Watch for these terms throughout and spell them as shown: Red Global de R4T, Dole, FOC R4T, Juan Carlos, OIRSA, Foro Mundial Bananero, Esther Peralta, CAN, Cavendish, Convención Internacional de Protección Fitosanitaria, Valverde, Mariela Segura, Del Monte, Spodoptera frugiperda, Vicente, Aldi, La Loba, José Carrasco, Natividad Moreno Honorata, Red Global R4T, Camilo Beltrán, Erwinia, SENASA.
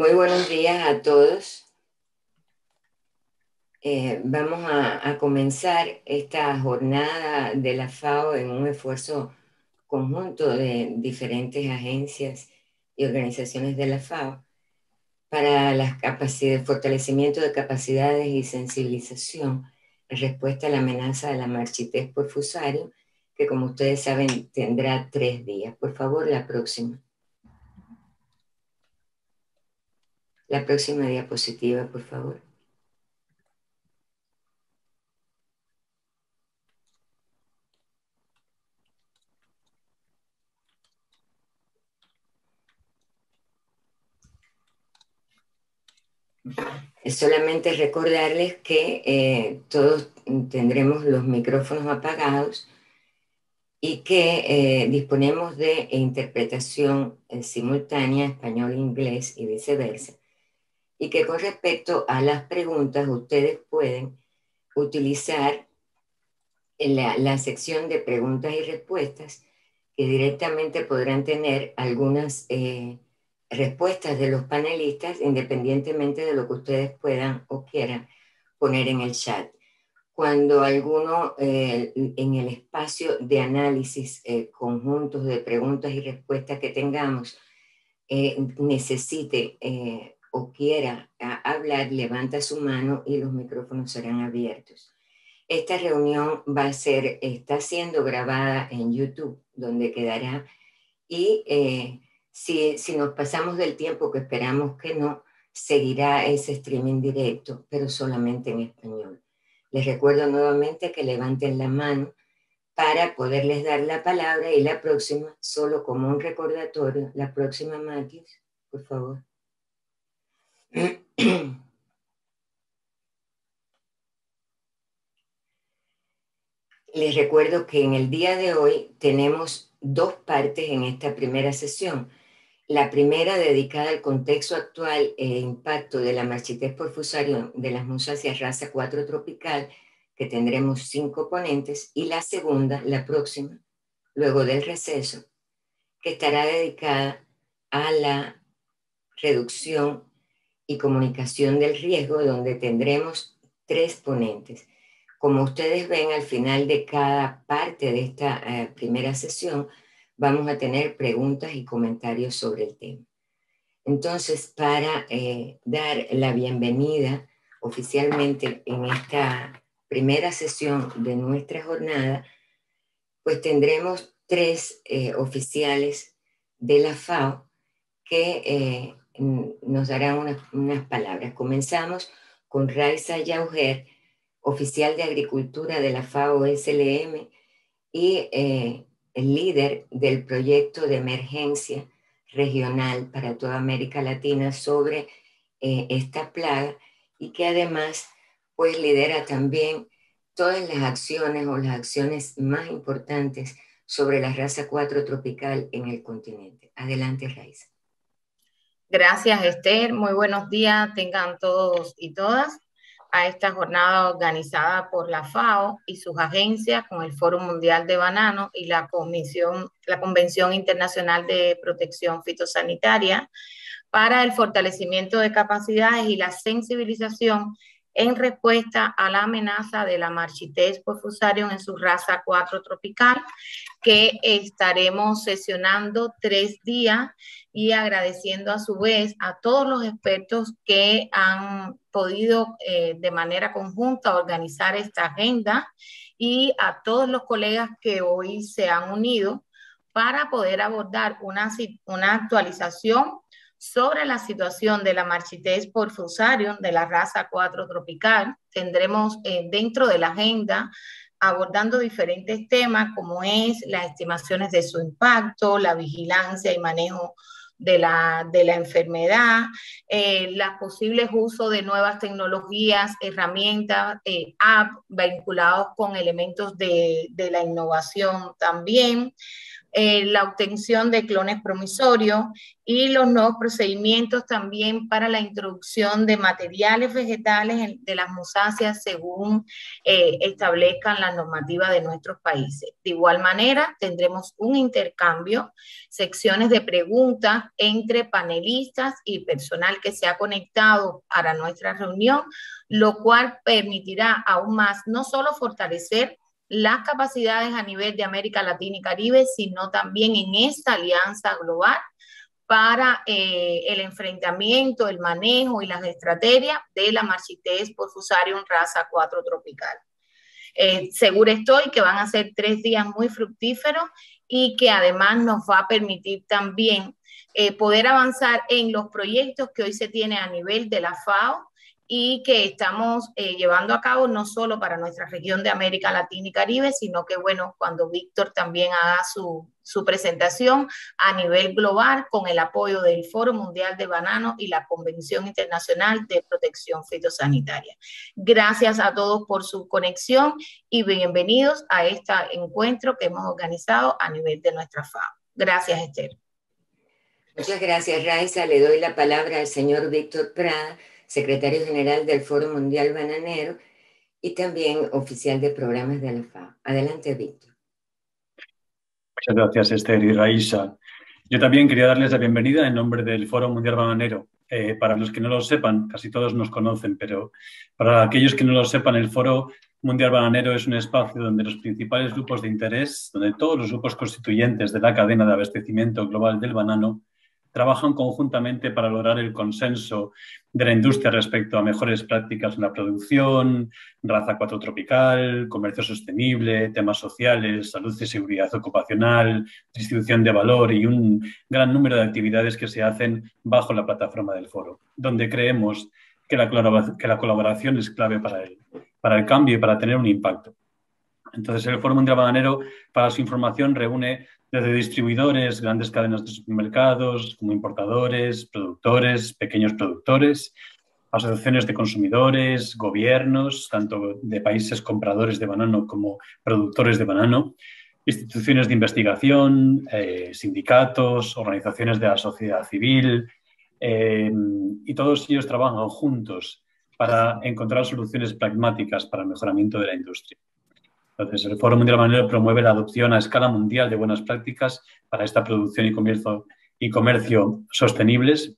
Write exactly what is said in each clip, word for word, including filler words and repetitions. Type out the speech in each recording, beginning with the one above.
Muy buenos días a todos. Eh, vamos a, a comenzar esta jornada de la FAO en un esfuerzo conjunto de diferentes agencias y organizaciones de la FAO para el fortalecimiento de capacidades y sensibilización en respuesta a la amenaza de la marchitez por Fusarium, que como ustedes saben tendrá tres días. Por favor, la próxima. La próxima diapositiva, por favor. Solamente recordarles que eh, todos tendremos los micrófonos apagados y que eh, disponemos de interpretación eh, simultánea español-inglés y viceversa, y que con respecto a las preguntas ustedes pueden utilizar la, la sección de preguntas y respuestas, que directamente podrán tener algunas eh, respuestas de los panelistas, independientemente de lo que ustedes puedan o quieran poner en el chat. Cuando alguno eh, en el espacio de análisis eh, conjuntos de preguntas y respuestas que tengamos eh, necesite eh, o quiera hablar, levanta su mano y los micrófonos serán abiertos. Esta reunión va a ser, está siendo grabada en YouTube, donde quedará, y eh, Si, si nos pasamos del tiempo, que esperamos que no, seguirá ese streaming directo, pero solamente en español. Les recuerdo nuevamente que levanten la mano para poderles dar la palabra, y la próxima, solo como un recordatorio, la próxima, Matis, por favor. Les recuerdo que en el día de hoy tenemos dos partes en esta primera sesión. La primera dedicada al contexto actual e impacto de la marchitez por Fusarium de las musáceas raza cuatro tropical, que tendremos cinco ponentes, y la segunda, la próxima, luego del receso, que estará dedicada a la reducción y comunicación del riesgo, donde tendremos tres ponentes. Como ustedes ven, al final de cada parte de esta eh, primera sesión, vamos a tener preguntas y comentarios sobre el tema. Entonces, para eh, dar la bienvenida oficialmente en esta primera sesión de nuestra jornada, pues tendremos tres eh, oficiales de la FAO que eh, nos darán unas, unas palabras. Comenzamos con Raixa Llauger, oficial de Agricultura de la FAO S L M y eh, el líder del proyecto de emergencia regional para toda América Latina sobre eh, esta plaga, y que además pues lidera también todas las acciones o las acciones más importantes sobre la raza cuatro tropical en el continente. Adelante, Raixa. Gracias, Esther. Muy buenos días tengan todos y todas a esta jornada organizada por la FAO y sus agencias con el Foro Mundial de Banano y la, Comisión, la Convención Internacional de Protección Fitosanitaria para el fortalecimiento de capacidades y la sensibilización en respuesta a la amenaza de la marchitez por Fusarium en su raza cuatro tropical, que estaremos sesionando tres días y agradeciendo a su vez a todos los expertos que han podido eh, de manera conjunta organizar esta agenda, y a todos los colegas que hoy se han unido para poder abordar una, una actualización sobre la situación de la marchitez por Fusarium de la raza cuatro tropical. Tendremos eh, dentro de la agenda abordando diferentes temas como es las estimaciones de su impacto, la vigilancia y manejo de la, de la enfermedad, eh, los posibles usos de nuevas tecnologías, herramientas, eh, apps vinculados con elementos de, de la innovación también. eh, la obtención de clones promisorios y los nuevos procedimientos también para la introducción de materiales vegetales de las musáceas según eh, establezcan las normativas de nuestros países. De igual manera, tendremos un intercambio, secciones de preguntas entre panelistas y personal que se ha conectado para nuestra reunión, lo cual permitirá aún más no solo fortalecer las capacidades a nivel de América Latina y Caribe, sino también en esta alianza global para eh, el enfrentamiento, el manejo y las estrategias de la marchitez por Fusarium raza cuatro tropical. Eh, seguro estoy que van a ser tres días muy fructíferos y que además nos va a permitir también eh, poder avanzar en los proyectos que hoy se tienen a nivel de la FAO, y que estamos eh, llevando a cabo no solo para nuestra región de América Latina y Caribe, sino que, bueno, cuando Víctor también haga su, su presentación a nivel global con el apoyo del Foro Mundial de Banano y la Convención Internacional de Protección Fitosanitaria. Gracias a todos por su conexión y bienvenidos a este encuentro que hemos organizado a nivel de nuestra FAO. Gracias, Esther. Muchas gracias, Raixa. Le doy la palabra al señor Víctor Prada, secretario general del Foro Mundial Bananero y también oficial de programas de la FAO. Adelante, Víctor. Muchas gracias, Esther y Raixa. Yo también quería darles la bienvenida en nombre del Foro Mundial Bananero. Eh, para los que no lo sepan, casi todos nos conocen, pero para aquellos que no lo sepan, el Foro Mundial Bananero es un espacio donde los principales grupos de interés, donde todos los grupos constituyentes de la cadena de abastecimiento global del banano trabajan conjuntamente para lograr el consenso de la industria respecto a mejores prácticas en la producción, raza cuatro tropical, comercio sostenible, temas sociales, salud y seguridad ocupacional, distribución de valor y un gran número de actividades que se hacen bajo la plataforma del foro, donde creemos que la colaboración es clave para el, para el cambio y para tener un impacto. Entonces, el Foro Mundial Bananero, para su información, reúne desde distribuidores, grandes cadenas de supermercados, como importadores, productores, pequeños productores, asociaciones de consumidores, gobiernos, tanto de países compradores de banano como productores de banano, instituciones de investigación, eh, sindicatos, organizaciones de la sociedad civil, eh, y todos ellos trabajan juntos para encontrar soluciones pragmáticas para el mejoramiento de la industria. Entonces, el Foro Mundial Bananero promueve la adopción a escala mundial de buenas prácticas para esta producción y comercio, y comercio sostenibles,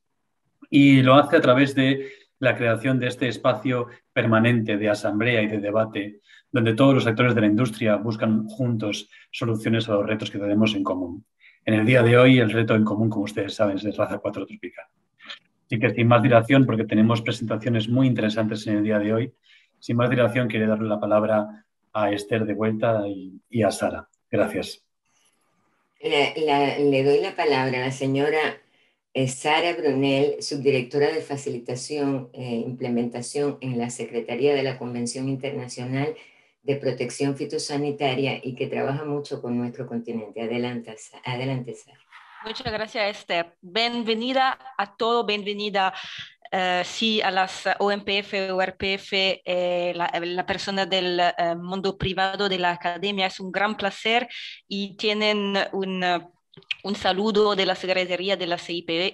y lo hace a través de la creación de este espacio permanente de asamblea y de debate, donde todos los actores de la industria buscan juntos soluciones a los retos que tenemos en común. En el día de hoy, el reto en común, como ustedes saben, es de raza cuatro tropical. Así que, sin más dilación, porque tenemos presentaciones muy interesantes en el día de hoy, sin más dilación, quiero darle la palabra a Esther de vuelta y, y a Sara. Gracias. La, la, le doy la palabra a la señora eh, Sara Brunel, subdirectora de Facilitación e eh, Implementación en la Secretaría de la Convención Internacional de Protección Fitosanitaria y que trabaja mucho con nuestro continente. Adelante, adelante Sara. Muchas gracias, Esther. Bienvenida a todos, bienvenida. Uh, sì, alla O M P F, O R P F e la, la persona del uh, mondo privato dell'Accademia. È un gran placer y tienen un, un saludo de la Secretaría de la C I P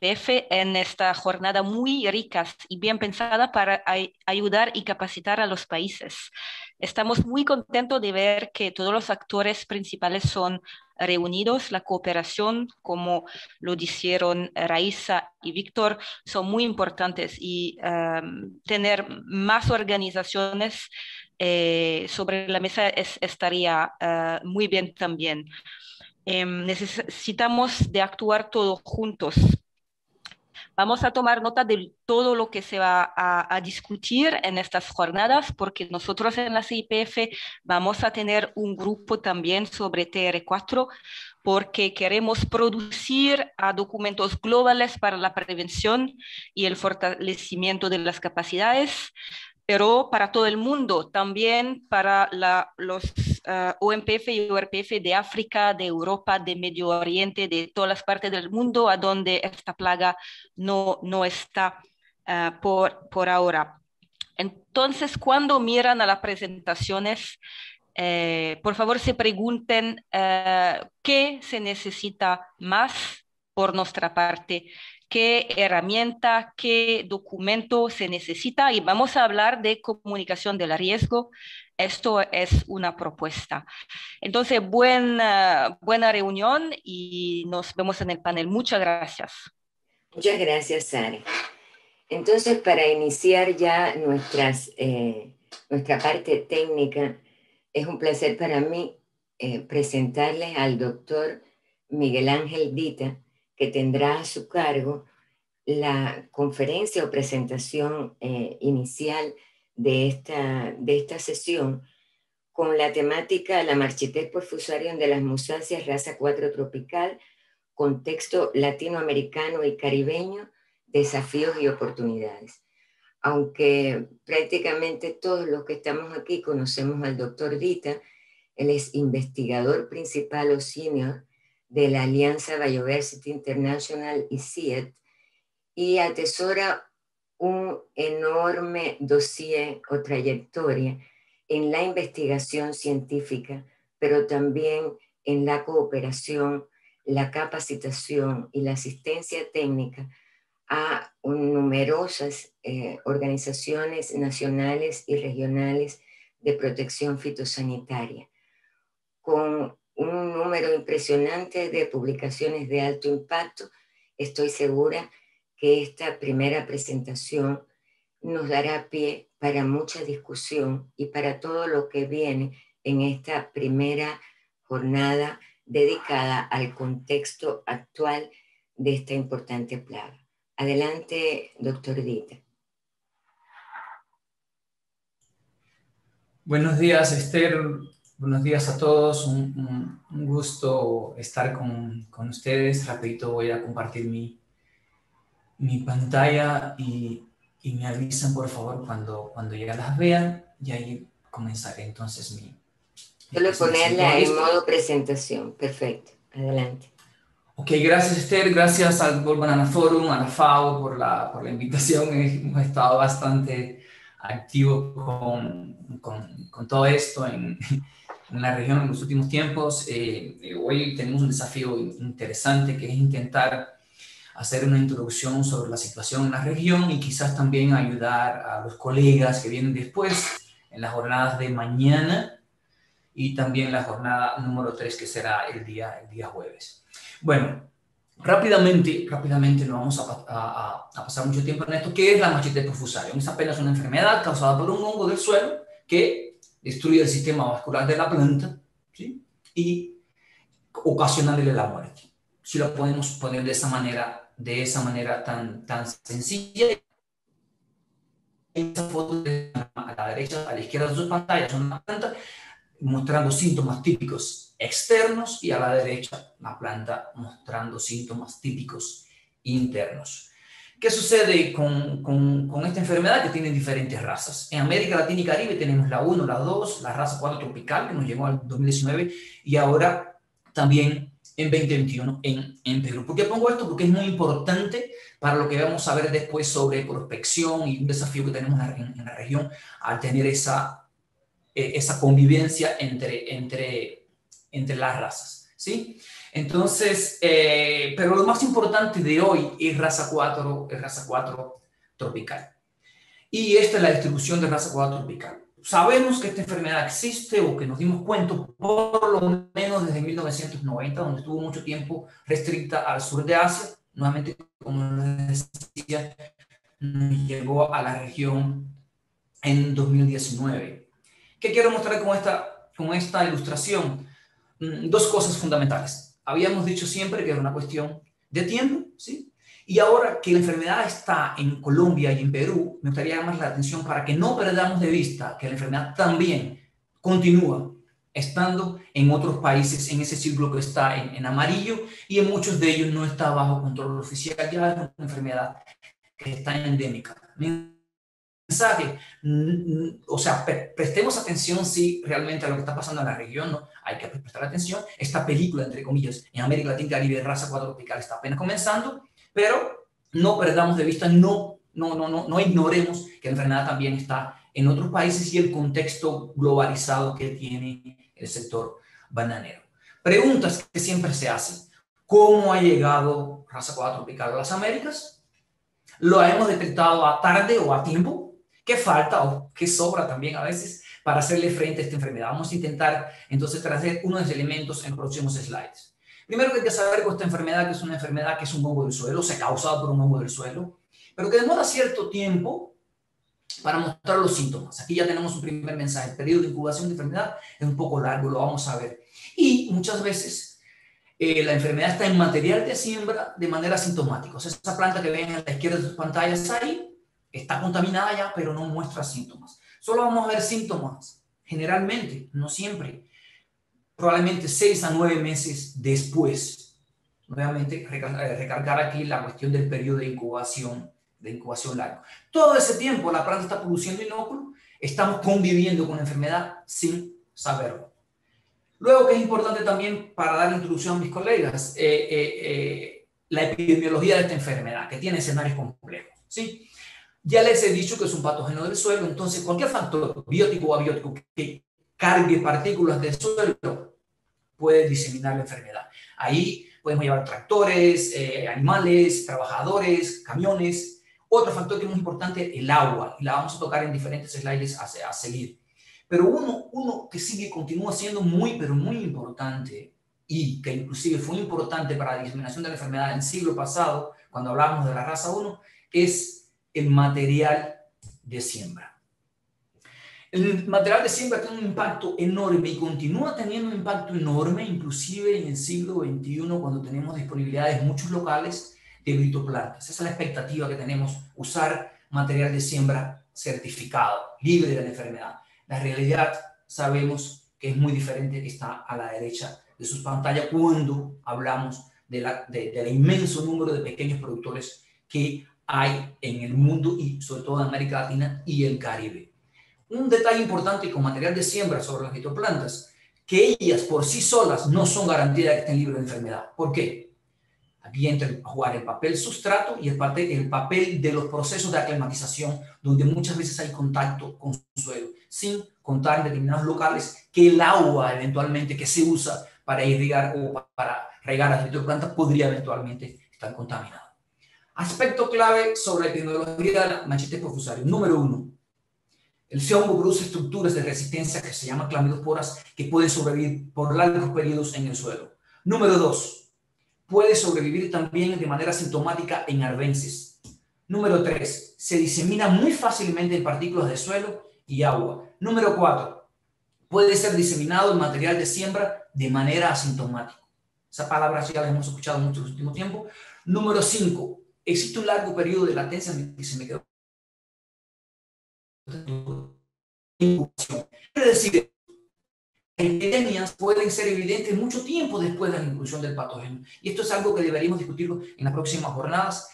F en esta jornada muy rica y bien pensada para ay ayudar y capacitar a los países. Estamos muy contentos de ver que todos los actores principales son reunidos. La cooperación, como lo dijeron Raixa y Víctor, son muy importantes y um, tener más organizaciones eh, sobre la mesa es, estaría uh, muy bien también. Eh, necesitamos de actuar todos juntos. Vamos a tomar nota de todo lo que se va a, a discutir en estas jornadas, porque nosotros en la C I P F vamos a tener un grupo también sobre T R cuatro, porque queremos producir a documentos globales para la prevención y el fortalecimiento de las capacidades, pero para todo el mundo, también para la, los uh, O M P F y O R P F de África, de Europa, de Medio Oriente, de todas las partes del mundo a donde esta plaga no, no está uh, por, por ahora. Entonces, cuando miran a las presentaciones, Eh, por favor, se pregunten eh, qué se necesita más por nuestra parte, qué herramienta, qué documento se necesita, y vamos a hablar de comunicación del riesgo. Esto es una propuesta. Entonces, buena, buena reunión y nos vemos en el panel. Muchas gracias. Muchas gracias, Sara. Entonces, para iniciar ya nuestras, eh, nuestra parte técnica, es un placer para mí eh, presentarles al doctor Miguel Ángel Dita, que tendrá a su cargo la conferencia o presentación eh, inicial de esta, de esta sesión, con la temática La marchitez por Fusarium de las musáceas raza cuatro tropical, contexto latinoamericano y caribeño, desafíos y oportunidades. Aunque prácticamente todos los que estamos aquí conocemos al doctor Dita, él es investigador principal o senior de la Alianza Bioversity International y C I A T, y atesora un enorme dossier o trayectoria en la investigación científica, pero también en la cooperación, la capacitación y la asistencia técnica a numerosas eh, organizaciones nacionales y regionales de protección fitosanitaria, con un número impresionante de publicaciones de alto impacto. Estoy segura que esta primera presentación nos dará pie para mucha discusión y para todo lo que viene en esta primera jornada dedicada al contexto actual de esta importante plaga. Adelante, doctor Dita. Buenos días, Esther. Buenos días a todos. Un, un gusto estar con, con ustedes. Rapidito voy a compartir mi, mi pantalla y, y me avisan, por favor, cuando, cuando ya las vean, y ahí comenzaré entonces mi... mi Solo ponerla en modo presentación. Perfecto. Adelante. Ok, gracias, Esther, gracias al Global Banana Forum, a la FAO por la, por la invitación. Hemos estado bastante activos con, con, con todo esto en, en la región en los últimos tiempos. Eh, hoy tenemos un desafío interesante, que es intentar hacer una introducción sobre la situación en la región y quizás también ayudar a los colegas que vienen después en las jornadas de mañana y también la jornada número tres, que será el día, el día jueves. Bueno, rápidamente, rápidamente no vamos a, a, a pasar mucho tiempo en esto. ¿Qué es la marchitez por Fusarium? Es apenas una enfermedad causada por un hongo del suelo que destruye el sistema vascular de la planta, ¿sí?, y ocasionándole la muerte. Si lo podemos poner de esa manera, de esa manera tan, tan sencilla. Esa foto de a la derecha, a la izquierda de sus pantallas, son las plantas mostrando síntomas típicos externos, y a la derecha la planta mostrando síntomas típicos internos. ¿Qué sucede con, con, con esta enfermedad? Que tiene diferentes razas. En América Latina y Caribe tenemos la uno, la dos, la raza cuatro tropical, que nos llegó al dos mil diecinueve, y ahora también en veinte veintiuno en, en Perú. ¿Por qué pongo esto? Porque es muy importante para lo que vamos a ver después sobre prospección y un desafío que tenemos en, en la región al tener esa, eh, esa convivencia entre... entre entre las razas, ¿sí? Entonces, eh, pero lo más importante de hoy es raza cuatro, es raza cuatro tropical. Y esta es la distribución de raza cuatro tropical. Sabemos que esta enfermedad existe, o que nos dimos cuenta, por lo menos desde mil novecientos noventa, donde estuvo mucho tiempo restricta al sur de Asia. Nuevamente, como les decía, llegó a la región en dos mil diecinueve. ¿Qué quiero mostrar con esta, con esta ilustración? Dos cosas fundamentales. Habíamos dicho siempre que era una cuestión de tiempo, ¿sí? Y ahora que la enfermedad está en Colombia y en Perú, me gustaría llamar la atención para que no perdamos de vista que la enfermedad también continúa estando en otros países, en ese círculo que está en, en amarillo, y en muchos de ellos no está bajo control oficial. Ya es una enfermedad que está endémica. Mensaje, o sea, pre prestemos atención sí, realmente a lo que está pasando en la región, ¿no? Hay que prestar atención. Esta película, entre comillas, en América Latina y Caribe, raza cuatro tropical, está apenas comenzando, pero no perdamos de vista, no, no, no, no, no ignoremos que la enfermedad también está en otros países y el contexto globalizado que tiene el sector bananero. Preguntas que siempre se hacen. ¿Cómo ha llegado Raza cuatro Tropical a las Américas? ¿Lo hemos detectado a tarde o a tiempo? ¿Qué falta o qué sobra también a veces para hacerle frente a esta enfermedad? Vamos a intentar entonces traer unos elementos en los próximos slides. Primero que hay que saber que esta enfermedad, que es una enfermedad que es un hongo del suelo, se ha causado por un hongo del suelo, pero que demora cierto tiempo para mostrar los síntomas. Aquí ya tenemos un primer mensaje. El periodo de incubación de enfermedad es un poco largo, lo vamos a ver. Y muchas veces eh, la enfermedad está en material de siembra de manera sintomática. O sea, esa planta que ven a la izquierda de sus pantallas ahí está contaminada ya, pero no muestra síntomas. Solo vamos a ver síntomas, generalmente, no siempre. Probablemente seis a nueve meses después. Nuevamente, recargar aquí la cuestión del periodo de incubación, de incubación largo. Todo ese tiempo la planta está produciendo inóculo, estamos conviviendo con la enfermedad sin saberlo. Luego, que es importante también para dar introducción a mis colegas, eh, eh, eh, la epidemiología de esta enfermedad, que tiene escenarios complejos, ¿sí? Ya les he dicho que es un patógeno del suelo, entonces cualquier factor, biótico o abiótico, que cargue partículas del suelo, puede diseminar la enfermedad. Ahí podemos llevar tractores, eh, animales, trabajadores, camiones. Otro factor que es muy importante, el agua, y la vamos a tocar en diferentes slides a, a seguir. Pero uno, uno que sigue, continúa siendo muy, pero muy importante, y que inclusive fue importante para la disminución de la enfermedad en el siglo pasado, cuando hablábamos de la raza uno, es el material de siembra. El material de siembra tiene un impacto enorme y continúa teniendo un impacto enorme, inclusive en el siglo veintiuno, cuando tenemos disponibilidades muchos locales de brutoplantas. Esa es la expectativa que tenemos, usar material de siembra certificado, libre de la enfermedad. La realidad sabemos que es muy diferente, que está a la derecha de sus pantallas cuando hablamos de la, de, del inmenso número de pequeños productores que hay en el mundo y sobre todo en América Latina y el Caribe. Un detalle importante con material de siembra sobre las fitoplantas, que ellas por sí solas no son garantía de que estén libres de enfermedad. ¿Por qué? Aquí entra a jugar el papel sustrato y el papel, el papel de los procesos de aclimatización, donde muchas veces hay contacto con suelo, sin contar en determinados locales que el agua eventualmente que se usa para irrigar o para regar las fitoplantas podría eventualmente estar contaminada. Aspecto clave sobre la epidemiología de la machete por Fusarium. Número uno. El hongo produce estructuras de resistencia que se llaman clamidoporas que pueden sobrevivir por largos periodos en el suelo. Número dos, puede sobrevivir también de manera sintomática en arvenses. Número tres, se disemina muy fácilmente en partículas de suelo y agua. Número cuatro, puede ser diseminado en material de siembra de manera asintomática. Esa palabra ya la hemos escuchado mucho en el último tiempo. Número cinco, existe un largo periodo de latencia que se me quedó. Quiere decir que las epidemias pueden ser evidentes mucho tiempo después de la inclusión del patógeno. Y esto es algo que deberíamos discutirlo en las próximas jornadas.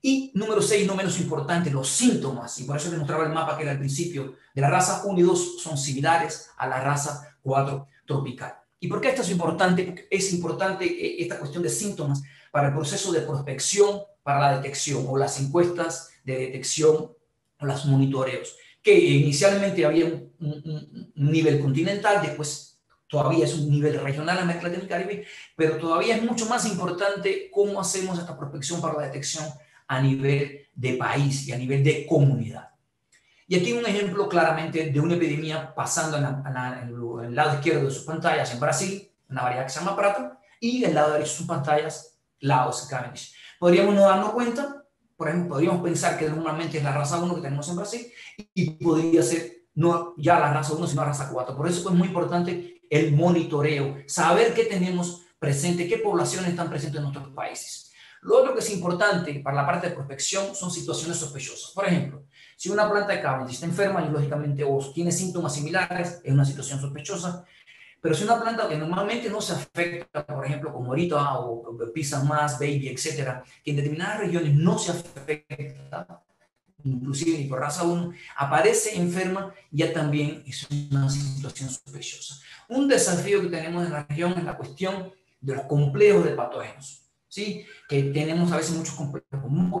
Y número seis, no menos importante, los síntomas. Y por eso les mostraba el mapa que era al principio. De la raza uno y dos son similares a la raza cuatro tropical. ¿Y por qué esto es importante? Porque es importante esta cuestión de síntomas para el proceso de prospección, para la detección o las encuestas de detección o los monitoreos. Que inicialmente había un, un, un nivel continental, después todavía es un nivel regional en América Latina y Caribe, pero todavía es mucho más importante cómo hacemos esta prospección para la detección a nivel de país y a nivel de comunidad. Y aquí un ejemplo claramente de una epidemia pasando en, la, en, la, en el lado izquierdo de sus pantallas en Brasil, una variedad que se llama Prata, y el lado derecho de sus pantallas, Laos y Cavendish. Podríamos no darnos cuenta. Por ejemplo, podríamos pensar que normalmente es la raza uno que tenemos en Brasil y podría ser no ya la raza uno, sino la raza cuatro. Por eso es muy importante el monitoreo, saber qué tenemos presente, qué poblaciones están presentes en nuestros países. Lo otro que es importante para la parte de prospección son situaciones sospechosas. Por ejemplo, si una planta de Cavendish está enferma y lógicamente o tiene síntomas similares, es una situación sospechosa. Pero si una planta que normalmente no se afecta, por ejemplo, como ahorita, o pizza más, baby, etcétera, que en determinadas regiones no se afecta, inclusive ni por raza uno, aparece enferma, ya también es una situación sospechosa. Un desafío que tenemos en la región es la cuestión de los complejos de patógenos, ¿sí? Que tenemos a veces muchos complejos,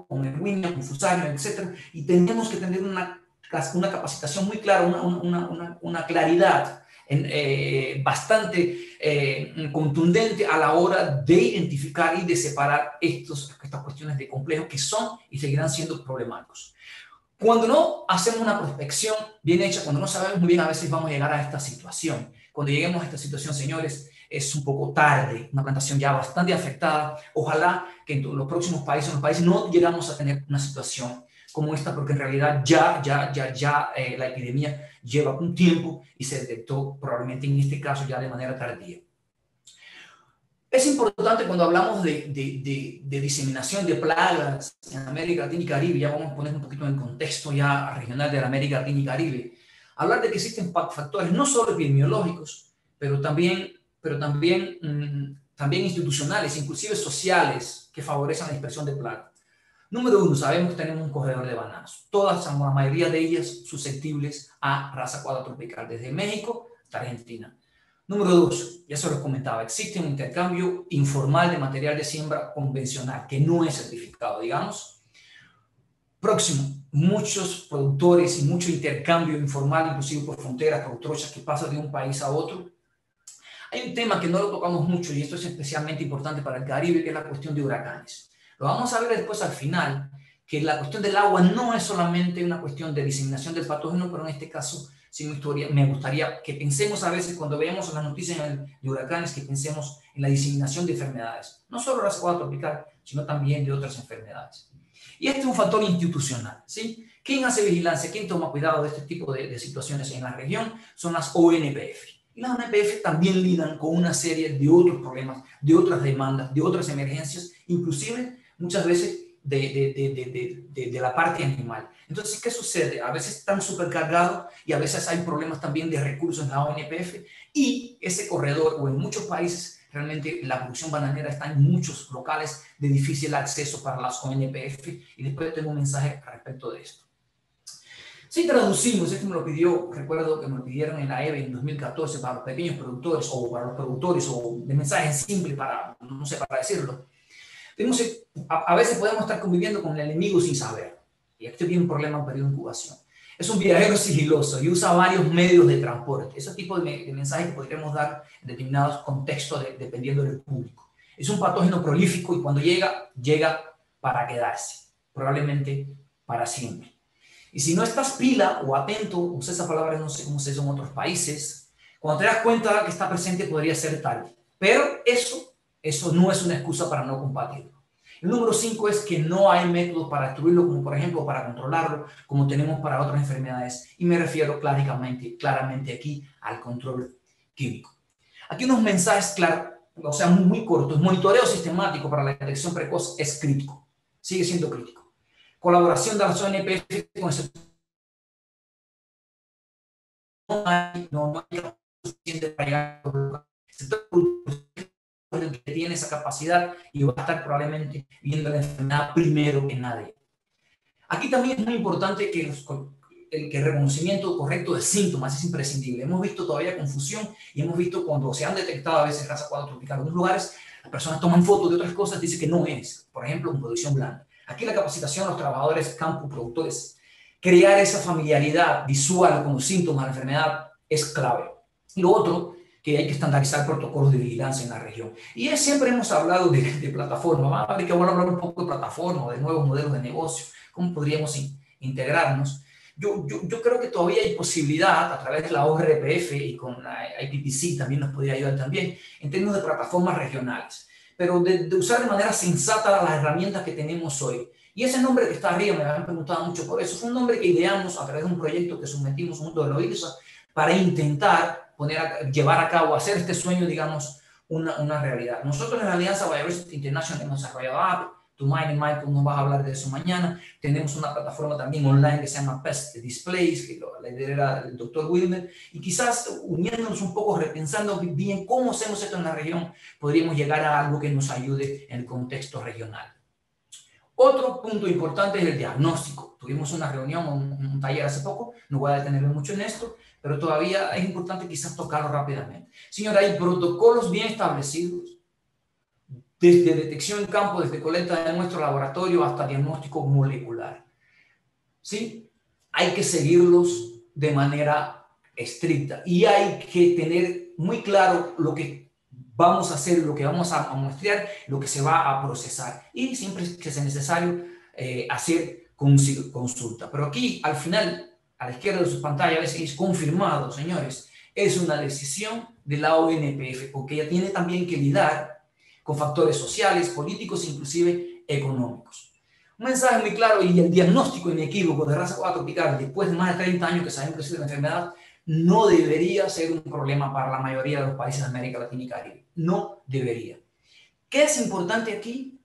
con erwinia, con fusario, etcétera, y tenemos que tener una una capacitación muy clara, una, una, una, una claridad en, eh, bastante eh, contundente a la hora de identificar y de separar estos, estas cuestiones de complejos que son y seguirán siendo problemáticos. Cuando no hacemos una prospección bien hecha, cuando no sabemos muy bien, a veces vamos a llegar a esta situación. Cuando lleguemos a esta situación, señores, es un poco tarde, una plantación ya bastante afectada. Ojalá que en los próximos países, en los países, no llegamos a tener una situación como esta, porque en realidad ya, ya, ya, ya eh, la epidemia lleva un tiempo y se detectó probablemente en este caso ya de manera tardía. Es importante cuando hablamos de, de, de, de diseminación de plagas en América Latina y Caribe, ya vamos a poner un poquito en contexto ya regional de la América Latina y Caribe, hablar de que existen factores no solo epidemiológicos, pero también, pero también, mmm, también institucionales, inclusive sociales, que favorecen la dispersión de plagas. Número uno, sabemos que tenemos un corredor de bananos, todas, la mayoría de ellas susceptibles a raza cuatro tropical, desde México hasta Argentina. Número dos, ya se los comentaba, existe un intercambio informal de material de siembra convencional que no es certificado, digamos. Próximo, muchos productores y mucho intercambio informal, inclusive por fronteras, por trochas que pasan de un país a otro. Hay un tema que no lo tocamos mucho y esto es especialmente importante para el Caribe, que es la cuestión de huracanes. Lo vamos a ver después al final, que la cuestión del agua no es solamente una cuestión de diseminación del patógeno, pero en este caso... me gustaría que pensemos a veces cuando veamos las noticias de huracanes, que pensemos en la diseminación de enfermedades, no solo la raza cuatro tropical, sino también de otras enfermedades. Y este es un factor institucional, ¿sí? ¿Quién hace vigilancia? ¿Quién toma cuidado de este tipo de, de situaciones en la región? Son las O N P F. Y las O N P F también lidan con una serie de otros problemas, de otras demandas, de otras emergencias, inclusive muchas veces de, de, de, de, de, de, de la parte animal. Entonces, ¿qué sucede? A veces están supercargados y a veces hay problemas también de recursos en la O N P F y ese corredor, o en muchos países, realmente la producción bananera está en muchos locales de difícil acceso para las O N P F y después tengo un mensaje respecto de esto. Si traducimos, esto me lo pidió, recuerdo que me lo pidieron en la E B E en dos mil catorce para los pequeños productores o para los productores o de mensajes simples para, no sé, para decirlo. Tenemos, a, a veces podemos estar conviviendo con el enemigo sin saber. Y este tiene un problema en periodo de incubación. Es un viajero sigiloso y usa varios medios de transporte. Ese tipo de, de mensajes que podríamos dar en determinados contextos de, dependiendo del público. Es un patógeno prolífico y cuando llega, llega para quedarse. Probablemente para siempre. Y si no estás pila o atento, usa esas palabras, no sé cómo se dice en otros países, cuando te das cuenta que está presente podría ser tarde. Pero eso, eso no es una excusa para no combatirlo. El número cinco es que no hay métodos para destruirlo, como por ejemplo para controlarlo, como tenemos para otras enfermedades. Y me refiero claramente, claramente aquí al control químico. Aquí unos mensajes claros, o sea, muy, muy cortos. Monitoreo sistemático para la detección precoz es crítico, sigue siendo crítico. Colaboración de las O N P F con el sector. No hay, no, no hay suficiente para llegar al sector que tiene esa capacidad y va a estar probablemente viendo la enfermedad primero que nadie. Aquí también es muy importante que, los, el, que el reconocimiento correcto de síntomas es imprescindible. Hemos visto todavía confusión y hemos visto cuando se han detectado a veces raza cuatro tropical en algunos lugares, las personas toman fotos de otras cosas y dicen que no es, por ejemplo, en producción blanda. Aquí la capacitación a los trabajadores, campo, productores, crear esa familiaridad visual con los síntomas de la enfermedad es clave. Y lo otro, que hay que estandarizar protocolos de vigilancia en la región. Y es, siempre hemos hablado de, de plataforma. Vamos a ver que vamos a hablar un poco de plataforma, de nuevos modelos de negocio, cómo podríamos in, integrarnos. Yo, yo, yo creo que todavía hay posibilidad, a través de la O R P F y con la I P P C también nos podría ayudar también, en términos de plataformas regionales, pero de, de usar de manera sensata las herramientas que tenemos hoy. Y ese nombre que está arriba, me han preguntado mucho por eso, fue un nombre que ideamos a través de un proyecto que sometimos junto de la I R S A para intentar poner a, llevar a cabo, hacer este sueño, digamos, una, una realidad. Nosotros en la Alianza Bioversity International hemos desarrollado app, tu Mind and Michael nos vas a hablar de eso mañana, tenemos una plataforma también online que se llama Pest Displays, que lo, la idea era el doctor Wilmer, y quizás uniéndonos un poco, repensando bien cómo hacemos esto en la región, podríamos llegar a algo que nos ayude en el contexto regional. Otro punto importante es el diagnóstico. Tuvimos una reunión, un, un taller hace poco, no voy a detenerme mucho en esto, pero todavía es importante quizás tocarlo rápidamente. Señora, hay protocolos bien establecidos, desde detección en campo, desde colecta de nuestro laboratorio hasta diagnóstico molecular. ¿Sí? hay que seguirlos de manera estricta y hay que tener muy claro lo que vamos a hacer, lo que vamos a muestrear, lo que se va a procesar, y siempre que sea necesario eh, hacer consulta. Pero aquí, al final, a la izquierda de su pantalla, es confirmado, señores, es una decisión de la O N P F, porque ella tiene también que lidiar con factores sociales, políticos, inclusive económicos. Un mensaje muy claro y el diagnóstico inequívoco de raza cuatro tropical después de más de treinta años que sabemos que existe la enfermedad no debería ser un problema para la mayoría de los países de América Latina y Caribe. No debería. ¿Qué es importante aquí?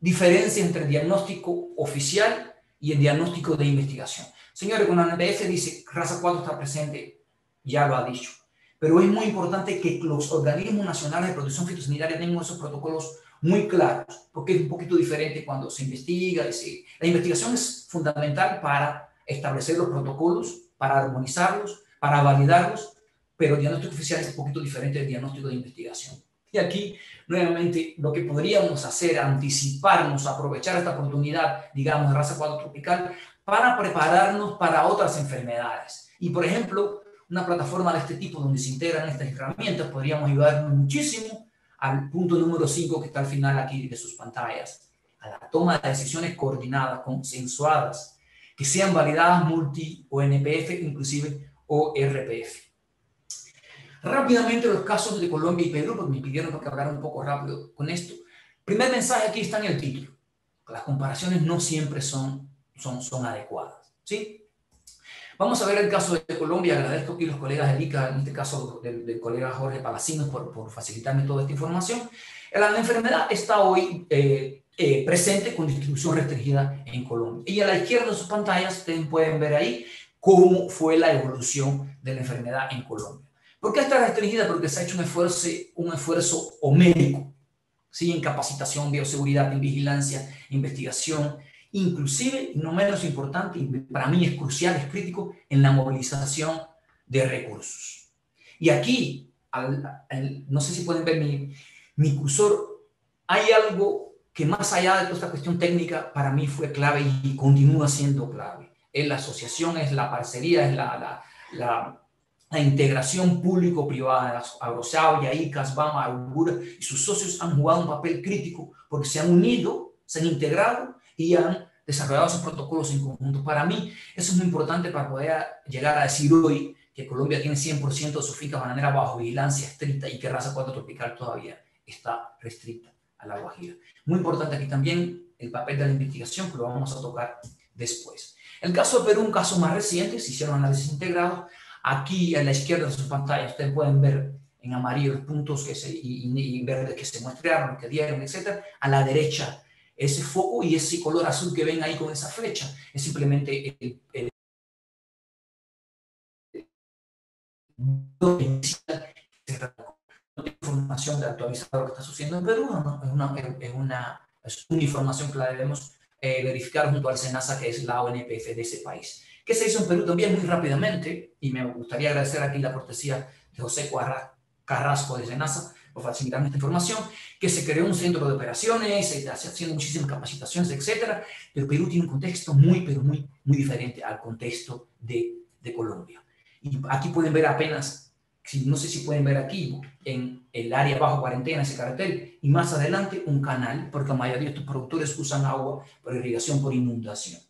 Diferencia entre el diagnóstico oficial y el diagnóstico de investigación. Señores, cuando la O N P F dice raza cuatro está presente, ya lo ha dicho. Pero es muy importante que los organismos nacionales de protección fitosanitaria tengan esos protocolos muy claros, porque es un poquito diferente cuando se investiga. Y se... La investigación es fundamental para establecer los protocolos, para armonizarlos, para validarlos, pero el diagnóstico oficial es un poquito diferente del diagnóstico de investigación. Y aquí, nuevamente, lo que podríamos hacer, anticiparnos, aprovechar esta oportunidad, digamos, de raza cuatro tropical, para prepararnos para otras enfermedades. Y, por ejemplo, una plataforma de este tipo donde se integran estas herramientas podríamos ayudarnos muchísimo al punto número cinco que está al final aquí de sus pantallas, a la toma de decisiones coordinadas, consensuadas, que sean validadas multi O N P F, inclusive O R P F. Rápidamente los casos de Colombia y Perú, porque me pidieron que hablara un poco rápido con esto. Primer mensaje, aquí está en el título. Las comparaciones no siempre son, son, son adecuadas, ¿sí? Vamos a ver el caso de Colombia. Agradezco aquí a los colegas del I C A, en este caso del, del colega Jorge Palacinos, por, por facilitarme toda esta información. La enfermedad está hoy eh, eh, presente con distribución restringida en Colombia. Y a la izquierda de sus pantallas ustedes pueden ver ahí cómo fue la evolución de la enfermedad en Colombia. ¿Por qué está restringida? Porque se ha hecho un esfuerzo, un esfuerzo homénico, ¿sí? En capacitación, bioseguridad, en vigilancia, investigación. Inclusive, no menos importante, y para mí es crucial, es crítico, en la movilización de recursos. Y aquí, al, al, no sé si pueden ver mi, mi cursor, hay algo que más allá de toda esta cuestión técnica, para mí fue clave y, y continúa siendo clave. Es la asociación, es la parcería, es la, la, la, la integración público-privada. Agrosavia, I C A, Bama, Augura y sus socios han jugado un papel crítico porque se han unido, se han integrado y han desarrollado esos protocolos en conjunto. Para mí, eso es muy importante para poder llegar a decir hoy que Colombia tiene cien por ciento de sus fincas bananeras bajo vigilancia estricta y que raza cuatro tropical todavía está restricta a la Guajira. Muy importante aquí también el papel de la investigación, que lo vamos a tocar después. El caso de Perú, un caso más reciente, se hicieron análisis integrados. Aquí a la izquierda de sus pantallas ustedes pueden ver en amarillo los puntos que se, y, y, y verdes que se muestrearon, que dieron, etcétera. A la derecha, ese foco y ese color azul que ven ahí con esa flecha es simplemente el, el, la información de actualizar lo que está sucediendo en Perú. ¿No? Es, una, es, una, es una información que la debemos eh, verificar junto al SENASA, que es la O N P F de ese país. ¿Qué se hizo en Perú también muy rápidamente? Y me gustaría agradecer aquí la cortesía de José Carrasco de SENASA, facilitarme esta información, que se creó un centro de operaciones, se está haciendo muchísimas capacitaciones, etcétera, pero Perú tiene un contexto muy, pero muy, muy diferente al contexto de, de Colombia. Y aquí pueden ver apenas, no sé si pueden ver aquí, en el área bajo cuarentena, ese cartel, y más adelante un canal, porque la mayoría de estos productores usan agua por irrigación, por inundación.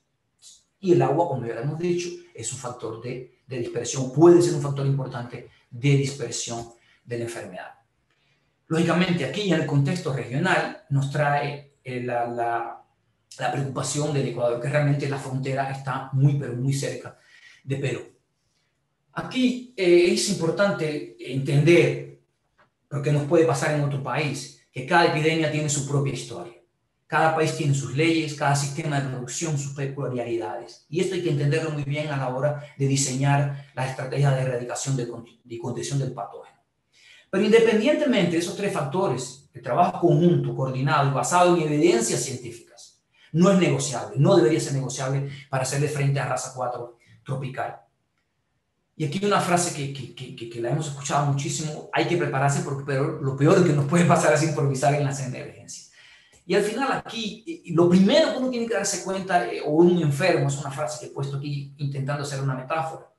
Y el agua, como ya hemos dicho, es un factor de, de dispersión, puede ser un factor importante de dispersión de la enfermedad. Lógicamente, aquí en el contexto regional nos trae eh, la, la, la preocupación del Ecuador, que realmente la frontera está muy, pero muy cerca de Perú. Aquí eh, es importante entender lo que nos puede pasar en otro país, que cada epidemia tiene su propia historia. Cada país tiene sus leyes, cada sistema de producción, sus peculiaridades. Y esto hay que entenderlo muy bien a la hora de diseñar la estrategia de erradicación de, de condición del patógeno. Pero independientemente de esos tres factores, el trabajo conjunto, coordinado y basado en evidencias científicas, no es negociable, no debería ser negociable para hacerle frente a raza cuatro tropical. Y aquí una frase que, que, que, que la hemos escuchado muchísimo, hay que prepararse porque lo peor que nos puede pasar es improvisar en las emergencias. Y al final aquí, lo primero que uno tiene que darse cuenta, eh, o un enfermo, es una frase que he puesto aquí intentando hacer una metáfora.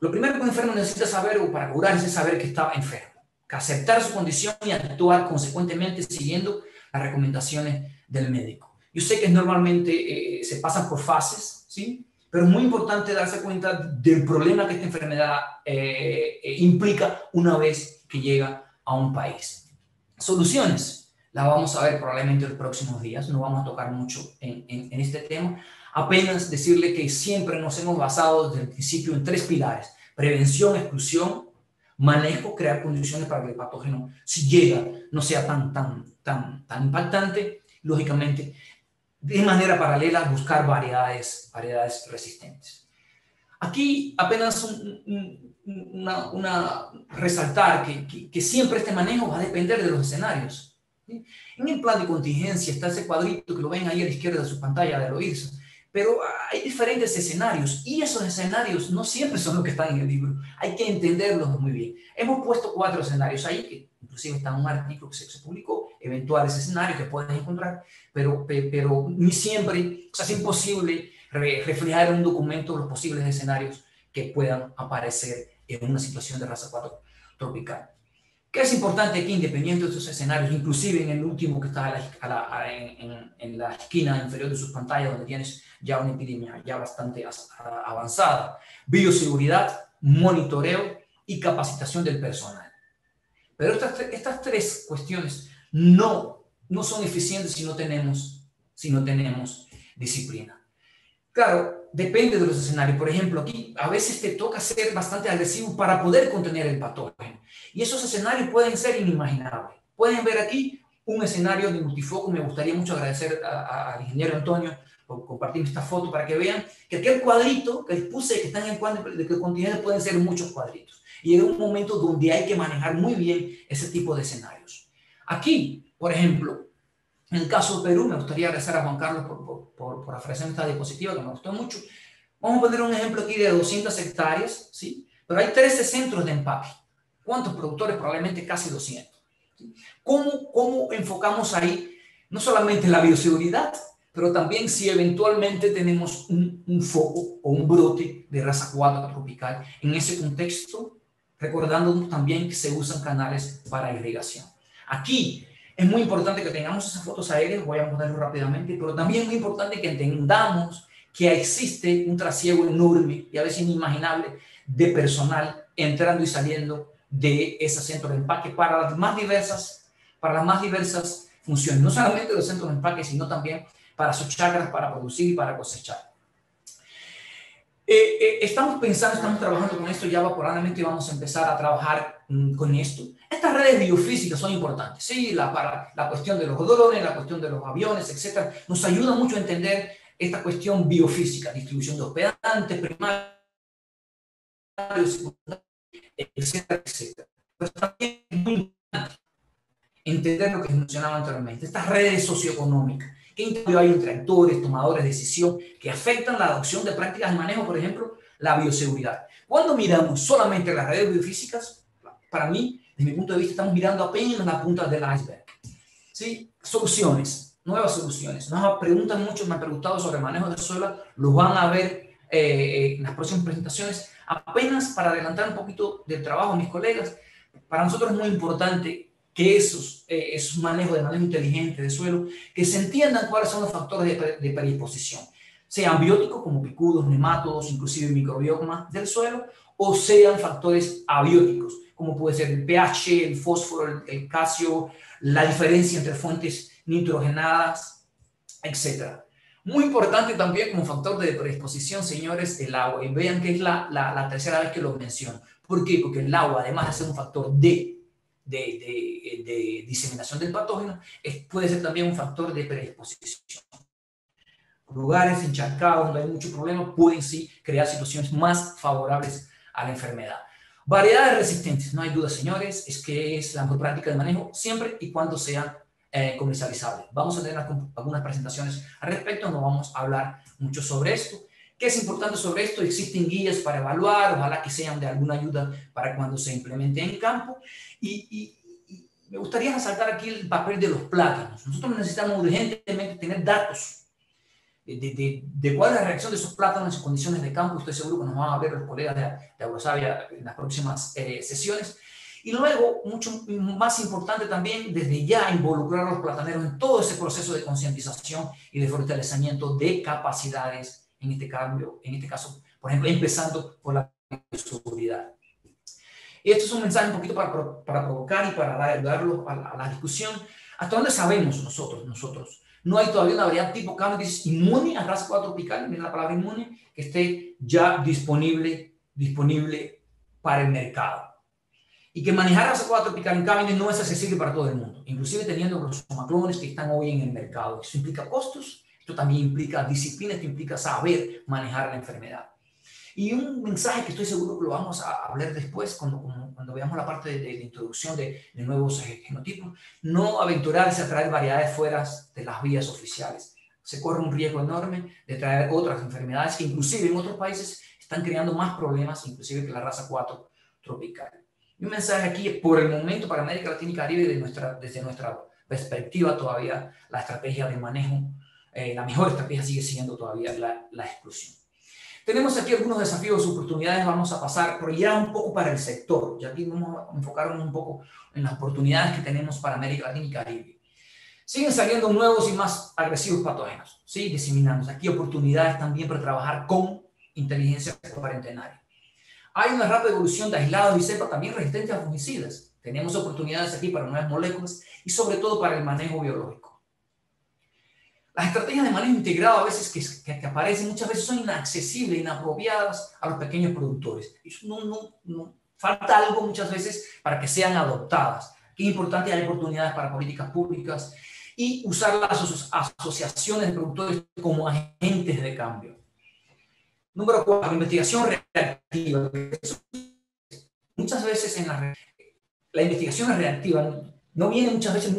Lo primero que un enfermo necesita saber, o para curarse, es saber que estaba enfermo, que aceptar su condición y actuar consecuentemente siguiendo las recomendaciones del médico. Yo sé que normalmente eh, se pasan por fases, ¿sí? Pero es muy importante darse cuenta del problema que esta enfermedad eh, implica una vez que llega a un país. Soluciones, las vamos a ver probablemente en los próximos días, no vamos a tocar mucho en, en, en este tema. Apenas decirle que siempre nos hemos basado desde el principio en tres pilares: prevención, exclusión, manejo, crear condiciones para que el patógeno, si llega, no sea tan, tan, tan, tan impactante, lógicamente. De manera paralela, buscar variedades, variedades resistentes. Aquí apenas un, un, una, una, resaltar que, que, que siempre este manejo va a depender de los escenarios. ¿Sí? En el plan de contingencia está ese cuadrito que lo ven ahí a la izquierda de su pantalla de Eloísa, pero hay diferentes escenarios y esos escenarios no siempre son los que están en el libro. Hay que entenderlos muy bien. Hemos puesto cuatro escenarios ahí, que inclusive está en un artículo que se, se publicó, eventuales escenarios que puedes encontrar, pero, pero ni siempre, o sea, es imposible re, reflejar en un documento los posibles escenarios que puedan aparecer en una situación de raza cuatro tropical. ¿Qué es importante aquí, independiente de estos escenarios, inclusive en el último que está a la, a la, a, en, en la esquina inferior de sus pantallas, donde tienes ya una epidemia ya bastante avanzada? Bioseguridad, monitoreo y capacitación del personal. Pero estas, estas tres cuestiones no, no son eficientes si no tenemos, si no tenemos disciplina. Claro, depende de los escenarios. Por ejemplo, aquí a veces te toca ser bastante agresivo para poder contener el patógeno. Y esos escenarios pueden ser inimaginables. Pueden ver aquí un escenario de multifoco. Me gustaría mucho agradecer al ingeniero Antonio por compartir esta foto para que vean que aquel cuadrito que les puse, que están en el cuadro de que continentes, pueden ser muchos cuadritos. Y es un momento donde hay que manejar muy bien ese tipo de escenarios. Aquí, por ejemplo, en el caso de Perú, me gustaría agradecer a Juan Carlos por, por, por ofrecer esta diapositiva que me gustó mucho. Vamos a poner un ejemplo aquí de doscientas hectáreas, ¿sí? Pero hay trece centros de empaque. ¿Cuántos productores? Probablemente casi doscientos. ¿Sí? ¿Cómo, ¿Cómo enfocamos ahí no solamente la bioseguridad, pero también si eventualmente tenemos un, un foco o un brote de raza cuatro tropical en ese contexto, recordándonos también que se usan canales para irrigación? Aquí es muy importante que tengamos esas fotos aéreas, voy a ponerlo rápidamente, pero también es muy importante que entendamos que existe un trasiego enorme y a veces inimaginable de personal entrando y saliendo de ese centro de empaque para las más diversas, para las más diversas funciones, no solamente los centros de empaque, sino también para sus chacras, para producir y para cosechar. Eh, eh, estamos pensando, estamos trabajando con esto, ya probablemente vamos a empezar a trabajar mmm, con esto. Estas redes biofísicas son importantes, ¿sí? La, para, la cuestión de los odolones, la cuestión de los aviones, etcétera, nos ayuda mucho a entender esta cuestión biofísica, distribución de hospedantes, primarios, etcétera, etcétera. Pero también es muy importante entender lo que mencionaba anteriormente, estas redes socioeconómicas. ¿Qué intercambio hay entre actores, tomadores de decisión que afectan la adopción de prácticas de manejo, por ejemplo, la bioseguridad? Cuando miramos solamente las redes biofísicas, para mí, desde mi punto de vista, estamos mirando apenas la punta del iceberg. ¿Sí? Soluciones, nuevas soluciones. Nos preguntan mucho, me han preguntado sobre el manejo de suelo, los van a ver eh, en las próximas presentaciones. Apenas para adelantar un poquito del trabajo a mis colegas, para nosotros es muy importante que esos, eh, esos manejos de manejo inteligente de suelo, que se entiendan cuáles son los factores de, de predisposición, sean bióticos como picudos, nematodos, inclusive microbiomas del suelo, o sean factores abióticos, como puede ser el pH, el fósforo, el, el calcio, la diferencia entre fuentes nitrogenadas, etcétera. Muy importante también como factor de predisposición, señores, el agua. Y vean que es la, la, la tercera vez que lo menciono. ¿Por qué? Porque el agua, además de ser un factor de De, de, de diseminación del patógeno, es, puede ser también un factor de predisposición. Lugares encharcados donde hay mucho problema pueden sí crear situaciones más favorables a la enfermedad. Variedades resistentes, no hay duda, señores, es que es la mejor práctica de manejo siempre y cuando sean eh, comercializables. Vamos a tener algunas presentaciones al respecto, no vamos a hablar mucho sobre esto. ¿Qué es importante sobre esto? Existen guías para evaluar, ojalá que sean de alguna ayuda para cuando se implemente en campo. Y, y, me gustaría resaltar aquí el papel de los plátanos. Nosotros necesitamos urgentemente tener datos de, de, de cuál es la reacción de esos plátanos en condiciones de campo. Estoy seguro que nos van a ver los colegas de, de Agrosavia en las próximas eh, sesiones. Y luego, mucho más importante también, desde ya involucrar a los plataneros en todo ese proceso de concientización y de fortalecimiento de capacidades, en este, cambio, en este caso, por ejemplo, empezando por la seguridad. Esto es un mensaje un poquito para, para provocar y para ayudarlos a la, a la discusión. ¿Hasta dónde sabemos nosotros? nosotros? No hay todavía una variedad tipo cannabis inmune a Raza cuatro Tropical, miren la palabra inmune, que esté ya disponible, disponible para el mercado. Y que manejar Raza cuatro Tropical en cannabis no es accesible para todo el mundo, inclusive teniendo los somaclones que están hoy en el mercado. Eso implica costos, esto también implica disciplina, esto implica saber manejar la enfermedad. Y un mensaje que estoy seguro que lo vamos a hablar después, cuando, cuando, cuando veamos la parte de, de la introducción de, de nuevos genotipos, no aventurarse a traer variedades fuera de las vías oficiales. Se corre un riesgo enorme de traer otras enfermedades que inclusive en otros países están creando más problemas, inclusive que la Raza cuatro Tropical. Y un mensaje aquí, por el momento, para América Latina y Caribe, de nuestra, desde nuestra perspectiva todavía, la estrategia de manejo, eh, la mejor estrategia sigue siendo todavía la, la exclusión. Tenemos aquí algunos desafíos, oportunidades, vamos a pasar, pero ya un poco para el sector, ya aquí vamos a enfocarnos un poco en las oportunidades que tenemos para América Latina y Caribe. Siguen saliendo nuevos y más agresivos patógenos, ¿sí? Diseminándose. Aquí oportunidades también para trabajar con inteligencia cuarentenaria. Hay una rápida evolución de aislados y cepas también resistentes a fungicidas. Tenemos oportunidades aquí para nuevas moléculas y sobre todo para el manejo biológico. Las estrategias de manejo integrado a veces que, que, que aparecen muchas veces son inaccesibles, inapropiadas a los pequeños productores. Eso no, no, no. Falta algo muchas veces para que sean adoptadas. Qué importante, hay oportunidades para políticas públicas y usar las aso asociaciones de productores como agentes de cambio. Número cuatro, investigación reactiva. Muchas veces en la, la investigación es reactiva. No viene muchas veces,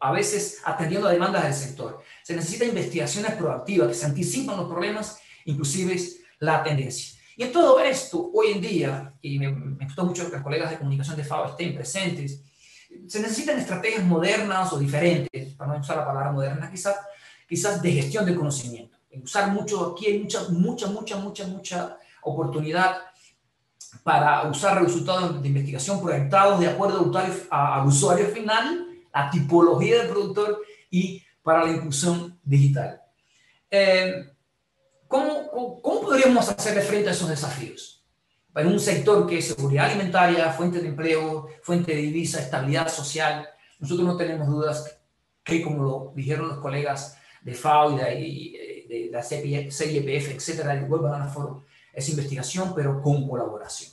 a veces, atendiendo a demandas del sector. Se necesitan investigaciones proactivas que se anticipan los problemas, inclusive la tendencia. Y en todo esto, hoy en día, y me, me gustó mucho que los colegas de comunicación de FAO estén presentes, se necesitan estrategias modernas o diferentes, para no usar la palabra moderna, quizás, quizás de gestión del conocimiento. Usar mucho, aquí hay mucha, mucha, mucha, mucha, mucha oportunidad para usar resultados de investigación proyectados de acuerdo al usuario final, la tipología del productor y para la inclusión digital. Eh, ¿cómo, ¿Cómo podríamos hacerle frente a esos desafíos? Para un sector que es seguridad alimentaria, fuente de empleo, fuente de divisa, estabilidad social, nosotros no tenemos dudas que, como lo dijeron los colegas de FAO y de, de, de la C I P F, etcétera, del Global Bananero Honorata, es investigación, pero con colaboración.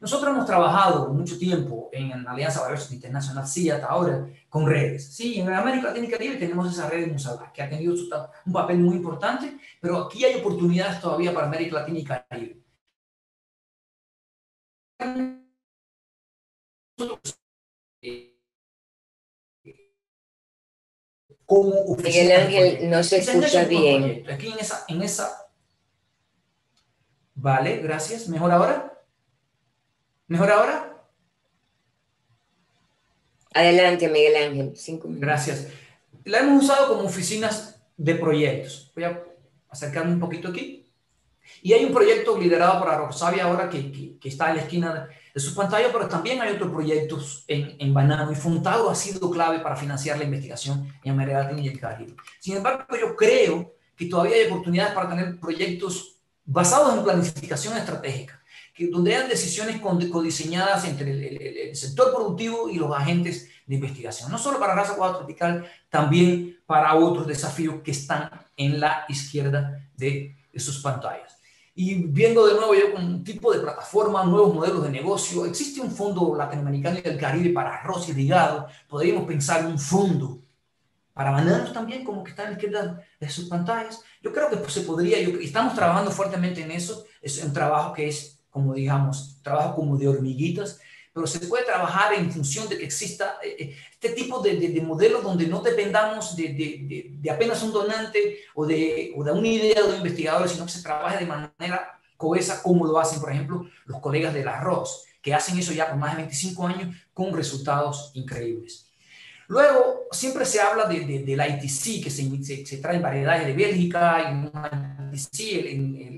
Nosotros hemos trabajado mucho tiempo en la Alianza Bioversity International, C I A T, ahora con redes. Sí, en América Latina y Caribe tenemos esa red de Musabar, que ha tenido un papel muy importante, pero aquí hay oportunidades todavía para América Latina y Caribe. Miguel Ángel, no se escucha bien. Aquí en esa... En esa Vale, gracias. ¿Mejor ahora? ¿Mejor ahora? Adelante, Miguel Ángel. Cinco minutos. Gracias. La hemos usado como oficinas de proyectos. Voy a acercarme un poquito aquí. Y hay un proyecto liderado por Agrosavia ahora que, que, que está en la esquina de su pantalla, pero también hay otros proyectos en, en banano. Y Fontado ha sido clave para financiar la investigación en América Latina y el Caribe. Sin embargo, yo creo que todavía hay oportunidades para tener proyectos basados en planificación estratégica, que donde hayan decisiones codiseñadas entre el, el, el sector productivo y los agentes de investigación, no solo para Raza cuatro Tropical, también para otros desafíos que están en la izquierda de, de sus pantallas. Y viendo de nuevo yo con un tipo de plataforma, nuevos modelos de negocio, existe un fondo latinoamericano y del Caribe para arroz y ligado, podríamos pensar un fondo para bananos también, como que está en la izquierda de sus pantallas. Yo creo que pues, se podría, yo, estamos trabajando fuertemente en eso, es un trabajo que es, como digamos, trabajo como de hormiguitas, pero se puede trabajar en función de que exista eh, este tipo de, de, de modelos donde no dependamos de, de, de, de apenas un donante o de, o de una idea de un investigador, sino que se trabaje de manera cohesa, como lo hacen, por ejemplo, los colegas del arroz, que hacen eso ya por más de veinticinco años con resultados increíbles. Luego, siempre se habla de, de, del I T C, que se, se, se traen variedades de Bélgica, y un I T C, el,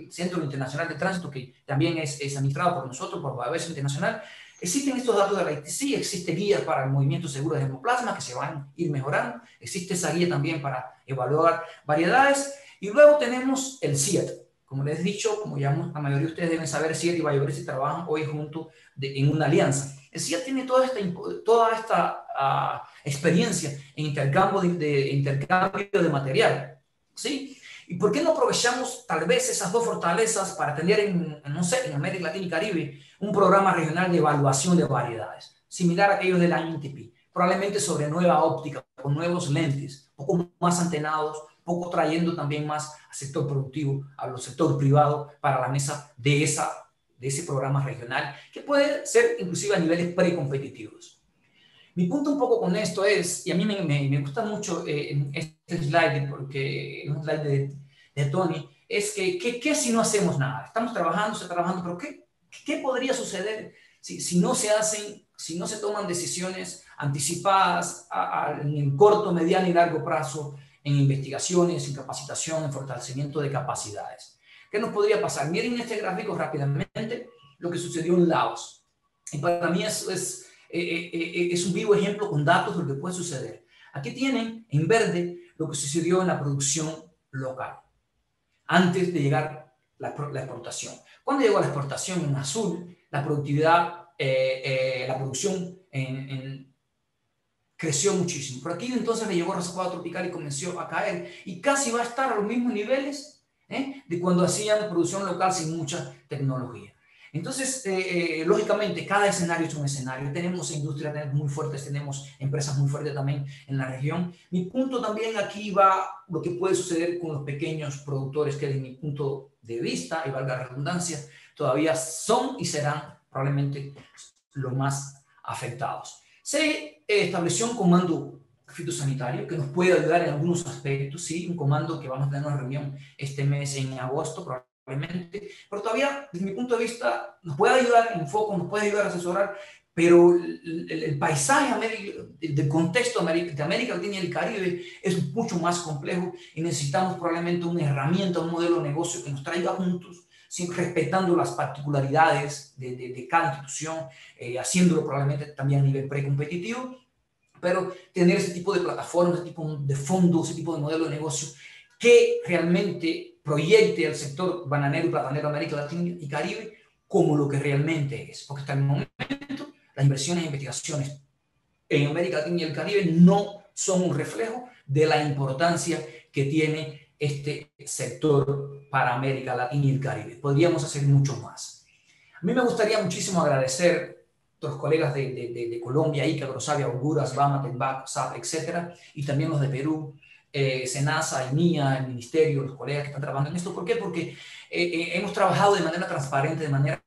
el Centro Internacional de Tránsito, que también es, es administrado por nosotros, por Bioversity International. Existen estos datos de la I T C, existe guías para el movimiento seguro de germoplasma, que se van a ir mejorando. Existe esa guía también para evaluar variedades. Y luego tenemos el C I A T. Como les he dicho, como ya la mayoría de ustedes deben saber, C I A T y Bioversity trabajan hoy juntos en una alianza. El C I A T tiene toda esta, toda esta uh, experiencia en intercambio de, de, intercambio de material, ¿sí? ¿Y por qué no aprovechamos tal vez esas dos fortalezas para tener en, no sé, en América Latina y Caribe un programa regional de evaluación de variedades, similar a aquellos de la I N T P, probablemente sobre nueva óptica, con nuevos lentes, un poco más antenados, un poco trayendo también más al sector productivo, al sector privado, para la mesa de, esa, de ese programa regional, que puede ser inclusive a niveles precompetitivos? Mi punto un poco con esto es, y a mí me, me, me gusta mucho eh, este slide, porque es un slide de, de Tony, es que, ¿qué, qué si no hacemos nada? Estamos trabajando, se está trabajando, pero ¿qué, qué podría suceder si, si no se hacen, si no se toman decisiones anticipadas a, a, en el corto, mediano y largo plazo, en investigaciones, en capacitación, en fortalecimiento de capacidades? ¿Qué nos podría pasar? Miren este gráfico rápidamente, lo que sucedió en Laos. Y para mí es... es Eh, eh, eh, es un vivo ejemplo con datos de lo que puede suceder. Aquí tienen en verde lo que sucedió en la producción local, antes de llegar la, la exportación. Cuando llegó la exportación en azul, la productividad, eh, eh, la producción en, en, creció muchísimo. Pero aquí entonces le llegó Raza cuatro Tropical y comenzó a caer. Y casi va a estar a los mismos niveles eh, de cuando hacían producción local sin mucha tecnología. Entonces, eh, eh, lógicamente, cada escenario es un escenario. Tenemos industrias muy fuertes, tenemos empresas muy fuertes también en la región. Mi punto también aquí va lo que puede suceder con los pequeños productores, que desde mi punto de vista, y valga la redundancia, todavía son y serán probablemente los más afectados. Se estableció un comando fitosanitario que nos puede ayudar en algunos aspectos, ¿sí? Un comando que vamos a tener una reunión este mes en agosto, probablemente. Pero todavía, desde mi punto de vista, nos puede ayudar en foco, nos puede ayudar a asesorar, pero el, el, el paisaje del contexto de América Latina y el Caribe es mucho más complejo y necesitamos probablemente una herramienta, un modelo de negocio que nos traiga juntos, ¿sí? Respetando las particularidades de, de, de cada institución, eh, haciéndolo probablemente también a nivel precompetitivo, pero tener ese tipo de plataformas, ese tipo de fondos, ese tipo de modelo de negocio que realmente proyecte el sector bananero y platanero de América Latina y Caribe como lo que realmente es. Porque hasta el momento las inversiones e investigaciones en América Latina y el Caribe no son un reflejo de la importancia que tiene este sector para América Latina y el Caribe. Podríamos hacer mucho más. A mí me gustaría muchísimo agradecer a los colegas de, de, de, de Colombia, I C A, Agrosavia, Augura, Bama, Tembac, S A P, etcétera, y también los de Perú, Eh, SENASA, I N I A, el Ministerio, los colegas que están trabajando en esto. ¿Por qué? Porque eh, eh, hemos trabajado de manera transparente, de manera...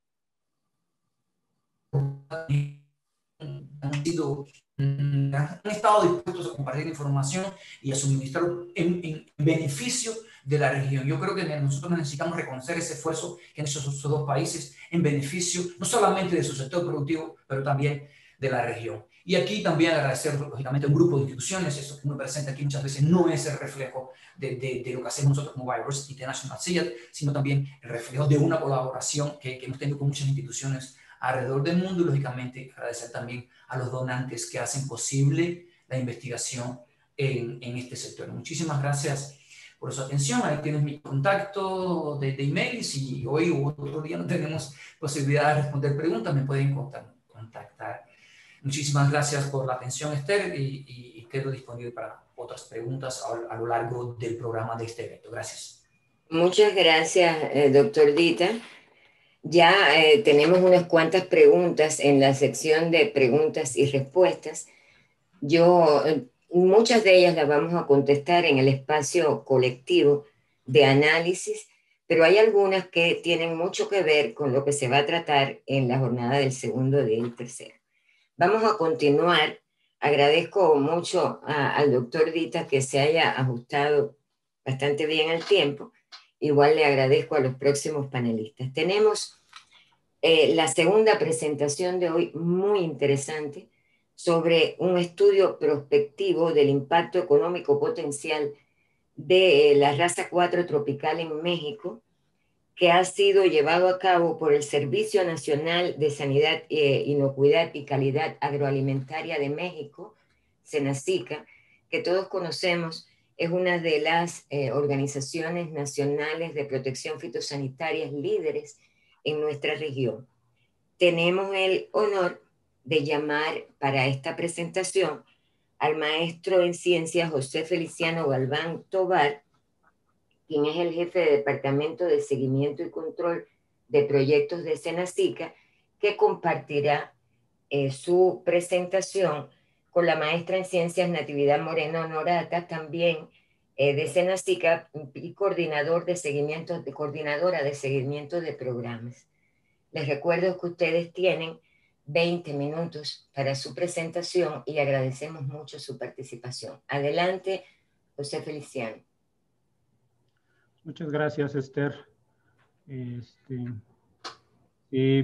Han, sido, han estado dispuestos a compartir información y a suministrar en, en beneficio de la región. Yo creo que nosotros necesitamos reconocer ese esfuerzo que han hecho esos, esos dos países en beneficio, no solamente de su sector productivo, pero también de la región. Y aquí también agradecer, lógicamente, a un grupo de instituciones. Eso que uno presenta aquí muchas veces no es el reflejo de, de, de lo que hacemos nosotros como Bioversity International C I A T, sino también el reflejo de una colaboración que, que hemos tenido con muchas instituciones alrededor del mundo. Y, lógicamente, agradecer también a los donantes que hacen posible la investigación en, en este sector. Muchísimas gracias por su atención. Ahí tienes mi contacto de, de email. Y si hoy o otro día no tenemos posibilidad de responder preguntas, me pueden contactar. Muchísimas gracias por la atención, Esther, y, y, y quedo disponible para otras preguntas a, a lo largo del programa de este evento. Gracias. Muchas gracias, eh, doctor Dita. Ya eh, tenemos unas cuantas preguntas en la sección de preguntas y respuestas. Yo, muchas de ellas las vamos a contestar en el espacio colectivo de análisis, pero hay algunas que tienen mucho que ver con lo que se va a tratar en la jornada del segundo día y tercero. Vamos a continuar. Agradezco mucho a, al doctor Dita que se haya ajustado bastante bien al tiempo. Igual le agradezco a los próximos panelistas. Tenemos eh, la segunda presentación de hoy, muy interesante, sobre un estudio prospectivo del impacto económico potencial de eh, la raza cuatro tropical en México, que ha sido llevado a cabo por el Servicio Nacional de Sanidad, eh, Inocuidad y Calidad Agroalimentaria de México, SENASICA, que todos conocemos, es una de las eh, organizaciones nacionales de protección fitosanitaria líderes en nuestra región. Tenemos el honor de llamar para esta presentación al maestro en ciencias José Feliciano Galván Tobar, quien es el jefe de Departamento de Seguimiento y Control de Proyectos de SENASICA, que compartirá eh, su presentación con la maestra en ciencias Natividad Moreno Honorata, también eh, de SENASICA y coordinador de seguimiento, de, coordinadora de seguimiento de programas. Les recuerdo que ustedes tienen veinte minutos para su presentación y agradecemos mucho su participación. Adelante, José Feliciano. Muchas gracias, Esther. Este, ¿y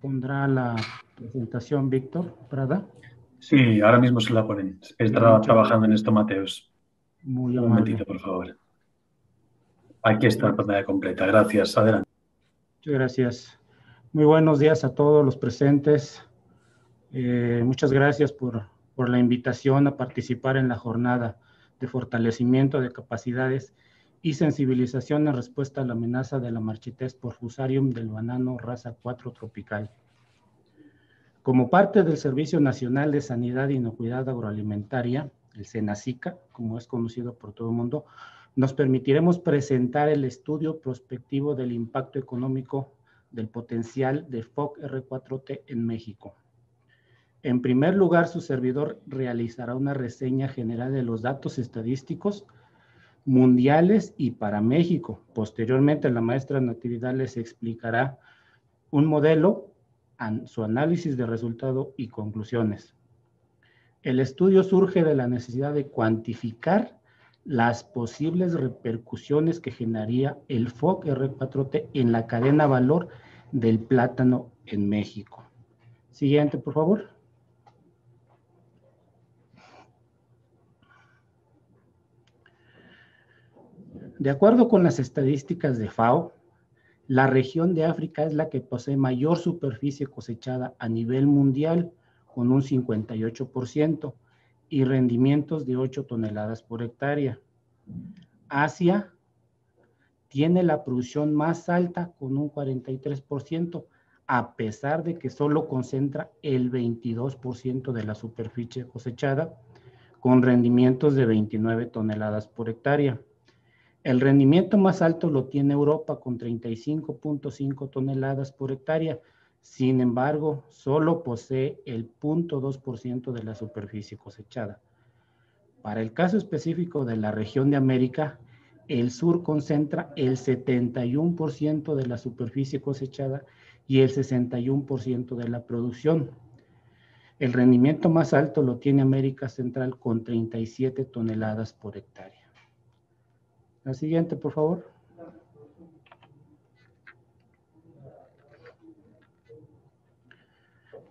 pondrá la presentación Víctor Prada? Sí, ahora mismo se la ponen. Estará trabajando en esto, Mateos. Muy amable. Un momentito, por favor. Aquí está la pantalla completa. Gracias. Adelante. Muchas gracias. Muy buenos días a todos los presentes. Eh, muchas gracias por, por la invitación a participar en la jornada de fortalecimiento de capacidades y sensibilización en respuesta a la amenaza de la marchitez por Fusarium del banano raza cuatro tropical. Como parte del Servicio Nacional de Sanidad e Inocuidad Agroalimentaria, el SENASICA, como es conocido por todo el mundo, nos permitiremos presentar el estudio prospectivo del impacto económico del potencial de F O C R cuatro T en México. En primer lugar, su servidor realizará una reseña general de los datos estadísticos mundiales y para México. Posteriormente, la maestra Natividad les explicará un modelo, su análisis de resultado y conclusiones. El estudio surge de la necesidad de cuantificar las posibles repercusiones que generaría el F O C R cuatro T en la cadena valor del plátano en México. Siguiente, por favor. De acuerdo con las estadísticas de F A O, la región de África es la que posee mayor superficie cosechada a nivel mundial, con un cincuenta y ocho por ciento, y rendimientos de ocho toneladas por hectárea. Asia tiene la producción más alta, con un cuarenta y tres por ciento, a pesar de que solo concentra el veintidós por ciento de la superficie cosechada, con rendimientos de veintinueve toneladas por hectárea. El rendimiento más alto lo tiene Europa con treinta y cinco punto cinco toneladas por hectárea. Sin embargo, solo posee el cero punto dos por ciento de la superficie cosechada. Para el caso específico de la región de América, el sur concentra el setenta y uno por ciento de la superficie cosechada y el sesenta y uno por ciento de la producción. El rendimiento más alto lo tiene América Central con treinta y siete toneladas por hectárea. La siguiente, por favor.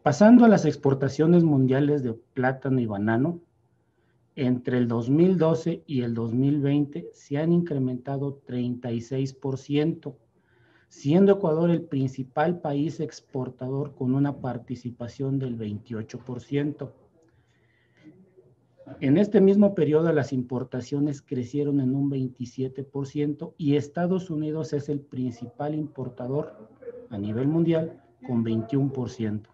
Pasando a las exportaciones mundiales de plátano y banano, entre el dos mil doce y el dos mil veinte se han incrementado treinta y seis por ciento, siendo Ecuador el principal país exportador con una participación del veintiocho por ciento. En este mismo periodo las importaciones crecieron en un veintisiete por ciento y Estados Unidos es el principal importador a nivel mundial con veintiuno por ciento.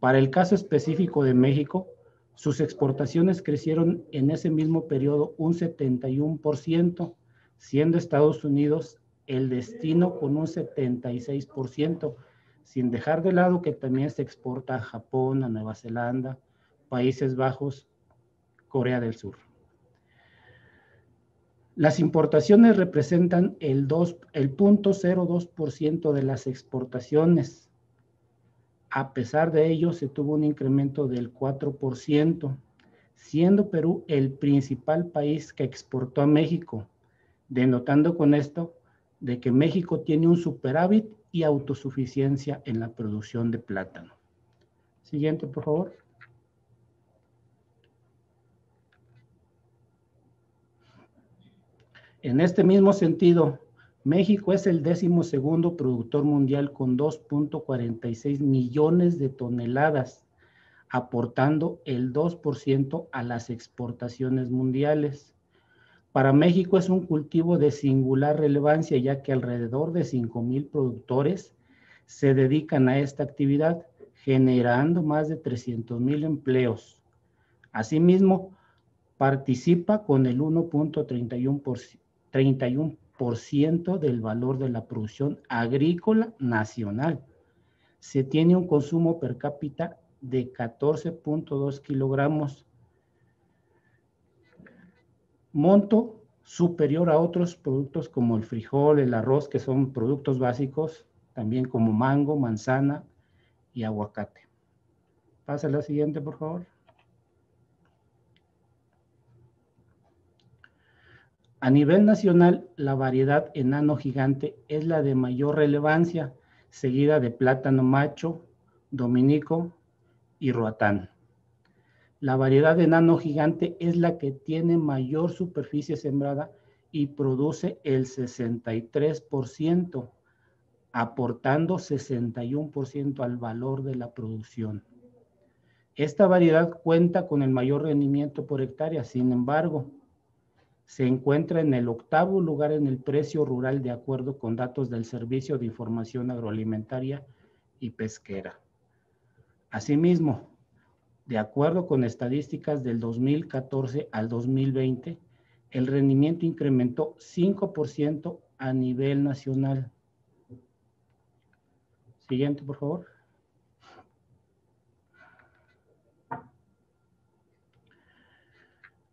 Para el caso específico de México, sus exportaciones crecieron en ese mismo periodo un setenta y uno por ciento, siendo Estados Unidos el destino con un setenta y seis por ciento, sin dejar de lado que también se exporta a Japón, a Nueva Zelanda, Países Bajos, Corea del Sur. Las importaciones representan el cero punto cero dos por ciento de las exportaciones. A pesar de ello, se tuvo un incremento del cuatro por ciento, siendo Perú el principal país que exportó a México, denotando con esto de que México tiene un superávit y autosuficiencia en la producción de plátano. Siguiente, por favor. En este mismo sentido, México es el décimo segundo productor mundial con dos punto cuarenta y seis millones de toneladas, aportando el dos por ciento a las exportaciones mundiales. Para México es un cultivo de singular relevancia, ya que alrededor de cinco mil productores se dedican a esta actividad, generando más de trescientos mil empleos. Asimismo, participa con el uno punto treinta y uno por ciento del valor de la producción agrícola nacional. Se tiene un consumo per cápita de catorce punto dos kilogramos, monto superior a otros productos como el frijol, el arroz, que son productos básicos, también como mango, manzana y aguacate. Pasa a la siguiente, por favor. A nivel nacional, la variedad enano gigante es la de mayor relevancia, seguida de plátano macho, dominico y roatán. La variedad de enano gigante es la que tiene mayor superficie sembrada y produce el sesenta y tres por ciento, aportando sesenta y uno por ciento al valor de la producción. Esta variedad cuenta con el mayor rendimiento por hectárea, sin embargo, se encuentra en el octavo lugar en el precio rural de acuerdo con datos del Servicio de Información Agroalimentaria y Pesquera. Asimismo, de acuerdo con estadísticas del dos mil catorce al dos mil veinte, el rendimiento incrementó cinco por ciento a nivel nacional. Siguiente, por favor.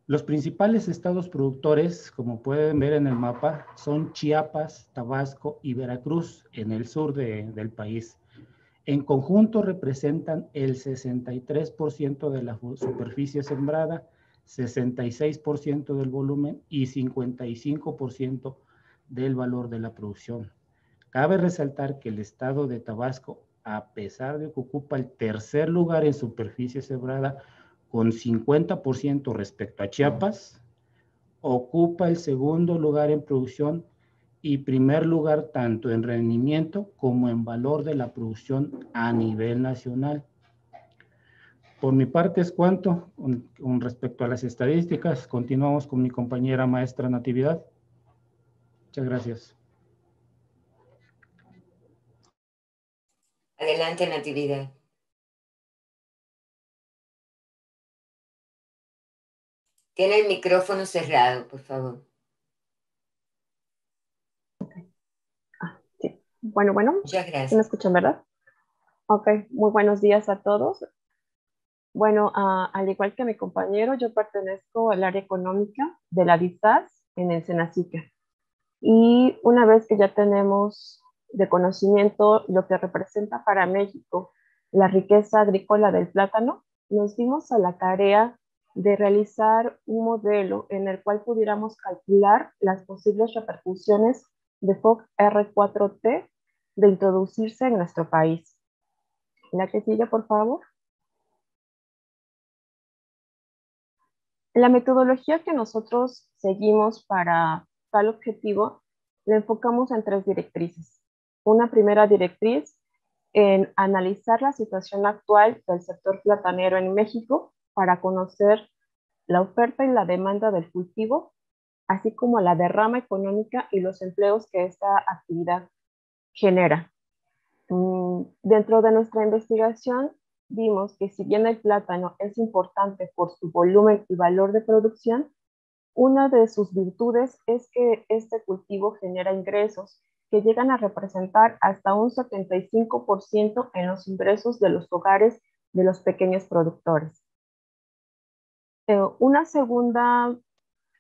Los principales estados productores, como pueden ver en el mapa, son Chiapas, Tabasco y Veracruz, en el sur de, del país. En conjunto representan el sesenta y tres por ciento de la superficie sembrada, sesenta y seis por ciento del volumen y cincuenta y cinco por ciento del valor de la producción. Cabe resaltar que el estado de Tabasco, a pesar de que ocupa el tercer lugar en superficie sembrada con cincuenta por ciento respecto a Chiapas, ocupa el segundo lugar en producción y primer lugar tanto en rendimiento como en valor de la producción a nivel nacional. Por mi parte es cuanto con respecto a las estadísticas. Continuamos con mi compañera maestra Natividad. Muchas gracias. Adelante, Natividad. Tiene el micrófono cerrado, por favor. Bueno, bueno. Muchas gracias. ¿Me escuchan, verdad? Ok, muy buenos días a todos. Bueno, uh, al igual que mi compañero, yo pertenezco al área económica de la D I S A S en el SENASICA. Y una vez que ya tenemos de conocimiento lo que representa para México la riqueza agrícola del plátano, nos dimos a la tarea de realizar un modelo en el cual pudiéramos calcular las posibles repercusiones de F O C R cuatro T de introducirse en nuestro país. La que sigue, por favor. La metodología que nosotros seguimos para tal objetivo la enfocamos en tres directrices. Una primera directriz en analizar la situación actual del sector platanero en México para conocer la oferta y la demanda del cultivo, así como la derrama económica y los empleos que esta actividad genera. Dentro de nuestra investigación vimos que si bien el plátano es importante por su volumen y valor de producción, una de sus virtudes es que este cultivo genera ingresos que llegan a representar hasta un setenta y cinco por ciento en los ingresos de los hogares de los pequeños productores. Una segunda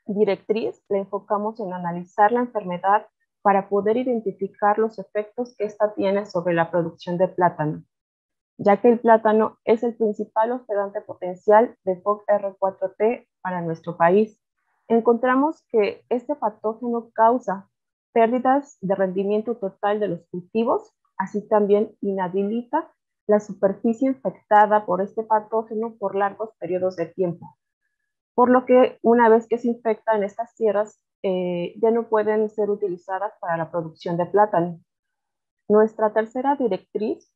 directriz la enfocamos en analizar la enfermedad para poder identificar los efectos que ésta tiene sobre la producción de plátano, ya que el plátano es el principal hospedante potencial de F O C R cuatro T para nuestro país. Encontramos que este patógeno causa pérdidas de rendimiento total de los cultivos, así también inhabilita la superficie infectada por este patógeno por largos periodos de tiempo. Por lo que una vez que se infectan estas tierras, eh, ya no pueden ser utilizadas para la producción de plátano. Nuestra tercera directriz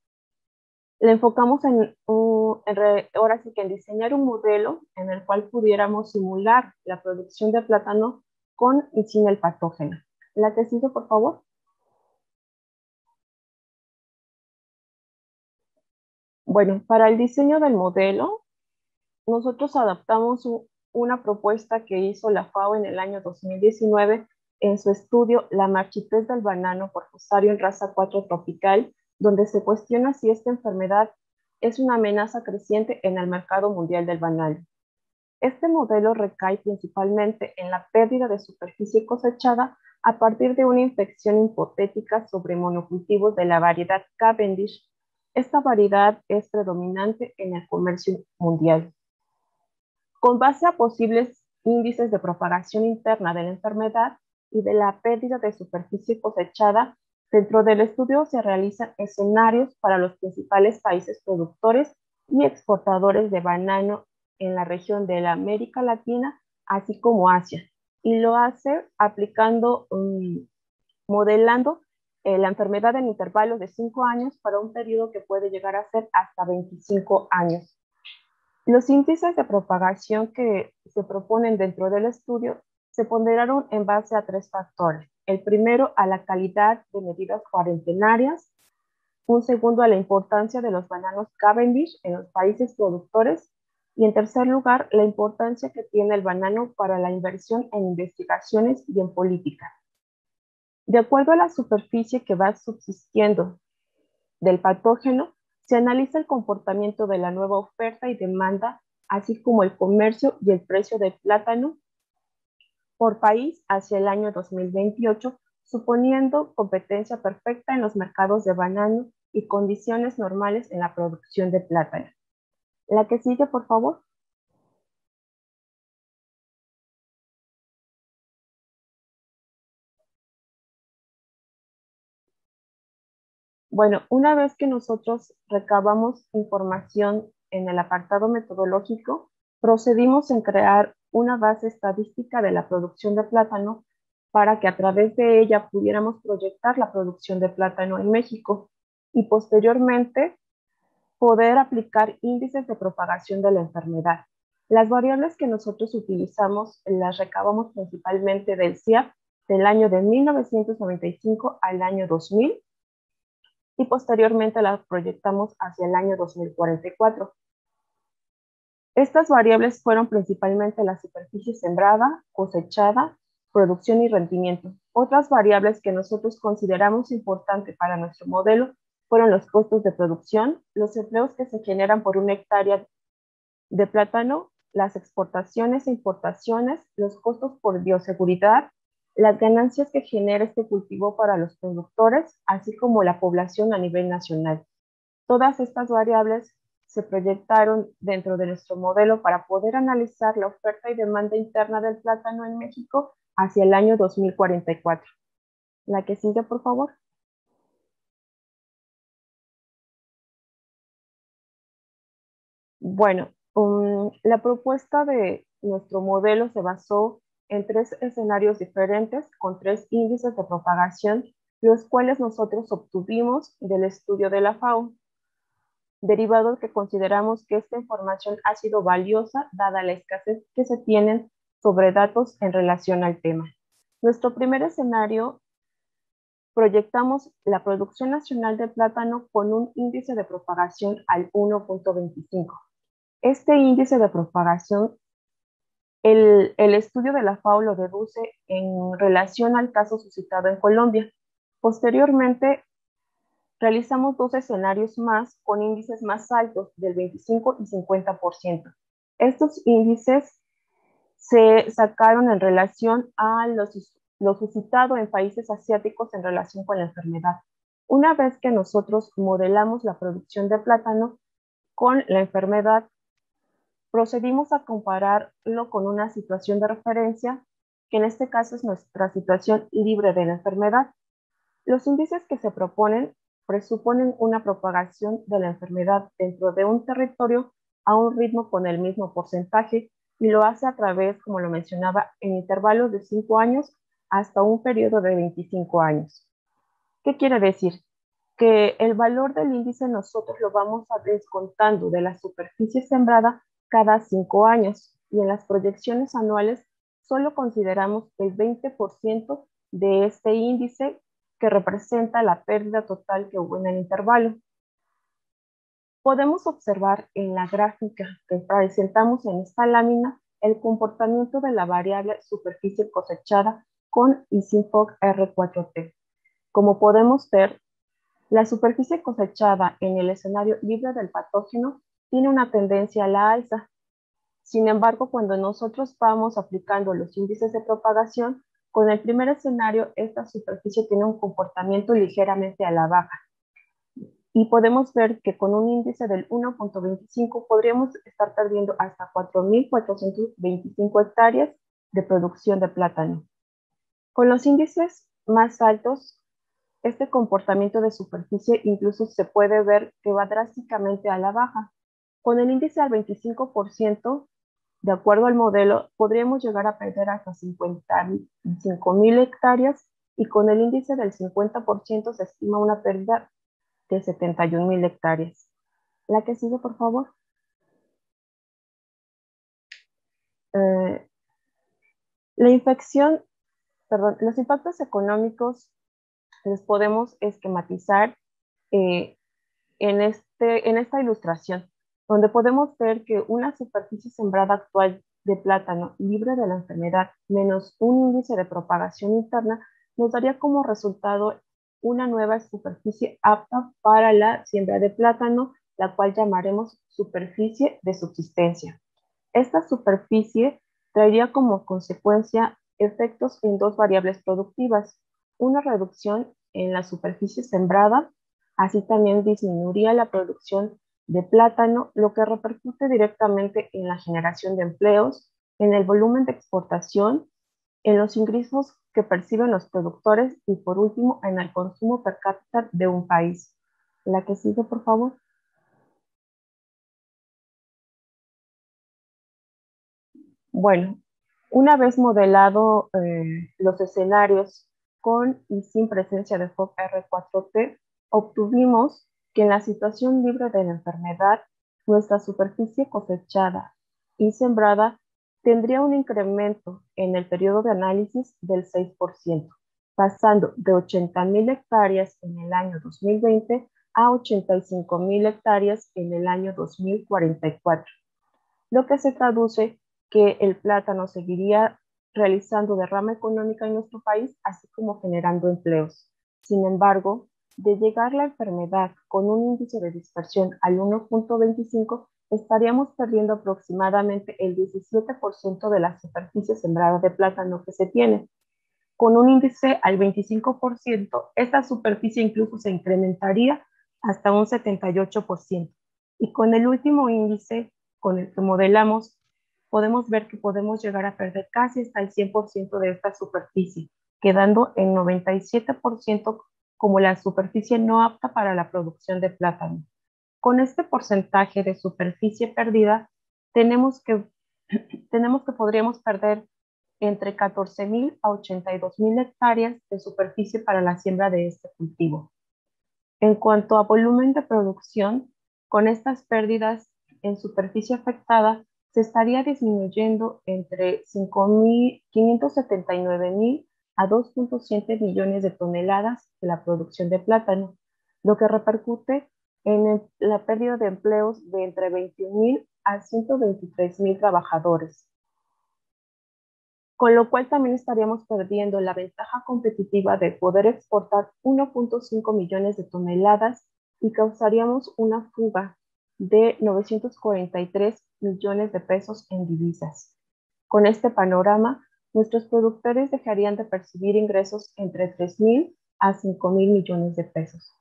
la enfocamos en, uh, en re, ahora sí que en diseñar un modelo en el cual pudiéramos simular la producción de plátano con y sin el patógeno. La que sigue, por favor. Bueno, para el diseño del modelo, nosotros adaptamos una propuesta que hizo la FAO en el año dos mil diecinueve en su estudio La marchitez del banano por Fusarium en raza cuatro tropical, donde se cuestiona si esta enfermedad es una amenaza creciente en el mercado mundial del banano. Este modelo recae principalmente en la pérdida de superficie cosechada a partir de una infección hipotética sobre monocultivos de la variedad Cavendish. Esta variedad es predominante en el comercio mundial. Con base a posibles índices de propagación interna de la enfermedad y de la pérdida de superficie cosechada, dentro del estudio se realizan escenarios para los principales países productores y exportadores de banano en la región de la América Latina, así como Asia, y lo hace aplicando, um, modelando eh, la enfermedad en intervalos de cinco años para un periodo que puede llegar a ser hasta veinticinco años. Los índices de propagación que se proponen dentro del estudio se ponderaron en base a tres factores. El primero, a la calidad de medidas cuarentenarias. Un segundo, a la importancia de los bananos Cavendish en los países productores. Y en tercer lugar, la importancia que tiene el banano para la inversión en investigaciones y en política. De acuerdo a la superficie que va subsistiendo del patógeno, se analiza el comportamiento de la nueva oferta y demanda, así como el comercio y el precio del plátano por país hacia el año dos mil veintiocho, suponiendo competencia perfecta en los mercados de banano y condiciones normales en la producción de plátano. La que sigue, por favor. Bueno, una vez que nosotros recabamos información en el apartado metodológico, procedimos en crear una base estadística de la producción de plátano para que a través de ella pudiéramos proyectar la producción de plátano en México y posteriormente poder aplicar índices de propagación de la enfermedad. Las variables que nosotros utilizamos las recabamos principalmente del C I A T del año de mil novecientos noventa y cinco al año dos mil y posteriormente las proyectamos hacia el año dos mil cuarenta y cuatro. Estas variables fueron principalmente la superficie sembrada, cosechada, producción y rendimiento. Otras variables que nosotros consideramos importantes para nuestro modelo fueron los costos de producción, los empleos que se generan por una hectárea de plátano, las exportaciones e importaciones, los costos por bioseguridad, las ganancias que genera este cultivo para los productores, así como la población a nivel nacional. Todas estas variables se proyectaron dentro de nuestro modelo para poder analizar la oferta y demanda interna del plátano en México hacia el año dos mil cuarenta y cuatro. La que sigue, por favor. Bueno, um, la propuesta de nuestro modelo se basó en tres escenarios diferentes con tres índices de propagación, los cuales nosotros obtuvimos del estudio de la FAO. Derivados que consideramos que esta información ha sido valiosa dada la escasez que se tienen sobre datos en relación al tema. Nuestro primer escenario, proyectamos la producción nacional de plátano con un índice de propagación al uno punto veinticinco. Este índice de propagación, el, el estudio de la FAO lo deduce en relación al caso suscitado en Colombia. Posteriormente, realizamos dos escenarios más con índices más altos del veinticinco y cincuenta por ciento. Estos índices se sacaron en relación a lo suscitado en países asiáticos en relación con la enfermedad. Una vez que nosotros modelamos la producción de plátano con la enfermedad, procedimos a compararlo con una situación de referencia que en este caso es nuestra situación libre de la enfermedad. Los índices que se proponen presuponen una propagación de la enfermedad dentro de un territorio a un ritmo con el mismo porcentaje y lo hace a través, como lo mencionaba, en intervalos de cinco años hasta un periodo de veinticinco años. ¿Qué quiere decir? Que el valor del índice nosotros lo vamos a descontando de la superficie sembrada cada cinco años y en las proyecciones anuales solo consideramos el veinte por ciento de este índice que representa la pérdida total que hubo en el intervalo. Podemos observar en la gráfica que presentamos en esta lámina el comportamiento de la variable superficie cosechada con y sin F O C R cuatro T. Como podemos ver, la superficie cosechada en el escenario libre del patógeno tiene una tendencia a la alza. Sin embargo, cuando nosotros vamos aplicando los índices de propagación, con el primer escenario esta superficie tiene un comportamiento ligeramente a la baja. Y podemos ver que con un índice del uno punto veinticinco podríamos estar perdiendo hasta cuatro mil cuatrocientas veinticinco hectáreas de producción de plátano. Con los índices más altos, este comportamiento de superficie incluso se puede ver que va drásticamente a la baja. Con el índice al veinticinco por ciento, de acuerdo al modelo, podríamos llegar a perder hasta cincuenta y cinco mil hectáreas y con el índice del cincuenta por ciento se estima una pérdida de setenta y un mil hectáreas. La que sigue, por favor. Eh, la infección, perdón, los impactos económicos los podemos esquematizar eh, en, este, en esta ilustración, donde podemos ver que una superficie sembrada actual de plátano libre de la enfermedad menos un índice de propagación interna nos daría como resultado una nueva superficie apta para la siembra de plátano, la cual llamaremos superficie de subsistencia. Esta superficie traería como consecuencia efectos en dos variables productivas, una reducción en la superficie sembrada, así también disminuiría la producción de plátano, lo que repercute directamente en la generación de empleos, en el volumen de exportación, en los ingresos que perciben los productores y por último en el consumo per cápita de un país. La que sigue, por favor. Bueno, una vez modelado eh, los escenarios con y sin presencia de F O C R cuatro T, obtuvimos que en la situación libre de la enfermedad, nuestra superficie cosechada y sembrada tendría un incremento en el periodo de análisis del seis por ciento, pasando de ochenta mil hectáreas en el año dos mil veinte a ochenta y cinco mil hectáreas en el año dos mil cuarenta y cuatro, lo que se traduce que el plátano seguiría realizando derrama económica en nuestro país, así como generando empleos. Sin embargo, de llegar la enfermedad con un índice de dispersión al uno punto veinticinco, estaríamos perdiendo aproximadamente el diecisiete por ciento de la superficie sembrada de plátano que se tiene. Con un índice al veinticinco por ciento, esta superficie incluso se incrementaría hasta un setenta y ocho por ciento. Y con el último índice con el que modelamos, podemos ver que podemos llegar a perder casi hasta el cien por ciento de esta superficie, quedando en noventa y siete por ciento como la superficie no apta para la producción de plátano. Con este porcentaje de superficie perdida, tenemos que, tenemos que podríamos perder entre catorce mil a ochenta y dos mil hectáreas de superficie para la siembra de este cultivo. En cuanto a volumen de producción, con estas pérdidas en superficie afectada, se estaría disminuyendo entre quinientos setenta y nueve mil a dos punto siete millones de toneladas de la producción de plátano, lo que repercute en la pérdida de empleos de entre veintiún mil a ciento veintitrés mil trabajadores. Con lo cual también estaríamos perdiendo la ventaja competitiva de poder exportar uno punto cinco millones de toneladas y causaríamos una fuga de novecientos cuarenta y tres millones de pesos en divisas. Con este panorama, nuestros productores dejarían de percibir ingresos entre tres mil a cinco mil millones de pesos.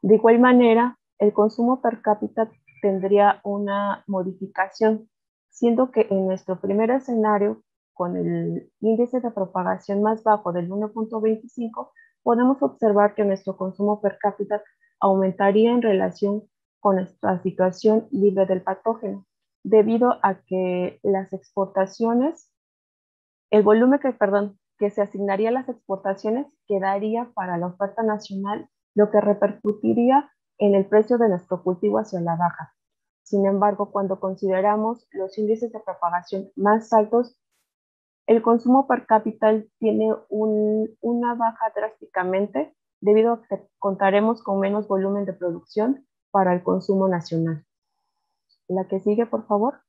De igual manera, el consumo per cápita tendría una modificación, siendo que en nuestro primer escenario con el índice de propagación más bajo del uno punto veinticinco, podemos observar que nuestro consumo per cápita aumentaría en relación con nuestra situación libre del patógeno, debido a que las exportaciones, el volumen que, perdón, que se asignaría a las exportaciones quedaría para la oferta nacional, lo que repercutiría en el precio de nuestro cultivo hacia la baja. Sin embargo, cuando consideramos los índices de propagación más altos, el consumo per cápita tiene un, una baja drásticamente debido a que contaremos con menos volumen de producción para el consumo nacional. La que sigue, por favor.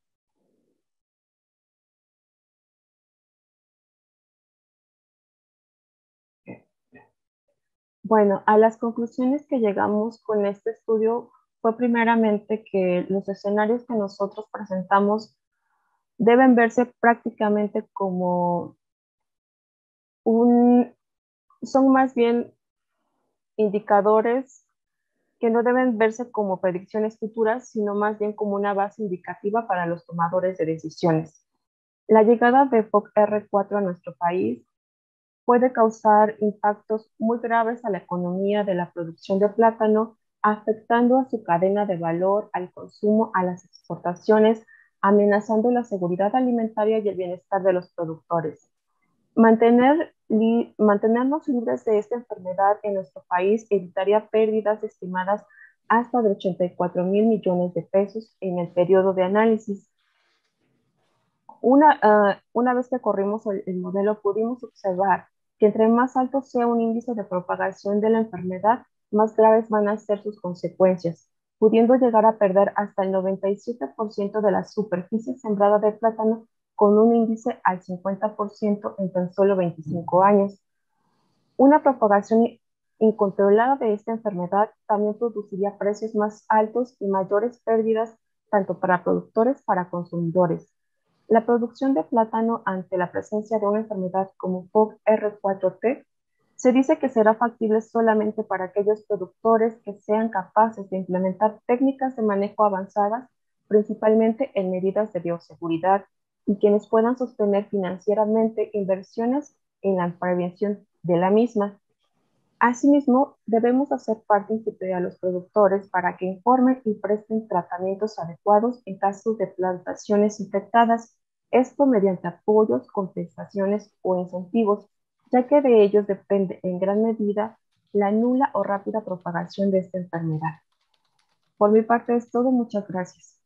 Bueno, a las conclusiones que llegamos con este estudio fue primeramente que los escenarios que nosotros presentamos deben verse prácticamente como un, son más bien indicadores que no deben verse como predicciones futuras, sino más bien como una base indicativa para los tomadores de decisiones. La llegada de F O C R cuatro a nuestro país puede causar impactos muy graves a la economía de la producción de plátano, afectando a su cadena de valor, al consumo, a las exportaciones, amenazando la seguridad alimentaria y el bienestar de los productores. Mantener li- mantenernos libres de esta enfermedad en nuestro país evitaría pérdidas estimadas hasta de ochenta y cuatro mil millones de pesos en el periodo de análisis. Una, uh, una vez que corrimos el, el modelo, pudimos observar que entre más alto sea un índice de propagación de la enfermedad, más graves van a ser sus consecuencias, pudiendo llegar a perder hasta el noventa y siete por ciento de la superficie sembrada de plátano con un índice al cincuenta por ciento en tan solo veinticinco años. Una propagación incontrolada de esta enfermedad también produciría precios más altos y mayores pérdidas tanto para productores como para consumidores. La producción de plátano ante la presencia de una enfermedad como F O C R cuatro T se dice que será factible solamente para aquellos productores que sean capaces de implementar técnicas de manejo avanzadas, principalmente en medidas de bioseguridad, y quienes puedan sostener financieramente inversiones en la prevención de la misma. Asimismo, debemos hacer partícipe a los productores para que informen y presten tratamientos adecuados en casos de plantaciones infectadas, esto mediante apoyos, compensaciones o incentivos, ya que de ellos depende en gran medida la nula o rápida propagación de esta enfermedad. Por mi parte es todo, muchas gracias.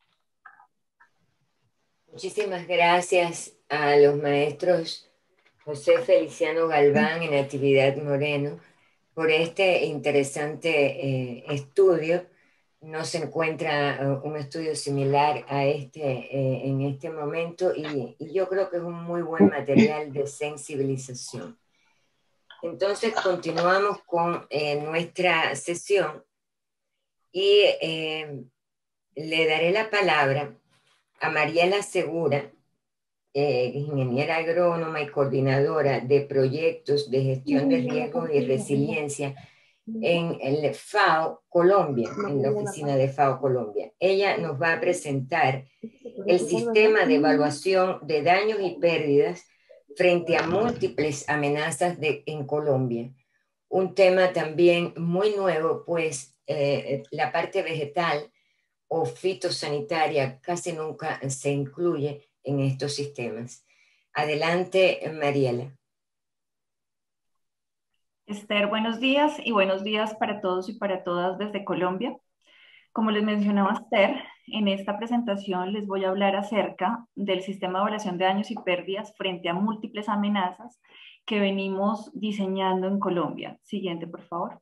Muchísimas gracias a los maestros José Feliciano Galván y Natividad Moreno por este interesante eh, estudio. No se encuentra uh, un estudio similar a este eh, en este momento y, y yo creo que es un muy buen material de sensibilización. Entonces continuamos con eh, nuestra sesión y eh, le daré la palabra a Mariela Segura, eh, ingeniera agrónoma y coordinadora de proyectos de gestión de riesgos y resiliencia en el F A O Colombia, en la oficina de F A O Colombia. Ella nos va a presentar el sistema de evaluación de daños y pérdidas frente a múltiples amenazas de, en Colombia. Un tema también muy nuevo, pues eh, la parte vegetal o fitosanitaria casi nunca se incluye en estos sistemas. Adelante, Mariela. Esther, buenos días y buenos días para todos y para todas desde Colombia. Como les mencionaba Esther, en esta presentación les voy a hablar acerca del sistema de evaluación de daños y pérdidas frente a múltiples amenazas que venimos diseñando en Colombia. Siguiente, por favor.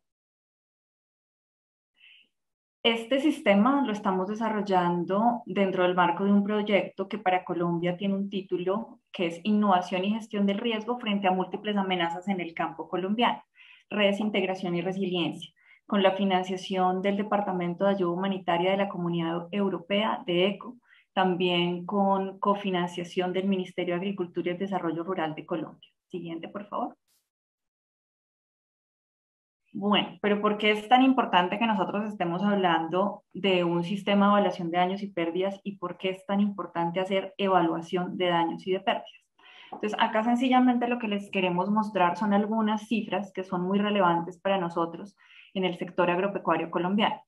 Este sistema lo estamos desarrollando dentro del marco de un proyecto que para Colombia tiene un título que es Innovación y Gestión del Riesgo frente a múltiples amenazas en el campo colombiano, Redes, Integración y Resiliencia, con la financiación del Departamento de Ayuda Humanitaria de la Comunidad Europea de ECO, también con cofinanciación del Ministerio de Agricultura y Desarrollo Rural de Colombia. Siguiente, por favor. Bueno, pero ¿por qué es tan importante que nosotros estemos hablando de un sistema de evaluación de daños y pérdidas y por qué es tan importante hacer evaluación de daños y de pérdidas? Entonces, acá sencillamente lo que les queremos mostrar son algunas cifras que son muy relevantes para nosotros en el sector agropecuario colombiano.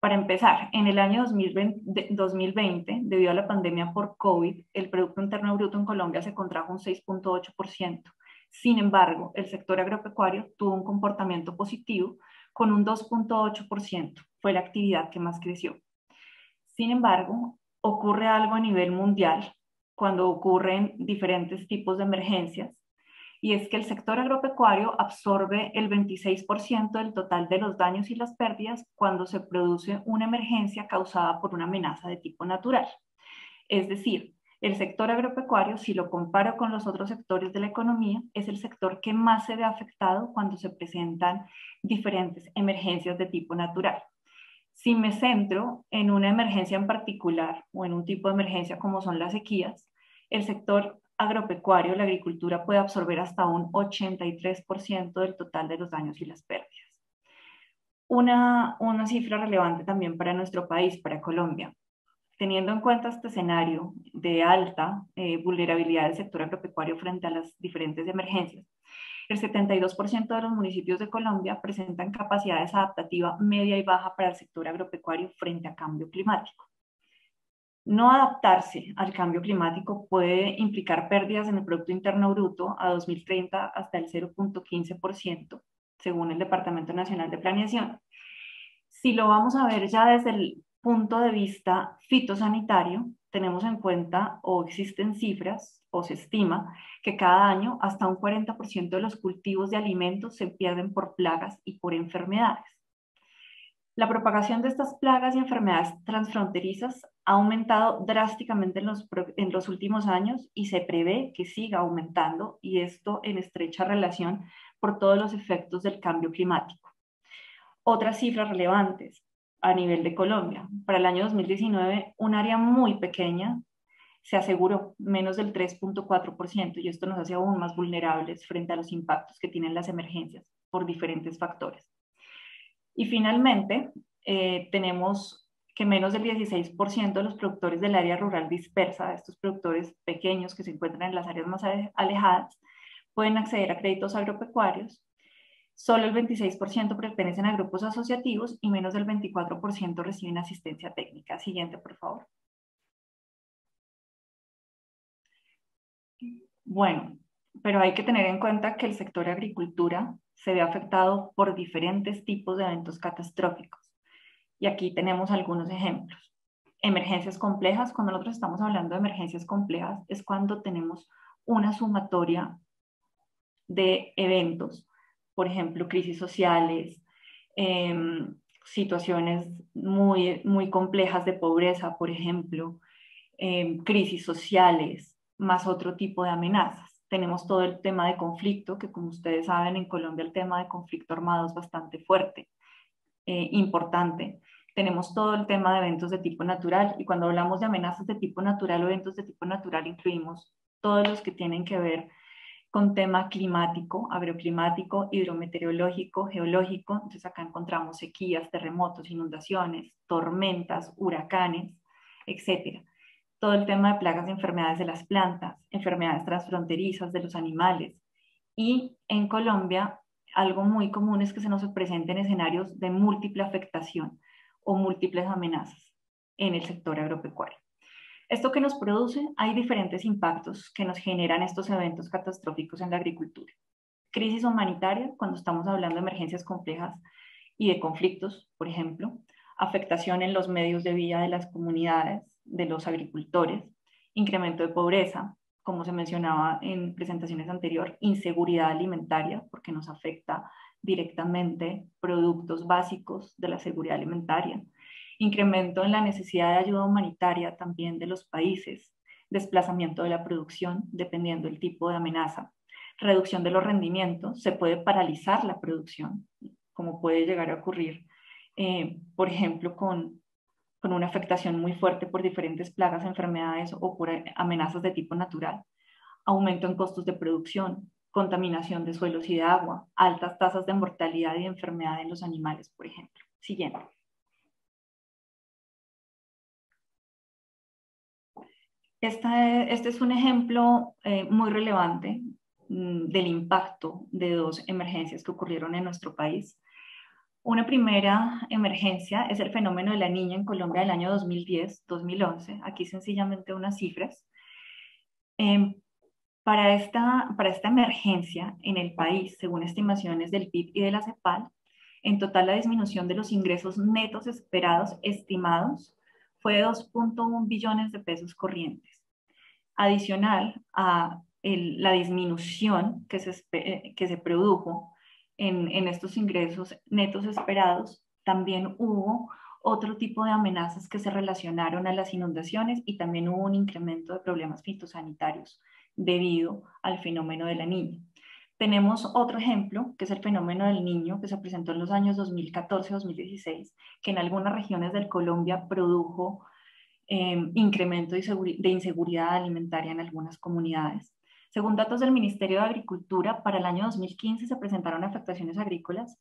Para empezar, en el año dos mil veinte, debido a la pandemia por COVID, el Producto Interno Bruto en Colombia se contrajo un seis punto ocho por ciento. Sin embargo, el sector agropecuario tuvo un comportamiento positivo con un dos punto ocho por ciento. Fue la actividad que más creció. Sin embargo, ocurre algo a nivel mundial cuando ocurren diferentes tipos de emergencias, y es que el sector agropecuario absorbe el veintiséis por ciento del total de los daños y las pérdidas cuando se produce una emergencia causada por una amenaza de tipo natural. Es decir, el sector agropecuario, si lo comparo con los otros sectores de la economía, es el sector que más se ve afectado cuando se presentan diferentes emergencias de tipo natural. Si me centro en una emergencia en particular o en un tipo de emergencia como son las sequías, el sector agropecuario, la agricultura, puede absorber hasta un ochenta y tres por ciento del total de los daños y las pérdidas. Una, una cifra relevante también para nuestro país, para Colombia. Teniendo en cuenta este escenario de alta eh, vulnerabilidad del sector agropecuario frente a las diferentes emergencias, el setenta y dos por ciento de los municipios de Colombia presentan capacidades adaptativa media y baja para el sector agropecuario frente a cambio climático. No adaptarse al cambio climático puede implicar pérdidas en el Producto Interno Bruto a dos mil treinta hasta el cero punto quince por ciento, según el Departamento Nacional de Planeación. Si lo vamos a ver ya desde el punto de vista fitosanitario, tenemos en cuenta o existen cifras o se estima que cada año hasta un cuarenta por ciento de los cultivos de alimentos se pierden por plagas y por enfermedades. La propagación de estas plagas y enfermedades transfronterizas ha aumentado drásticamente en los, en los últimos años y se prevé que siga aumentando, y esto en estrecha relación por todos los efectos del cambio climático. Otras cifras relevantes a nivel de Colombia. Para el año dos mil diecinueve, un área muy pequeña se aseguró, menos del tres punto cuatro por ciento, y esto nos hace aún más vulnerables frente a los impactos que tienen las emergencias por diferentes factores. Y finalmente, eh, tenemos que menos del dieciséis por ciento de los productores del área rural dispersa, estos productores pequeños que se encuentran en las áreas más alejadas, pueden acceder a créditos agropecuarios. Solo el veintiséis por ciento pertenecen a grupos asociativos y menos del veinticuatro por ciento reciben asistencia técnica. Siguiente, por favor. Bueno, pero hay que tener en cuenta que el sector agricultura se ve afectado por diferentes tipos de eventos catastróficos. Y aquí tenemos algunos ejemplos. Emergencias complejas. Cuando nosotros estamos hablando de emergencias complejas, es cuando tenemos una sumatoria de eventos. Por ejemplo, crisis sociales, eh, situaciones muy, muy complejas de pobreza, por ejemplo, eh, crisis sociales, más otro tipo de amenazas. Tenemos todo el tema de conflicto, que como ustedes saben, en Colombia el tema de conflicto armado es bastante fuerte, eh, importante. Tenemos todo el tema de eventos de tipo natural, y cuando hablamos de amenazas de tipo natural o eventos de tipo natural, incluimos todos los que tienen que ver con tema climático, agroclimático, hidrometeorológico, geológico. Entonces acá encontramos sequías, terremotos, inundaciones, tormentas, huracanes, etcétera. Todo el tema de plagas y enfermedades de las plantas, enfermedades transfronterizas de los animales. Y en Colombia algo muy común es que se nos presenten escenarios de múltiple afectación o múltiples amenazas en el sector agropecuario. Esto que nos produce, hay diferentes impactos que nos generan estos eventos catastróficos en la agricultura. Crisis humanitaria, cuando estamos hablando de emergencias complejas y de conflictos, por ejemplo. Afectación en los medios de vida de las comunidades, de los agricultores. Incremento de pobreza, como se mencionaba en presentaciones anteriores. Inseguridad alimentaria, porque nos afecta directamente productos básicos de la seguridad alimentaria. Incremento en la necesidad de ayuda humanitaria también de los países, desplazamiento de la producción dependiendo del tipo de amenaza, reducción de los rendimientos, se puede paralizar la producción, como puede llegar a ocurrir, eh, por ejemplo, con, con una afectación muy fuerte por diferentes plagas, enfermedades o por amenazas de tipo natural, aumento en costos de producción, contaminación de suelos y de agua, altas tasas de mortalidad y enfermedad en los animales, por ejemplo. Siguiente. Esta, este es un ejemplo eh, muy relevante mm, del impacto de dos emergencias que ocurrieron en nuestro país. Una primera emergencia es el fenómeno de la niña en Colombia del año dos mil diez a dos mil once. Aquí sencillamente unas cifras. Eh, para, esta, para esta emergencia en el país, según estimaciones del P I B y de la CEPAL, en total la disminución de los ingresos netos esperados estimados fue de dos punto uno billones de pesos corrientes. Adicional a el, la disminución que se, que se produjo En, en estos ingresos netos esperados, también hubo otro tipo de amenazas que se relacionaron a las inundaciones y también hubo un incremento de problemas fitosanitarios debido al fenómeno de la niña. Tenemos otro ejemplo, que es el fenómeno del niño, que se presentó en los años dos mil catorce a dos mil dieciséis, que en algunas regiones de Colombia produjo eh, incremento de, de inseguridad alimentaria en algunas comunidades. Según datos del Ministerio de Agricultura, para el año dos mil quince se presentaron afectaciones agrícolas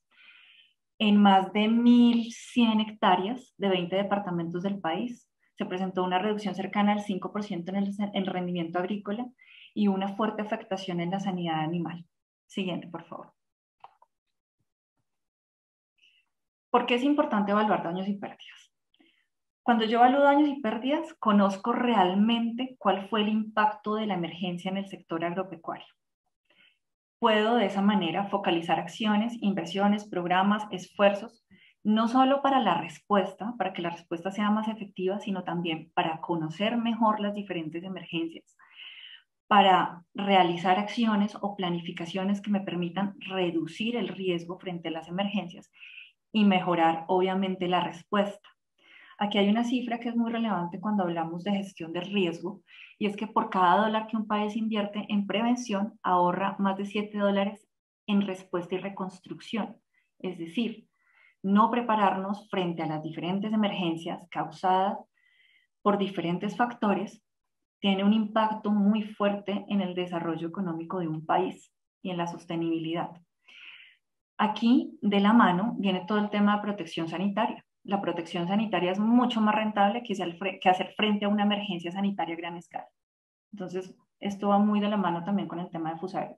en más de mil cien hectáreas de veinte departamentos del país. Se presentó una reducción cercana al cinco por ciento en el, en el rendimiento agrícola y una fuerte afectación en la sanidad animal. Siguiente, por favor. ¿Por qué es importante evaluar daños y pérdidas? Cuando yo evalúo daños y pérdidas, conozco realmente cuál fue el impacto de la emergencia en el sector agropecuario. Puedo de esa manera focalizar acciones, inversiones, programas, esfuerzos, no solo para la respuesta, para que la respuesta sea más efectiva, sino también para conocer mejor las diferentes emergencias, para realizar acciones o planificaciones que me permitan reducir el riesgo frente a las emergencias y mejorar, obviamente, la respuesta. Aquí hay una cifra que es muy relevante cuando hablamos de gestión de riesgo, y es que por cada dólar que un país invierte en prevención, ahorra más de siete dólares en respuesta y reconstrucción. Es decir, no prepararnos frente a las diferentes emergencias causadas por diferentes factores tiene un impacto muy fuerte en el desarrollo económico de un país y en la sostenibilidad. Aquí, de la mano, viene todo el tema de protección sanitaria. La protección sanitaria es mucho más rentable que hacer frente a una emergencia sanitaria a gran escala. Entonces, esto va muy de la mano también con el tema de Fusarium.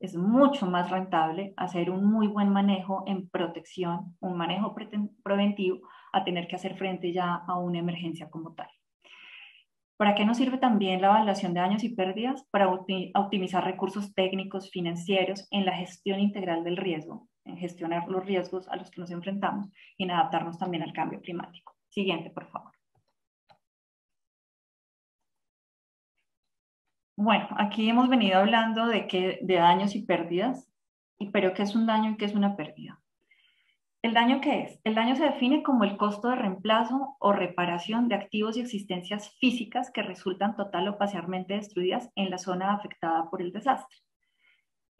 Es mucho más rentable hacer un muy buen manejo en protección, un manejo pre preventivo, a tener que hacer frente ya a una emergencia como tal. ¿Para qué nos sirve también la evaluación de daños y pérdidas? Para optimizar recursos técnicos, financieros, en la gestión integral del riesgo, en gestionar los riesgos a los que nos enfrentamos y en adaptarnos también al cambio climático. Siguiente, por favor. Bueno, aquí hemos venido hablando de, que, de daños y pérdidas, pero ¿qué es un daño y qué es una pérdida? ¿El daño qué es? El daño se define como el costo de reemplazo o reparación de activos y existencias físicas que resultan total o parcialmente destruidas en la zona afectada por el desastre.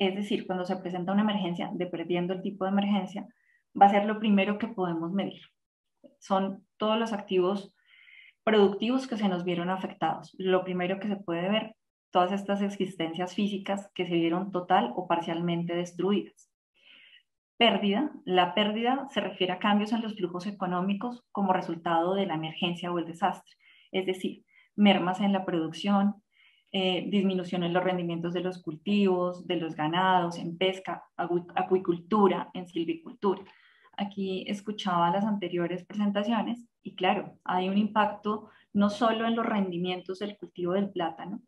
Es decir, cuando se presenta una emergencia, dependiendo del tipo de emergencia, va a ser lo primero que podemos medir. Son todos los activos productivos que se nos vieron afectados. Lo primero que se puede ver, todas estas existencias físicas que se vieron total o parcialmente destruidas. Pérdida. La pérdida se refiere a cambios en los flujos económicos como resultado de la emergencia o el desastre. Es decir, mermas en la producción, Eh, disminución en los rendimientos de los cultivos, de los ganados, en pesca, acuicultura, en silvicultura. Aquí escuchaba las anteriores presentaciones y claro, hay un impacto no solo en los rendimientos del cultivo del plátano,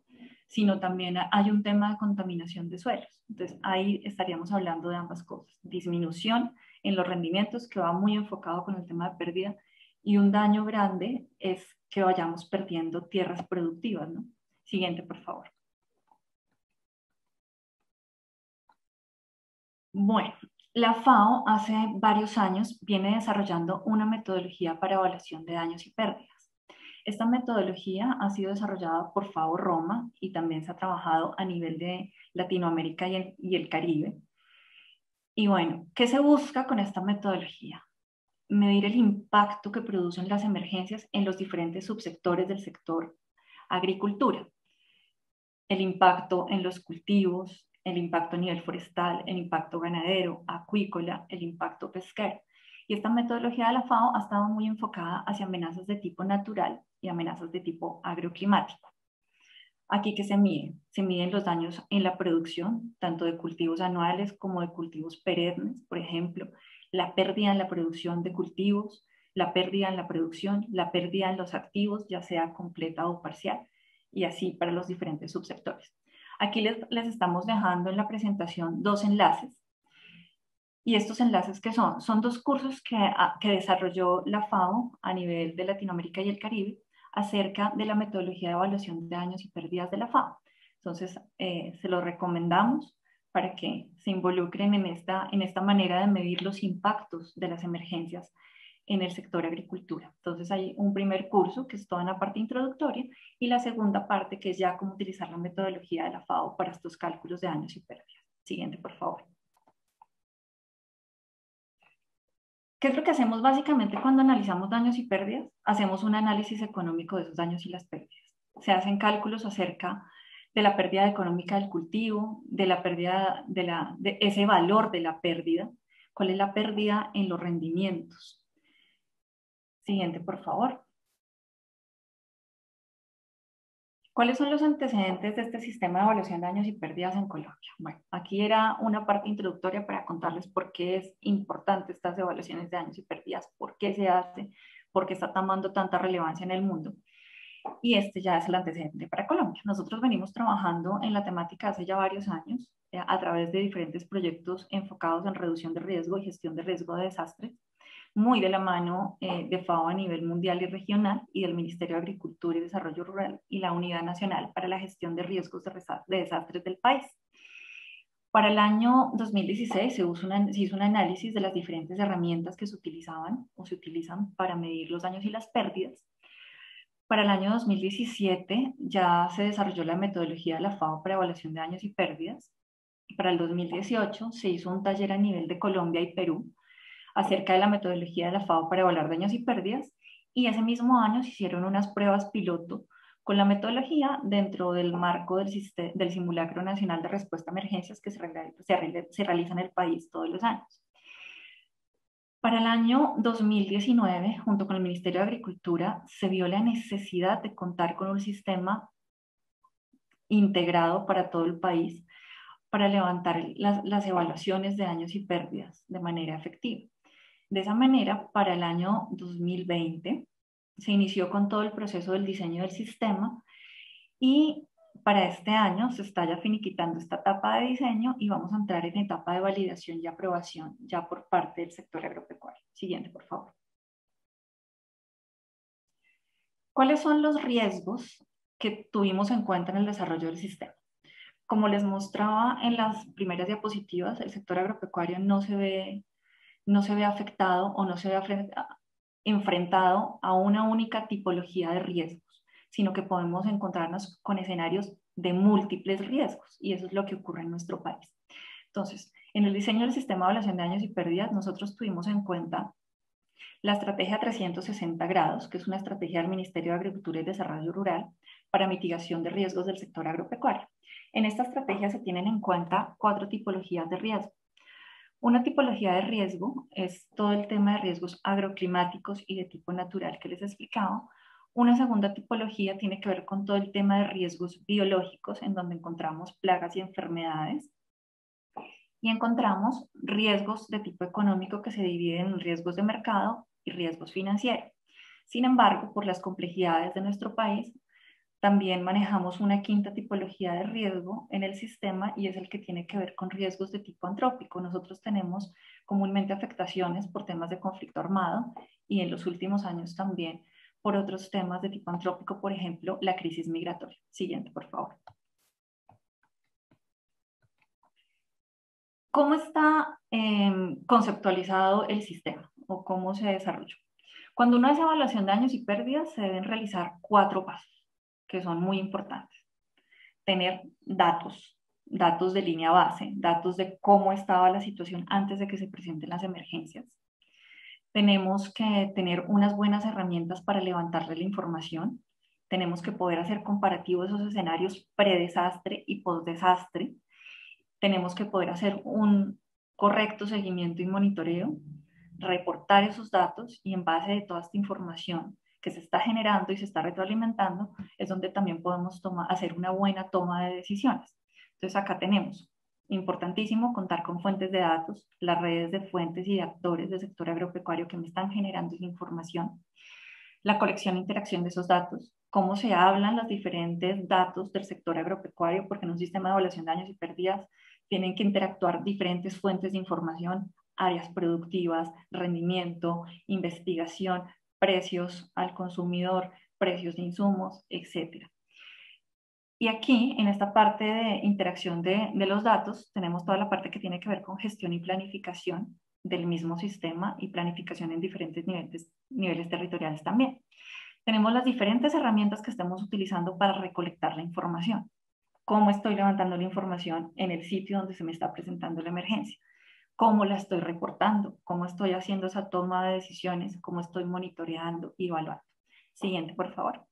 sino también hay un tema de contaminación de suelos. Entonces ahí estaríamos hablando de ambas cosas, disminución en los rendimientos que va muy enfocado con el tema de pérdida, y un daño grande es que vayamos perdiendo tierras productivas, ¿no? Siguiente, por favor. Bueno, la FAO hace varios años viene desarrollando una metodología para evaluación de daños y pérdidas. Esta metodología ha sido desarrollada por FAO Roma y también se ha trabajado a nivel de Latinoamérica y el, y el Caribe. Y bueno, ¿qué se busca con esta metodología? Medir el impacto que producen las emergencias en los diferentes subsectores del sector agricultura. El impacto en los cultivos, el impacto a nivel forestal, el impacto ganadero, acuícola, el impacto pesquero. Y esta metodología de la FAO ha estado muy enfocada hacia amenazas de tipo natural y amenazas de tipo agroclimático. Aquí que se miden, se miden los daños en la producción, tanto de cultivos anuales como de cultivos perennes, por ejemplo, la pérdida en la producción de cultivos, la pérdida en la producción, la pérdida en los activos, ya sea completa o parcial, y así para los diferentes subsectores. Aquí les, les estamos dejando en la presentación dos enlaces. ¿Y estos enlaces qué son? Son dos cursos que, a, que desarrolló la FAO a nivel de Latinoamérica y el Caribe acerca de la metodología de evaluación de daños y pérdidas de la FAO. Entonces, eh, se los recomendamos para que se involucren en esta, en esta manera de medir los impactos de las emergencias en el sector agricultura. Entonces hay un primer curso que es toda una parte introductoria y la segunda parte que es ya cómo utilizar la metodología de la FAO para estos cálculos de daños y pérdidas. Siguiente, por favor. ¿Qué es lo que hacemos básicamente cuando analizamos daños y pérdidas? Hacemos un análisis económico de esos daños y las pérdidas. Se hacen cálculos acerca de la pérdida económica del cultivo, de la pérdida de, la, de ese valor de la pérdida, cuál es la pérdida en los rendimientos. Siguiente, por favor. ¿Cuáles son los antecedentes de este sistema de evaluación de daños y pérdidas en Colombia? Bueno, aquí era una parte introductoria para contarles por qué es importante estas evaluaciones de daños y pérdidas, por qué se hace, por qué está tomando tanta relevancia en el mundo. Y este ya es el antecedente para Colombia. Nosotros venimos trabajando en la temática hace ya varios años, a través de diferentes proyectos enfocados en reducción de riesgo y gestión de riesgo de desastres, muy de la mano eh, de FAO a nivel mundial y regional y del Ministerio de Agricultura y Desarrollo Rural y la Unidad Nacional para la Gestión de Riesgos de, de Desastres del país. Para el año dos mil dieciséis se, usó una, se hizo un análisis de las diferentes herramientas que se utilizaban o se utilizan para medir los daños y las pérdidas. Para el año dos mil diecisiete ya se desarrolló la metodología de la FAO para evaluación de daños y pérdidas. Para el dos mil dieciocho se hizo un taller a nivel de Colombia y Perú acerca de la metodología de la FAO para evaluar daños y pérdidas, y ese mismo año se hicieron unas pruebas piloto con la metodología dentro del marco del, sistema, del Simulacro Nacional de Respuesta a Emergencias que se, se, se realiza en el país todos los años. Para el año dos mil diecinueve, junto con el Ministerio de Agricultura, se vio la necesidad de contar con un sistema integrado para todo el país para levantar las, las evaluaciones de daños y pérdidas de manera efectiva. De esa manera, para el año dos mil veinte, se inició con todo el proceso del diseño del sistema y para este año se está ya finiquitando esta etapa de diseño y vamos a entrar en etapa de validación y aprobación ya por parte del sector agropecuario. Siguiente, por favor. ¿Cuáles son los riesgos que tuvimos en cuenta en el desarrollo del sistema? Como les mostraba en las primeras diapositivas, el sector agropecuario no se ve no se ve afectado o no se ve enfrentado a una única tipología de riesgos, sino que podemos encontrarnos con escenarios de múltiples riesgos, y eso es lo que ocurre en nuestro país. Entonces, en el diseño del sistema de evaluación de daños y pérdidas, nosotros tuvimos en cuenta la estrategia trescientos sesenta grados, que es una estrategia del Ministerio de Agricultura y Desarrollo Rural para mitigación de riesgos del sector agropecuario. En esta estrategia se tienen en cuenta cuatro tipologías de riesgo. Una tipología de riesgo es todo el tema de riesgos agroclimáticos y de tipo natural que les he explicado. Una segunda tipología tiene que ver con todo el tema de riesgos biológicos, en donde encontramos plagas y enfermedades. Y encontramos riesgos de tipo económico que se dividen en riesgos de mercado y riesgos financieros. Sin embargo, por las complejidades de nuestro país, también manejamos una quinta tipología de riesgo en el sistema y es el que tiene que ver con riesgos de tipo antrópico. Nosotros tenemos comúnmente afectaciones por temas de conflicto armado y en los últimos años también por otros temas de tipo antrópico, por ejemplo, la crisis migratoria. Siguiente, por favor. ¿Cómo está eh, conceptualizado el sistema o cómo se desarrolló? Cuando uno hace evaluación de daños y pérdidas se deben realizar cuatro pasos que son muy importantes. Tener datos, datos de línea base, datos de cómo estaba la situación antes de que se presenten las emergencias. Tenemos que tener unas buenas herramientas para levantarle la información. Tenemos que poder hacer comparativos de esos escenarios predesastre y postdesastre. Tenemos que poder hacer un correcto seguimiento y monitoreo, reportar esos datos y en base de toda esta información que se está generando y se está retroalimentando, es donde también podemos toma, hacer una buena toma de decisiones. Entonces acá tenemos, importantísimo, contar con fuentes de datos, las redes de fuentes y de actores del sector agropecuario que me están generando esa información, la colección e interacción de esos datos, cómo se hablan los diferentes datos del sector agropecuario, porque en un sistema de evaluación de daños y pérdidas tienen que interactuar diferentes fuentes de información, áreas productivas, rendimiento, investigación, precios al consumidor, precios de insumos, etcétera. Y aquí, en esta parte de interacción de, de los datos, tenemos toda la parte que tiene que ver con gestión y planificación del mismo sistema y planificación en diferentes niveles, niveles territoriales también. Tenemos las diferentes herramientas que estamos utilizando para recolectar la información. ¿Cómo estoy levantando la información en el sitio donde se me está presentando la emergencia? ¿Cómo la estoy reportando? ¿Cómo estoy haciendo esa toma de decisiones? ¿Cómo estoy monitoreando y evaluando? Siguiente, por favor.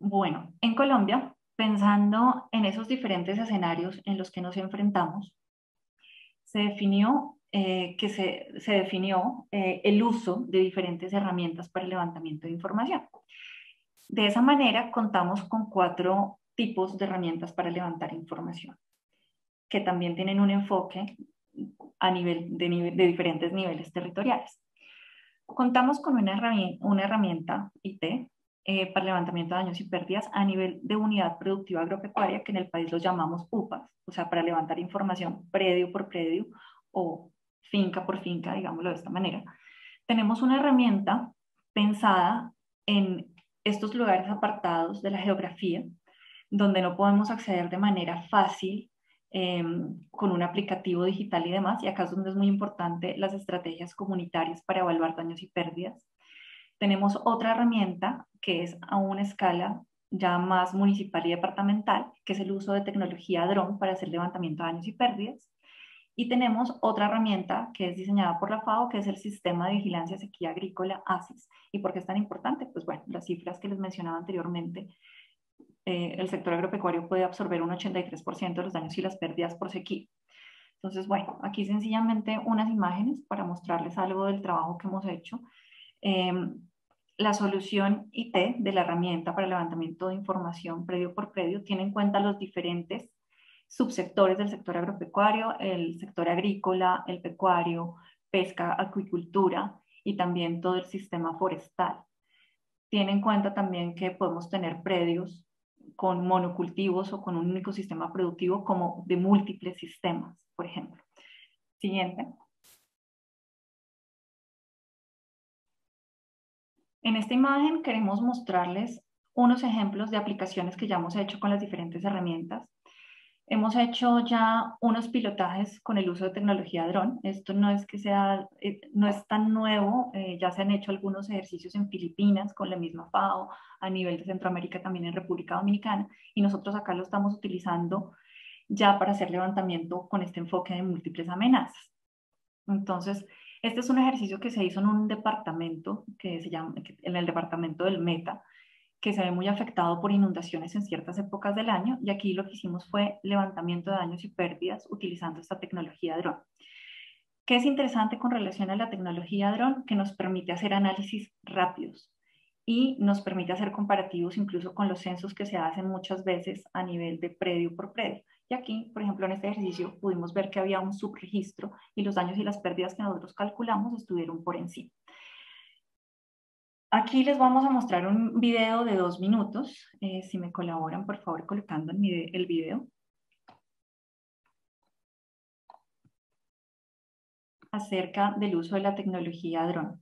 Bueno, en Colombia, pensando en esos diferentes escenarios en los que nos enfrentamos, se definió, eh, que se, se definió eh, el uso de diferentes herramientas para el levantamiento de información. De esa manera, contamos con cuatro tipos de herramientas para levantar información, que también tienen un enfoque a nivel de, nivel, de diferentes niveles territoriales. Contamos con una herramienta, una herramienta I T, Eh, para levantamiento de daños y pérdidas a nivel de unidad productiva agropecuaria, que en el país lo llamamos U P As, o sea, para levantar información predio por predio o finca por finca, digámoslo de esta manera. Tenemos una herramienta pensada en estos lugares apartados de la geografía, donde no podemos acceder de manera fácil eh, con un aplicativo digital y demás, y acá es donde es muy importante las estrategias comunitarias para evaluar daños y pérdidas. Tenemos otra herramienta que es a una escala ya más municipal y departamental, que es el uso de tecnología dron para hacer levantamiento de daños y pérdidas. Y tenemos otra herramienta que es diseñada por la F A O, que es el Sistema de Vigilancia Sequía Agrícola, ACES. ¿Y por qué es tan importante? Pues bueno, las cifras que les mencionaba anteriormente, eh, el sector agropecuario puede absorber un ochenta y tres por ciento de los daños y las pérdidas por sequía. Entonces, bueno, aquí sencillamente unas imágenes para mostrarles algo del trabajo que hemos hecho. Eh, la solución I T de la herramienta para levantamiento de información predio por predio tiene en cuenta los diferentes subsectores del sector agropecuario, el sector agrícola, el pecuario, pesca, acuicultura y también todo el sistema forestal. Tiene en cuenta también que podemos tener predios con monocultivos o con un único sistema productivo como de múltiples sistemas, por ejemplo. Siguiente. En esta imagen queremos mostrarles unos ejemplos de aplicaciones que ya hemos hecho con las diferentes herramientas. Hemos hecho ya unos pilotajes con el uso de tecnología dron. Esto no es que sea, no es tan nuevo, eh, ya se han hecho algunos ejercicios en Filipinas con la misma F A O, a nivel de Centroamérica también en República Dominicana, y nosotros acá lo estamos utilizando ya para hacer levantamiento con este enfoque de múltiples amenazas. Entonces, este es un ejercicio que se hizo en un departamento, que se llama, en el departamento del Meta, que se ve muy afectado por inundaciones en ciertas épocas del año, y aquí lo que hicimos fue levantamiento de daños y pérdidas utilizando esta tecnología dron. ¿Qué es interesante con relación a la tecnología dron? Que nos permite hacer análisis rápidos y nos permite hacer comparativos incluso con los censos que se hacen muchas veces a nivel de predio por predio. Y aquí, por ejemplo, en este ejercicio pudimos ver que había un subregistro y los daños y las pérdidas que nosotros calculamos estuvieron por encima. Aquí les vamos a mostrar un video de dos minutos. Eh, si me colaboran, por favor, colocando el video. Acerca del uso de la tecnología dron.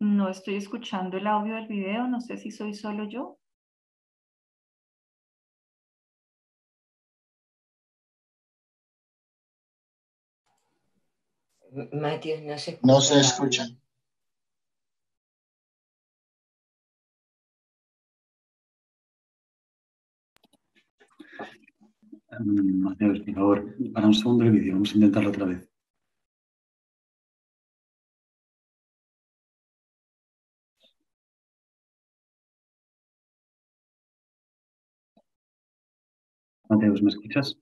No estoy escuchando el audio del video, no sé si soy solo yo. Matius, no se escucha. No se escucha. Matius, por favor, para un segundo el vídeo, vamos a intentarlo otra vez. Mateus, ¿me escuchas?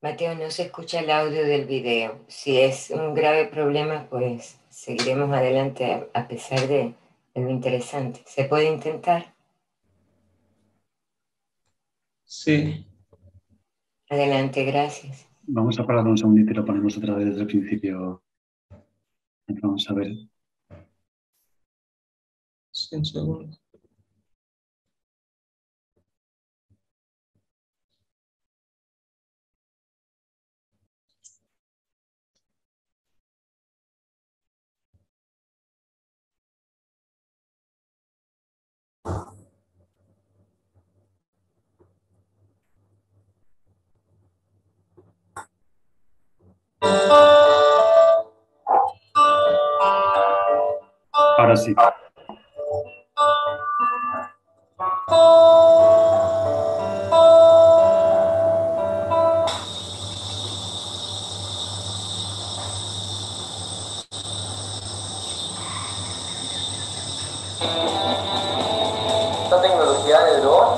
Mateo, no se escucha el audio del video. Si es un grave problema, pues seguiremos adelante a pesar de, de lo interesante. ¿Se puede intentar? Sí. Adelante, gracias. Vamos a parar un segundito y lo ponemos otra vez desde el principio. Vamos a ver. Sí, un segundo. Ahora sí. Esta tecnología de dron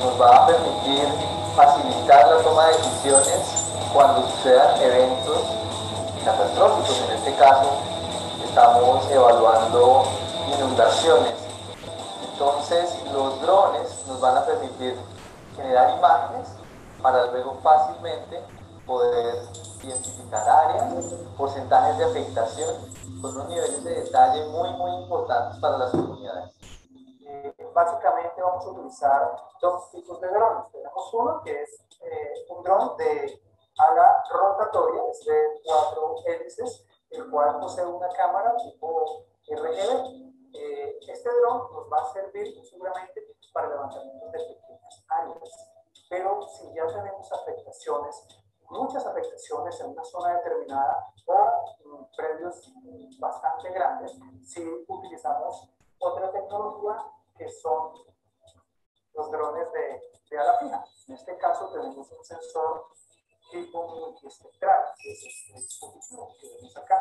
nos va a permitir facilitar la toma de decisiones cuando sucedan eventos catastróficos. En este caso estamos evaluando inundaciones. Entonces los drones nos van a permitir generar imágenes para luego fácilmente poder identificar áreas, porcentajes de afectación con unos niveles de detalle muy muy importantes para las comunidades. Eh, básicamente vamos a utilizar dos tipos de drones. Tenemos uno que es eh, un dron de ala rotatoria, es de cuatro hélices, el cual posee una cámara tipo R G B. Eh, este dron nos va a servir seguramente para levantamientos de pequeñas áreas, pero si ya tenemos afectaciones, muchas afectaciones en una zona determinada o en predios bastante grandes, si utilizamos otra tecnología que son los drones de, de ala fija. En este caso tenemos un sensor tipo multiespectral, que es este dispositivo que vemos acá.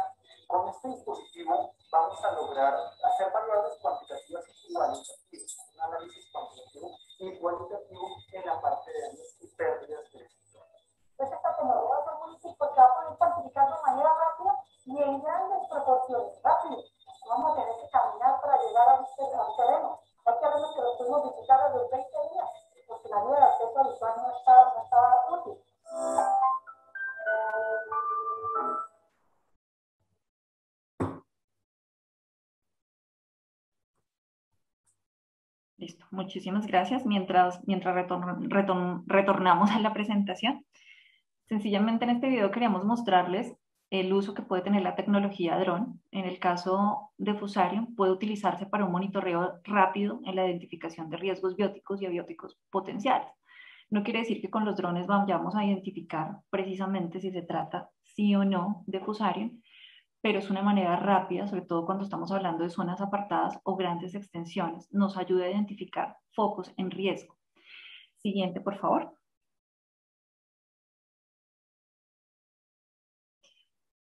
Con este dispositivo vamos a lograr hacer variables cuantitativas y cualitativas, un análisis cuantitativo y cualitativo en la parte de daños y pérdidas de estructura. Esta tecnología fue muy importante para cuantificar de manera rápida y en grandes proporciones. Rápido, vamos a tener que caminar para llegar a este terreno. Hay terrenos que los pudimos visitar a los veinte días, porque la vía de acceso al usuario no estaba, no estaba útil. Listo, muchísimas gracias. Mientras, mientras retor, retor, retornamos a la presentación, sencillamente en este video queríamos mostrarles el uso que puede tener la tecnología dron. En el caso de Fusarium, puede utilizarse para un monitoreo rápido en la identificación de riesgos bióticos y abióticos potenciales. No quiere decir que con los drones vayamos a identificar precisamente si se trata sí o no de Fusarium, pero es una manera rápida, sobre todo cuando estamos hablando de zonas apartadas o grandes extensiones, nos ayuda a identificar focos en riesgo. Siguiente, por favor.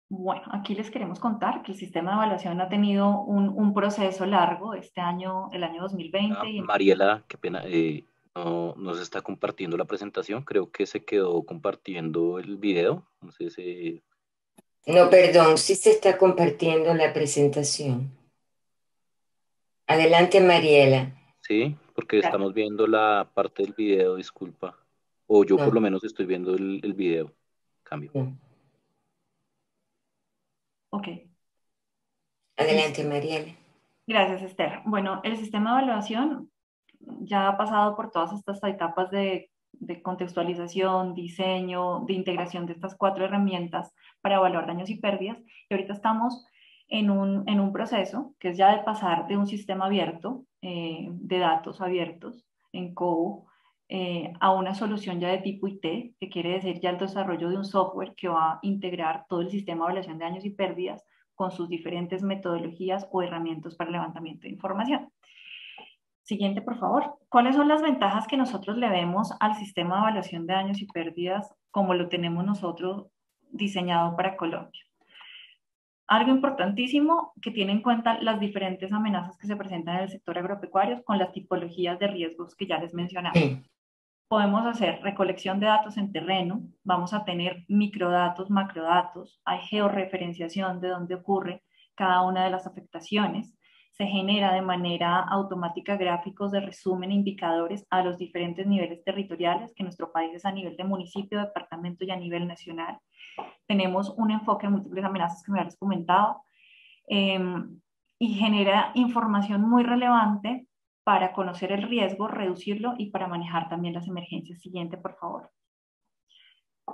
Bueno, aquí les queremos contar que el sistema de evaluación ha tenido un, un proceso largo este año, el año dos mil veinte. Ah, y... Mariela, qué pena... Eh... No, no se está compartiendo la presentación, creo que se quedó compartiendo el video. No, sé si... no, perdón, sí se está compartiendo la presentación. Adelante, Mariela. Sí, porque claro, estamos viendo la parte del video, disculpa. O yo no, por lo menos estoy viendo el, el video. Cambio. No. Ok. Adelante, Mariela. Gracias, Esther. Bueno, el sistema de evaluación ya ha pasado por todas estas etapas de, de contextualización, diseño, de integración de estas cuatro herramientas para evaluar daños y pérdidas. Y ahorita estamos en un, en un proceso que es ya de pasar de un sistema abierto, eh, de datos abiertos en C O U, eh, a una solución ya de tipo I T, que quiere decir ya el desarrollo de un software que va a integrar todo el sistema de evaluación de daños y pérdidas con sus diferentes metodologías o herramientas para el levantamiento de información. Siguiente, por favor. ¿Cuáles son las ventajas que nosotros le vemos al sistema de evaluación de daños y pérdidas como lo tenemos nosotros diseñado para Colombia? Algo importantísimo que tiene en cuenta las diferentes amenazas que se presentan en el sector agropecuario con las tipologías de riesgos que ya les mencionaba. Sí. Podemos hacer recolección de datos en terreno, vamos a tener microdatos, macrodatos, hay georreferenciación de dónde ocurre cada una de las afectaciones, se genera de manera automática gráficos de resumen e indicadores a los diferentes niveles territoriales, que en nuestro país es a nivel de municipio, departamento y a nivel nacional. Tenemos un enfoque en múltiples amenazas que me habías comentado eh, y genera información muy relevante para conocer el riesgo, reducirlo y para manejar también las emergencias. Siguiente, por favor.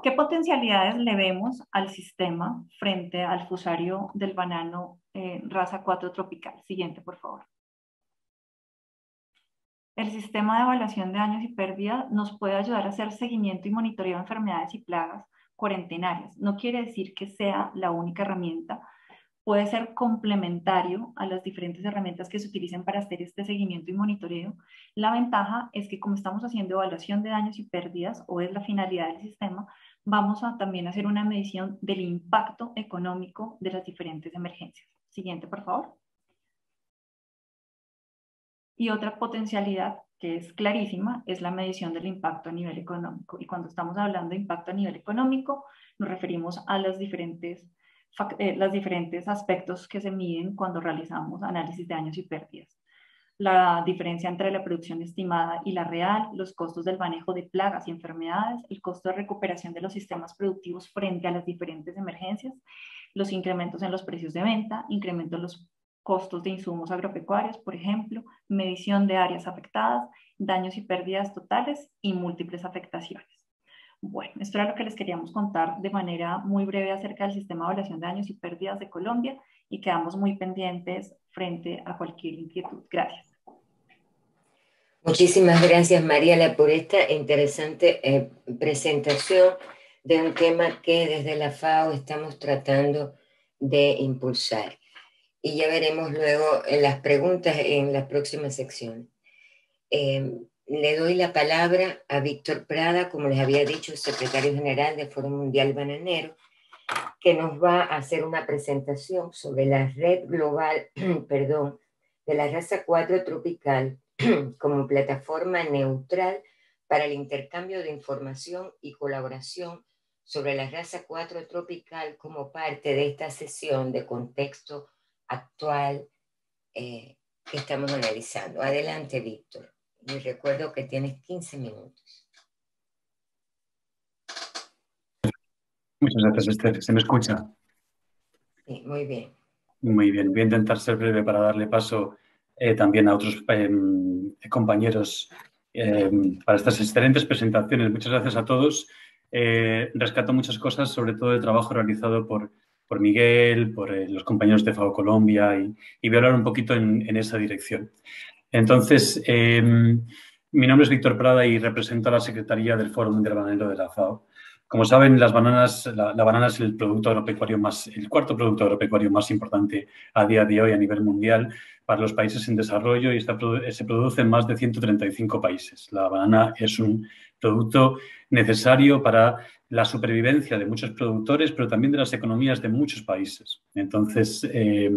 ¿Qué potencialidades le vemos al sistema frente al fusario del banano eh, raza cuatro tropical? Siguiente, por favor. El sistema de evaluación de daños y pérdidas nos puede ayudar a hacer seguimiento y monitoreo de enfermedades y plagas cuarentenarias. No quiere decir que sea la única herramienta, puede ser complementario a las diferentes herramientas que se utilicen para hacer este seguimiento y monitoreo. La ventaja es que como estamos haciendo evaluación de daños y pérdidas, o es la finalidad del sistema, vamos a también hacer una medición del impacto económico de las diferentes emergencias. Siguiente, por favor. Y otra potencialidad que es clarísima es la medición del impacto a nivel económico. Y cuando estamos hablando de impacto a nivel económico, nos referimos a las diferentes los diferentes aspectos que se miden cuando realizamos análisis de daños y pérdidas. La diferencia entre la producción estimada y la real, los costos del manejo de plagas y enfermedades, el costo de recuperación de los sistemas productivos frente a las diferentes emergencias, los incrementos en los precios de venta, incremento en los costos de insumos agropecuarios, por ejemplo, medición de áreas afectadas, daños y pérdidas totales y múltiples afectaciones. Bueno, esto era lo que les queríamos contar de manera muy breve acerca del sistema de evaluación de daños y pérdidas de Colombia y quedamos muy pendientes frente a cualquier inquietud. Gracias. Muchísimas gracias, Mariela, por esta interesante eh, presentación de un tema que desde la FAO estamos tratando de impulsar. Y ya veremos luego en las preguntas en la próxima sección. Eh, Le doy la palabra a Víctor Prada, como les había dicho, secretario general del Foro Mundial Bananero, que nos va a hacer una presentación sobre la red global, perdón, de la raza cuatro tropical como plataforma neutral para el intercambio de información y colaboración sobre la raza cuatro tropical como parte de esta sesión de contexto actual eh, que estamos analizando. Adelante, Víctor. Les recuerdo que tienes quince minutos. Muchas gracias, Esther. ¿Se me escucha? Sí, muy bien. Muy bien. Voy a intentar ser breve para darle paso eh, también a otros eh, compañeros eh, para estas excelentes presentaciones. Muchas gracias a todos. Eh, rescato muchas cosas, sobre todo el trabajo realizado por, por Miguel, por eh, los compañeros de FAO Colombia y, y voy a hablar un poquito en, en esa dirección. Entonces, eh, mi nombre es Víctor Prada y represento a la Secretaría del Foro Mundial Bananero de la FAO. Como saben, las bananas, la, la banana es el producto agropecuario más, el cuarto producto agropecuario más importante a día de hoy a nivel mundial para los países en desarrollo y está, se produce en más de ciento treinta y cinco países. La banana es un producto necesario para la supervivencia de muchos productores, pero también de las economías de muchos países. Entonces, eh,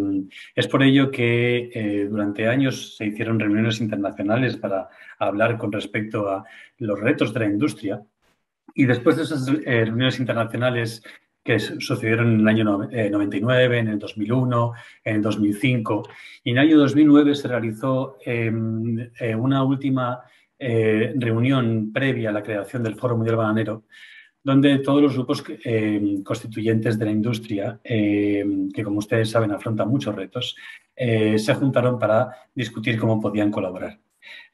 es por ello que eh, durante años se hicieron reuniones internacionales para hablar con respecto a los retos de la industria y después de esas eh, reuniones internacionales que sucedieron en el año noventa y nueve, en el dos mil uno, en el dos mil cinco y en el año dos mil nueve se realizó eh, una última eh, reunión previa a la creación del Foro Mundial Bananero donde todos los grupos eh, constituyentes de la industria, eh, que como ustedes saben afrontan muchos retos, eh, se juntaron para discutir cómo podían colaborar.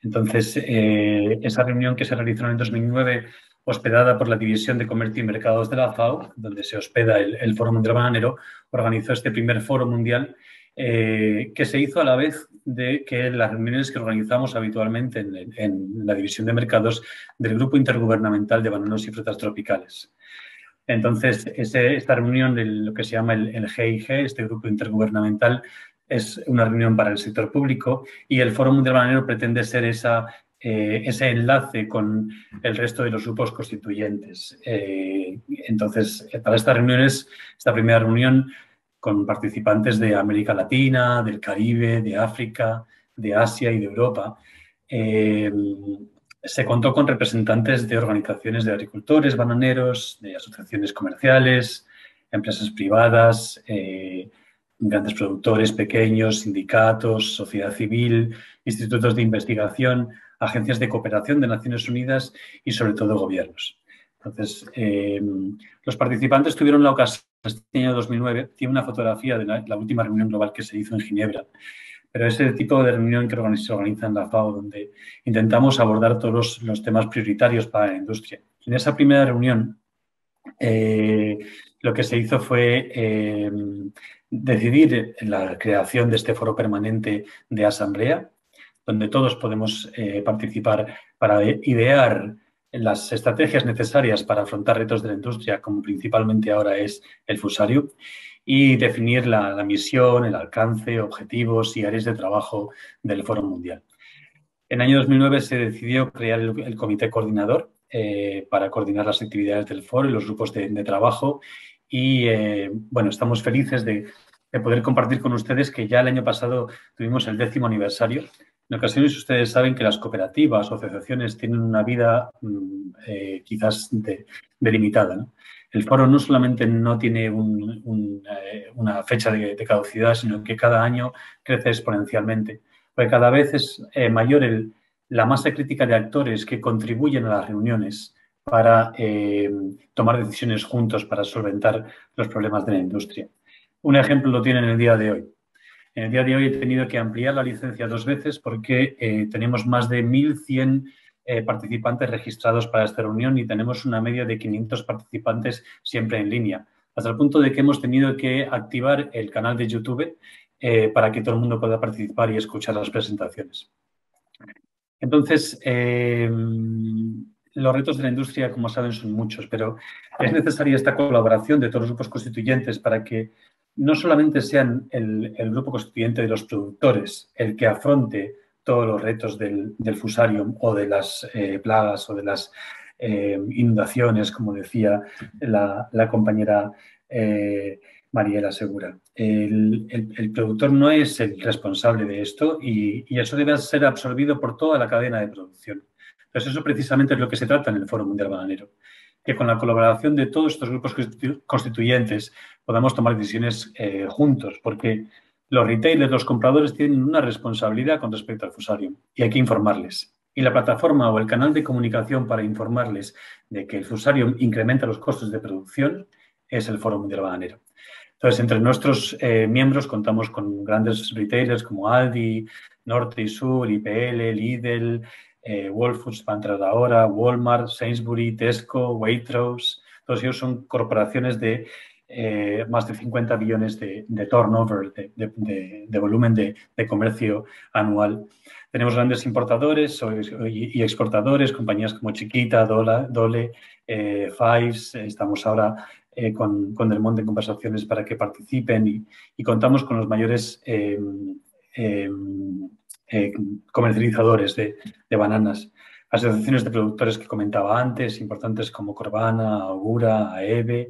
Entonces, eh, esa reunión que se realizó en el dos mil nueve, hospedada por la División de Comercio y Mercados de la FAO, donde se hospeda el, el Foro Mundial Bananero, organizó este primer foro mundial eh, que se hizo a la vez de que las reuniones que organizamos habitualmente en, en la división de mercados del Grupo Intergubernamental de Bananos y Frutas Tropicales. Entonces, ese, esta reunión, el, lo que se llama el, el G I G, este Grupo Intergubernamental, es una reunión para el sector público y el Foro Mundial Bananero pretende ser esa, eh, ese enlace con el resto de los grupos constituyentes. Eh, entonces, para estas reuniones, esta primera reunión con participantes de América Latina, del Caribe, de África, de Asia y de Europa, eh, se contó con representantes de organizaciones de agricultores, bananeros, de asociaciones comerciales, empresas privadas, eh, grandes productores, pequeños, sindicatos, sociedad civil, institutos de investigación, agencias de cooperación de Naciones Unidas y, sobre todo, gobiernos. Entonces, eh, los participantes tuvieron la ocasión, este año dos mil nueve, tiene una fotografía de la, la última reunión global que se hizo en Ginebra, pero ese tipo de reunión que se organiza en la FAO, donde intentamos abordar todos los, los temas prioritarios para la industria. En esa primera reunión, eh, lo que se hizo fue eh, decidir la creación de este foro permanente de asamblea, donde todos podemos eh, participar para idear las estrategias necesarias para afrontar retos de la industria, como principalmente ahora es el Fusarium, y definir la, la misión, el alcance, objetivos y áreas de trabajo del Foro Mundial. En el año dos mil nueve se decidió crear el, el comité coordinador eh, para coordinar las actividades del foro y los grupos de, de trabajo y, eh, bueno, estamos felices de, de poder compartir con ustedes que ya el año pasado tuvimos el décimo aniversario. En ocasiones ustedes saben que las cooperativas o asociaciones tienen una vida eh, quizás delimitada, ¿no? El foro no solamente no tiene un, un, eh, una fecha de, de caducidad, sino que cada año crece exponencialmente, porque cada vez es eh, mayor el, la masa crítica de actores que contribuyen a las reuniones para eh, tomar decisiones juntos para solventar los problemas de la industria. Un ejemplo lo tienen en el día de hoy. En el día de hoy he tenido que ampliar la licencia dos veces porque eh, tenemos más de mil cien eh, participantes registrados para esta reunión y tenemos una media de quinientos participantes siempre en línea, hasta el punto de que hemos tenido que activar el canal de YouTube eh, para que todo el mundo pueda participar y escuchar las presentaciones. Entonces, eh, los retos de la industria, como saben, son muchos, pero es necesaria esta colaboración de todos los grupos constituyentes para que no solamente sean el, el grupo constituyente de los productores el que afronte todos los retos del, del Fusarium o de las eh, plagas o de las eh, inundaciones, como decía la, la compañera eh, Mariela Segura. El, el, el productor no es el responsable de esto y, y eso debe ser absorbido por toda la cadena de producción. Entonces, eso precisamente es lo que se trata en el Foro Mundial Bananero, que con la colaboración de todos estos grupos constituyentes podamos tomar decisiones eh, juntos, porque los retailers, los compradores, tienen una responsabilidad con respecto al Fusarium y hay que informarles. Y la plataforma o el canal de comunicación para informarles de que el Fusarium incrementa los costes de producción es el Foro Mundial Bananero. Entonces, entre nuestros eh, miembros contamos con grandes retailers como Aldi, Norte y Sur, I P L, Lidl, Eh, Whole Foods, Pantras ahora, Walmart, Sainsbury, Tesco, Waitrose, todos ellos son corporaciones de eh, más de cincuenta billones de, de turnover, de, de, de volumen de, de comercio anual. Tenemos grandes importadores y exportadores, compañías como Chiquita, Dola, Dole, eh, Fives, estamos ahora eh, con, con Del Monte en conversaciones para que participen y, y contamos con los mayores Eh, eh, Eh, comercializadores de, de bananas, asociaciones de productores que comentaba antes, importantes como Corvana, Augura, AEBE,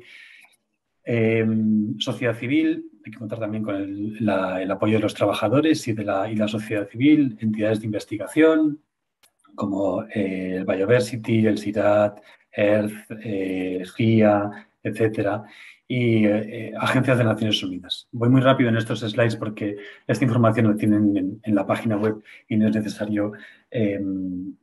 eh, sociedad civil, hay que contar también con el, la, el apoyo de los trabajadores y de la, y la sociedad civil, entidades de investigación como eh, el Bioversity, el CIAT, Earth, eh, G I A, etcétera, y eh, agencias de Naciones Unidas. Voy muy rápido en estos slides porque esta información la tienen en, en la página web y no es necesario eh,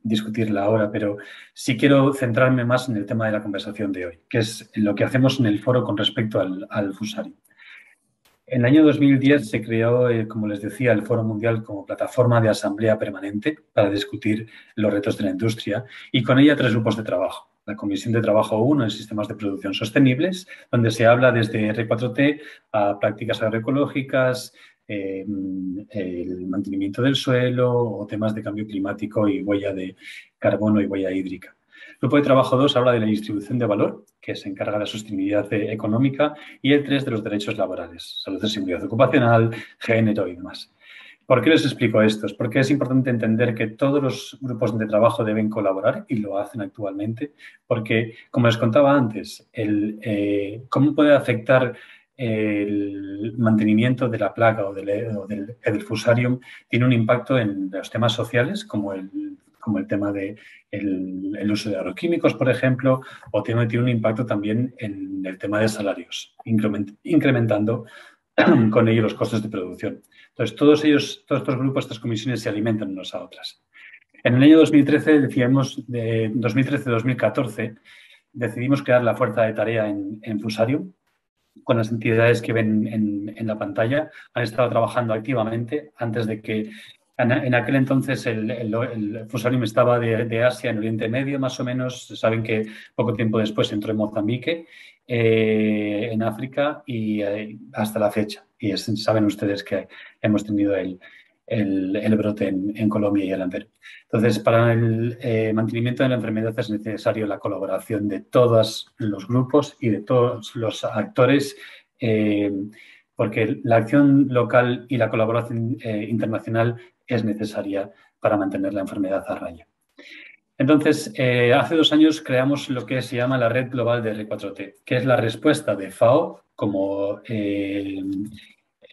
discutirla ahora, pero sí quiero centrarme más en el tema de la conversación de hoy, que es lo que hacemos en el foro con respecto al, al Fusarium. En el año dos mil diez se creó, eh, como les decía, el Foro Mundial como plataforma de asamblea permanente para discutir los retos de la industria y con ella tres grupos de trabajo. La Comisión de Trabajo uno en Sistemas de Producción Sostenibles, donde se habla desde R cuatro T a prácticas agroecológicas, eh, el mantenimiento del suelo o temas de cambio climático y huella de carbono y huella hídrica. El grupo de trabajo dos habla de la distribución de valor, que se encarga de la sostenibilidad económica, y el tres de los derechos laborales, salud y seguridad ocupacional, género y demás. ¿Por qué les explico esto? Es porque es importante entender que todos los grupos de trabajo deben colaborar y lo hacen actualmente, porque, como les contaba antes, el, eh, cómo puede afectar el mantenimiento de la plaga o del, o del, del fusarium tiene un impacto en los temas sociales, como el, como el tema del de el uso de agroquímicos, por ejemplo, o tiene, tiene un impacto también en el tema de salarios, increment, incrementando con ello los costes de producción. Entonces, todos ellos, todos estos grupos, estas comisiones se alimentan unas a otras. En el año dos mil trece, decíamos, de dos mil trece a dos mil catorce, decidimos crear la fuerza de tarea en, en Fusarium, con las entidades que ven en, en la pantalla. Han estado trabajando activamente antes de que, en, en aquel entonces, el, el, el Fusarium estaba de, de Asia, en Oriente Medio, más o menos. Saben que poco tiempo después entró en Mozambique, Eh, en África y eh, hasta la fecha. Y es, saben ustedes que hemos tenido el, el, el brote en, en Colombia y el Amber. Entonces, para el eh, mantenimiento de la enfermedad es necesario la colaboración de todos los grupos y de todos los actores, eh, porque la acción local y la colaboración eh, internacional es necesaria para mantener la enfermedad a raya. Entonces, eh, hace dos años creamos lo que se llama la Red Global de R cuatro T, que es la respuesta de FAO como, eh,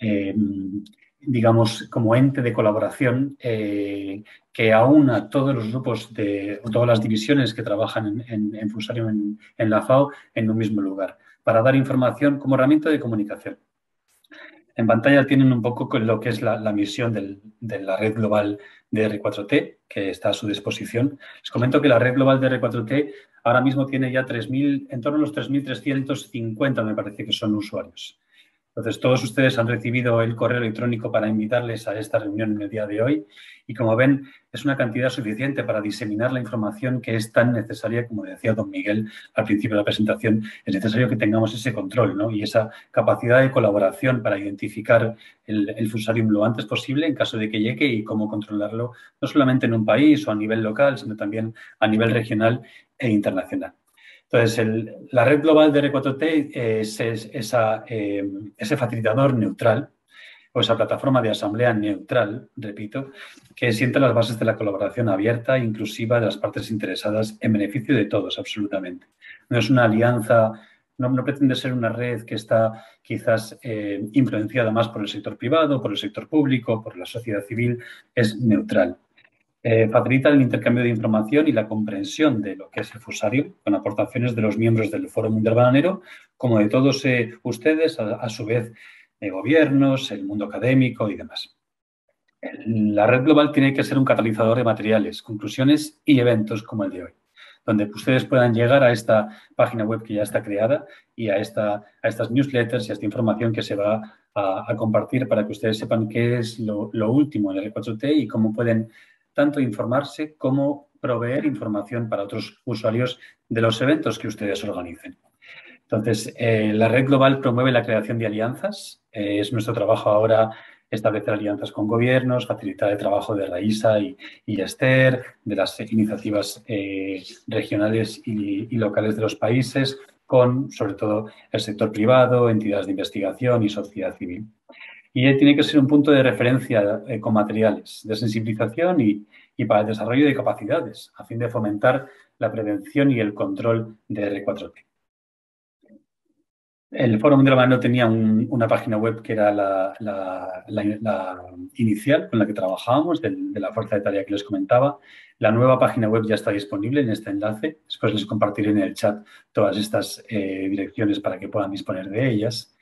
eh, digamos, como ente de colaboración eh, que aúna todos los grupos de todas las divisiones que trabajan en, en, en Fusarium en, en la FAO en un mismo lugar, para dar información como herramienta de comunicación. En pantalla tienen un poco lo que es la, la misión del, de la Red Global de R cuatro T, que está a su disposición. Les comento que la Red Global de R cuatro T ahora mismo tiene ya tres mil, en torno a los tres mil trescientos cincuenta, me parece que son usuarios. Entonces, todos ustedes han recibido el correo electrónico para invitarles a esta reunión en el día de hoy y, como ven, es una cantidad suficiente para diseminar la información que es tan necesaria, como decía don Miguel al principio de la presentación. Es necesario que tengamos ese control, ¿no?, y esa capacidad de colaboración para identificar el, el fusarium lo antes posible en caso de que llegue y cómo controlarlo, no solamente en un país o a nivel local, sino también a nivel regional e internacional. Entonces, el, la red global de R cuatro T es, es esa, eh, ese facilitador neutral, o esa plataforma de asamblea neutral, repito, que sienta las bases de la colaboración abierta e inclusiva de las partes interesadas en beneficio de todos, absolutamente. No es una alianza, no, no pretende ser una red que está quizás eh, influenciada más por el sector privado, por el sector público, por la sociedad civil, es neutral. Eh, facilita el intercambio de información y la comprensión de lo que es el fusarium, con aportaciones de los miembros del Foro Mundial Bananero, como de todos eh, ustedes, a, a su vez, de gobiernos, el mundo académico y demás. El, la red global tiene que ser un catalizador de materiales, conclusiones y eventos como el de hoy, donde ustedes puedan llegar a esta página web que ya está creada y a, esta, a estas newsletters y a esta información que se va a, a compartir para que ustedes sepan qué es lo, lo último en el R cuatro T y cómo pueden tanto informarse como proveer información para otros usuarios de los eventos que ustedes organicen. Entonces, eh, la red global promueve la creación de alianzas. Eh, es nuestro trabajo ahora establecer alianzas con gobiernos, facilitar el trabajo de Raixa y, y Esther, de las iniciativas eh, regionales y, y locales de los países, con, sobre todo, el sector privado, entidades de investigación y sociedad civil. Y tiene que ser un punto de referencia eh, con materiales de sensibilización y, y para el desarrollo de capacidades, a fin de fomentar la prevención y el control de R cuatro T. El Foro Mundial Bananero tenía un, una página web que era la, la, la, la inicial con la que trabajábamos, de, de la fuerza de tarea que les comentaba. La nueva página web ya está disponible en este enlace. Después les compartiré en el chat todas estas eh, direcciones para que puedan disponer de ellas.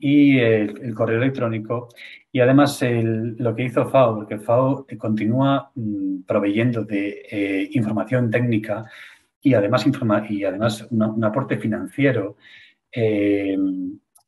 Y el, el correo electrónico y, además, el, lo que hizo FAO, porque FAO continúa mmm, proveyendo de eh, información técnica y, además, informa, y además una, un aporte financiero eh,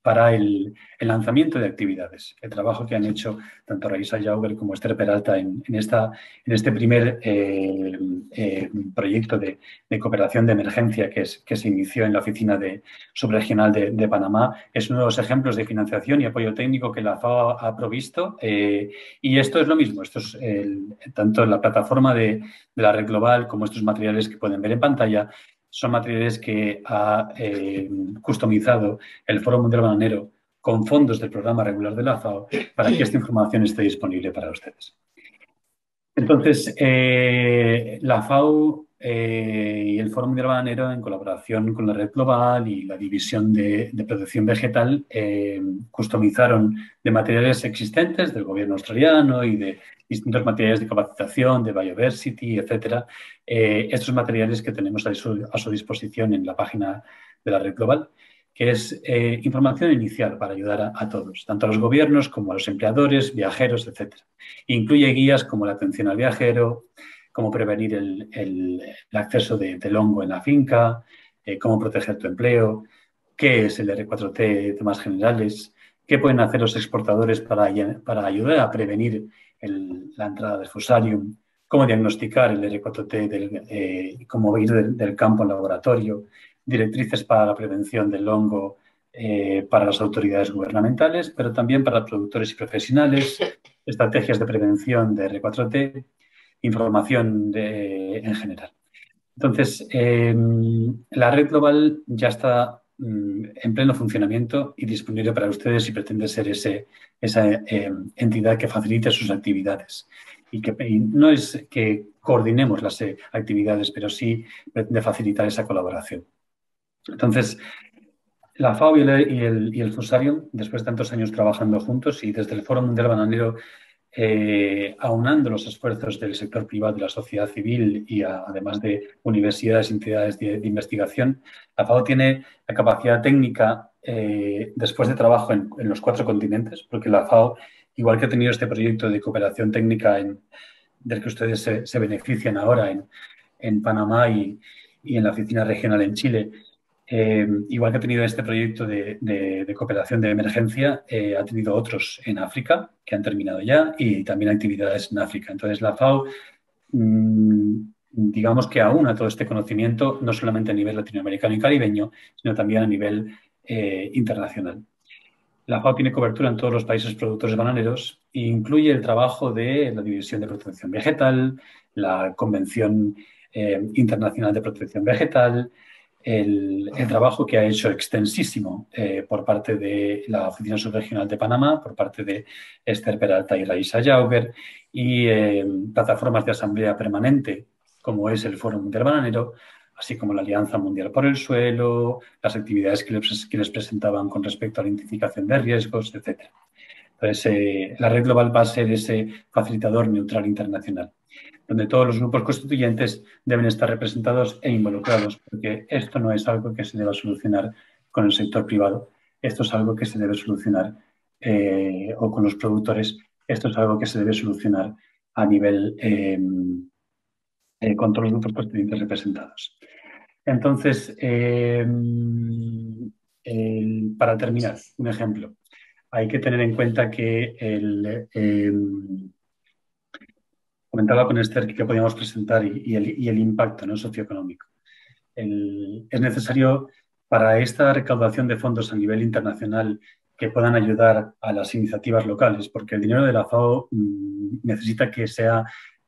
para el, el lanzamiento de actividades. El trabajo que han hecho tanto Raixa Llauger como Esther Peralta en, en, esta, en este primer eh, eh, proyecto de, de cooperación de emergencia que, es, que se inició en la Oficina de, Subregional de, de Panamá es uno de los ejemplos de financiación y apoyo técnico que la FAO ha provisto. Eh, y esto es lo mismo. Esto es el, tanto la plataforma de, de la Red Global como estos materiales que pueden ver en pantalla. Son materiales que ha eh, customizado el Foro Mundial Bananero con fondos del programa regular de la FAO para que esta información esté disponible para ustedes. Entonces, eh, la FAO eh, y el Foro Mundial Bananero, en colaboración con la Red Global y la División de, de Protección Vegetal, eh, customizaron de materiales existentes del gobierno australiano y de distintos materiales de capacitación, de Bioversity, etcétera. Eh, estos materiales que tenemos a su, a su disposición en la página de la Red Global, que es eh, información inicial para ayudar a, a todos, tanto a los gobiernos como a los empleadores, viajeros, etcétera. Incluye guías como la atención al viajero, cómo prevenir el, el, el acceso de, del hongo en la finca, eh, cómo proteger tu empleo, qué es el R cuatro T, temas generales, qué pueden hacer los exportadores para, para ayudar a prevenir El, la entrada de Fusarium, cómo diagnosticar el R cuatro T, del, eh, cómo ir del, del campo al laboratorio, directrices para la prevención del hongo eh, para las autoridades gubernamentales, pero también para productores y profesionales, estrategias de prevención de R cuatro T, información de, en general. Entonces, eh, la Red Global ya está en pleno funcionamiento y disponible para ustedes si pretende ser ese, esa eh, entidad que facilite sus actividades. Y que y no es que coordinemos las eh, actividades, pero sí pretende facilitar esa colaboración. Entonces, la FAO y el, y el, y el Fusarium, después de tantos años trabajando juntos y desde el Foro Mundial Bananero, Eh, aunando los esfuerzos del sector privado, de la sociedad civil y a, además de universidades y entidades de, de investigación, la FAO tiene la capacidad técnica eh, después de trabajo en, en los cuatro continentes, porque la FAO, igual que ha tenido este proyecto de cooperación técnica en, del que ustedes se, se benefician ahora en, en Panamá y, y en la oficina regional en Chile, Eh, igual que ha tenido este proyecto de, de, de cooperación de emergencia, eh, ha tenido otros en África que han terminado ya y también actividades en África. Entonces, la FAO, mmm, digamos que aúna todo este conocimiento, no solamente a nivel latinoamericano y caribeño, sino también a nivel eh, internacional. La FAO tiene cobertura en todos los países productores bananeros e incluye el trabajo de la División de Protección Vegetal, la Convención eh, Internacional de Protección Vegetal, El, el trabajo que ha hecho extensísimo eh, por parte de la Oficina Subregional de Panamá, por parte de Esther Peralta y Raixa Llauger, y eh, plataformas de asamblea permanente, como es el Foro Mundial Bananero, así como la Alianza Mundial por el Suelo, las actividades que les, que les presentaban con respecto a la identificación de riesgos, etcétera. Entonces, eh, la Red Global va a ser ese facilitador neutral internacional, donde todos los grupos constituyentes deben estar representados e involucrados, porque esto no es algo que se deba solucionar con el sector privado, esto es algo que se debe solucionar eh, o con los productores, esto es algo que se debe solucionar a nivel eh, eh, con todos los grupos constituyentes representados. Entonces, eh, el, para terminar, un ejemplo. Hay que tener en cuenta que el... Eh, Comentaba con Esther que podíamos presentar y, y, el, y el impacto, ¿no?, socioeconómico. El, es necesario para esta recaudación de fondos a nivel internacional que puedan ayudar a las iniciativas locales, porque el dinero de la FAO mmm, necesita que sea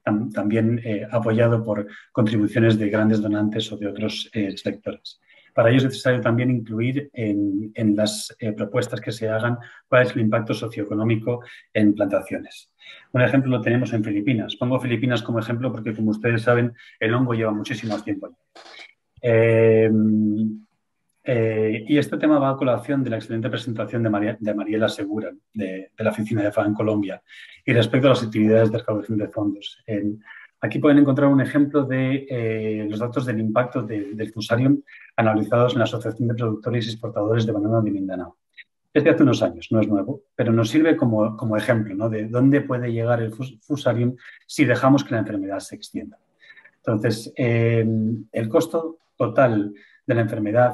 tam, también eh, apoyado por contribuciones de grandes donantes o de otros eh, sectores. Para ello es necesario también incluir en, en las eh, propuestas que se hagan cuál es el impacto socioeconómico en plantaciones. Un ejemplo lo tenemos en Filipinas. Pongo Filipinas como ejemplo porque, como ustedes saben, el hongo lleva muchísimo tiempo. Eh, eh, y este tema va a colación de la excelente presentación de, María, de Mariela Segura, de, de la oficina de FAO en Colombia, y respecto a las actividades de recaudación de fondos. En, Aquí pueden encontrar un ejemplo de eh, los datos del impacto de, del Fusarium analizados en la Asociación de Productores y Exportadores de Banano de Mindanao. Desde hace unos años, no es nuevo, pero nos sirve como, como ejemplo, ¿no?, de dónde puede llegar el Fusarium si dejamos que la enfermedad se extienda. Entonces, eh, el costo total de la enfermedad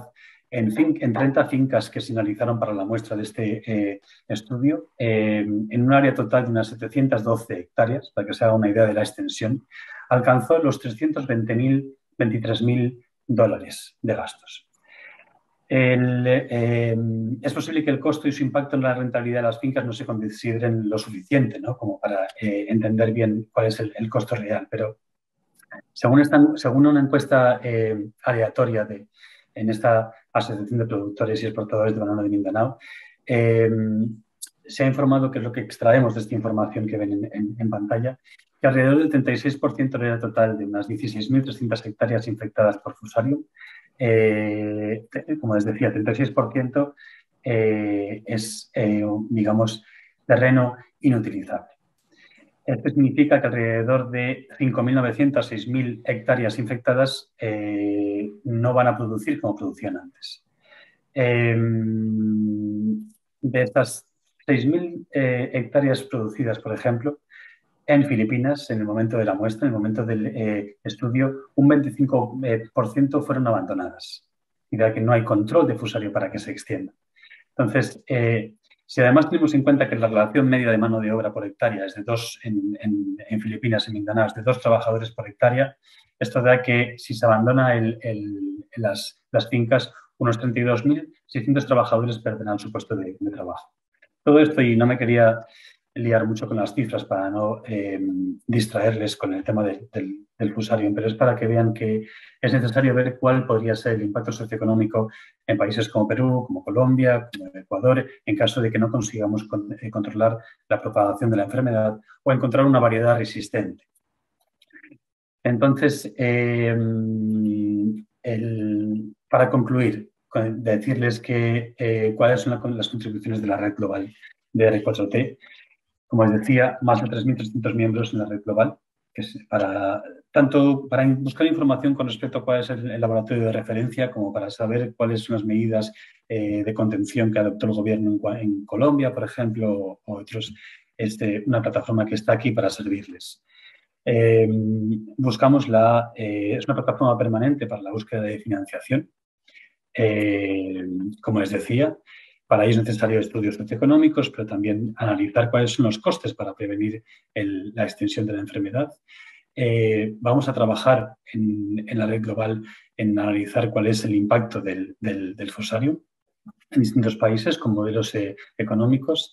en, en treinta fincas que se analizaron para la muestra de este eh, estudio, eh, en un área total de unas setecientas doce hectáreas, para que se haga una idea de la extensión, alcanzó los trescientos veintitrés mil dólares de gastos. El, eh, es posible que el costo y su impacto en la rentabilidad de las fincas no se consideren lo suficiente, ¿no?, como para eh, entender bien cuál es el, el costo real, pero según, esta, según una encuesta eh, aleatoria de, en esta Asociación de Productores y Exportadores de Banano de Mindanao, eh, se ha informado, que es lo que extraemos de esta información que ven en, en, en pantalla, que alrededor del treinta y seis por ciento del área total de unas dieciséis mil trescientas hectáreas infectadas por Fusarium, Eh, como les decía, treinta y seis por ciento eh, es, eh, digamos, terreno inutilizable. Esto significa que alrededor de cinco mil novecientas a seis mil hectáreas infectadas eh, no van a producir como producían antes. Eh, de estas seis mil eh, hectáreas producidas, por ejemplo, en Filipinas, en el momento de la muestra, en el momento del eh, estudio, un veinticinco por ciento fueron abandonadas, y de que no hay control de fusario para que se extienda. Entonces, eh, si además tenemos en cuenta que la relación media de mano de obra por hectárea es de dos, en, en, en Filipinas, en Mindanao, es de dos trabajadores por hectárea, esto da que si se abandona el, el, las, las fincas, unos treinta y dos mil seiscientos trabajadores perderán su puesto de, de trabajo. Todo esto, y no me quería liar mucho con las cifras para no eh, distraerles con el tema de, del, del Fusarium, pero es para que vean que es necesario ver cuál podría ser el impacto socioeconómico en países como Perú, como Colombia, como Ecuador, en caso de que no consigamos con, eh, controlar la propagación de la enfermedad o encontrar una variedad resistente. Entonces, eh, el, para concluir, con, decirles que eh, cuáles son la, las contribuciones de la Red Global de R cuatro T. Como les decía, más de tres mil trescientos miembros en la red global, que es para, tanto para buscar información con respecto a cuál es el laboratorio de referencia, como para saber cuáles son las medidas eh, de contención que adoptó el gobierno en, en Colombia, por ejemplo, o otros, este, una plataforma que está aquí para servirles. Eh, buscamos la, eh, es una plataforma permanente para la búsqueda de financiación, eh, como les decía. Para ello es necesario estudios socioeconómicos, pero también analizar cuáles son los costes para prevenir el, la extensión de la enfermedad. Eh, vamos a trabajar en, en la red global en analizar cuál es el impacto del, del, del fusarium en distintos países con modelos eh, económicos.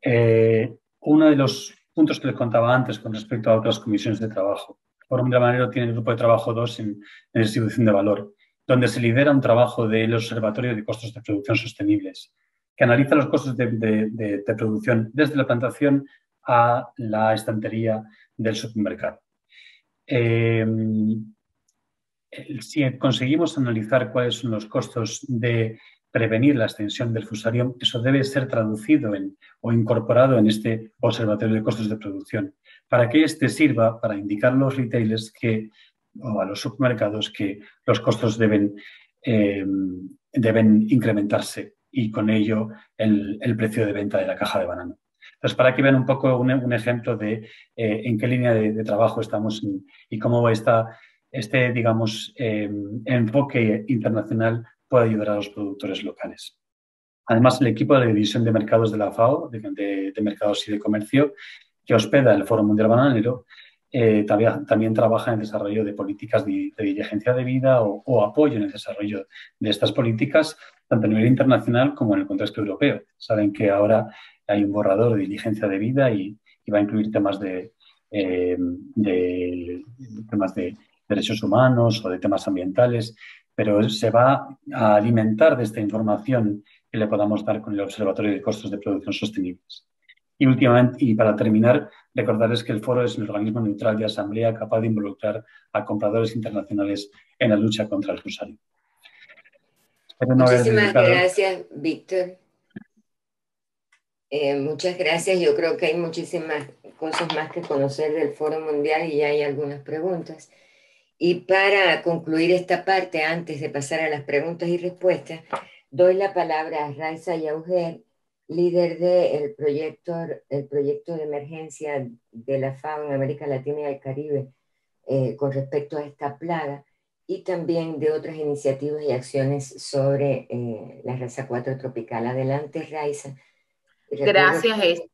Eh, uno de los puntos que les contaba antes con respecto a otras comisiones de trabajo. Foro Mundial Bananero tiene el grupo de trabajo dos en, en distribución de valor, donde se lidera un trabajo del Observatorio de Costos de Producción Sostenibles, que analiza los costos de, de, de, de producción desde la plantación a la estantería del supermercado. Eh, si conseguimos analizar cuáles son los costos de prevenir la extensión del fusarium, eso debe ser traducido en, o incorporado en este Observatorio de Costos de Producción, para que este sirva para indicar a los retailers que o a los supermercados que los costos deben, eh, deben incrementarse y con ello el, el precio de venta de la caja de banano. Entonces, para que vean un poco un, un ejemplo de eh, en qué línea de, de trabajo estamos en, y cómo esta, este, digamos, eh, enfoque internacional puede ayudar a los productores locales. Además, el equipo de la División de Mercados de la F A O, de, de, de Mercados y de Comercio, que hospeda el Foro Mundial Bananero, Eh, también, también trabaja en el desarrollo de políticas de, de diligencia debida o, o apoyo en el desarrollo de estas políticas, tanto a nivel internacional como en el contexto europeo. Saben que ahora hay un borrador de diligencia debida y, y va a incluir temas de, eh, de, temas de derechos humanos o de temas ambientales, pero se va a alimentar de esta información que le podamos dar con el Observatorio de Costos de Producción Sostenibles. Y, últimamente, y para terminar, recordarles que el foro es un organismo neutral de asamblea capaz de involucrar a compradores internacionales en la lucha contra el fusarium. No Muchísimas gracias, Víctor. Eh, muchas gracias. Yo creo que hay muchísimas cosas más que conocer del Foro Mundial y ya hay algunas preguntas. Y para concluir esta parte, antes de pasar a las preguntas y respuestas, doy la palabra a Raixa Llauger, líder del proyecto, el proyecto de emergencia de la F A O en América Latina y el Caribe eh, con respecto a esta plaga, y también de otras iniciativas y acciones sobre eh, la raza cuatro tropical. Adelante, Raixa. Gracias, Esther.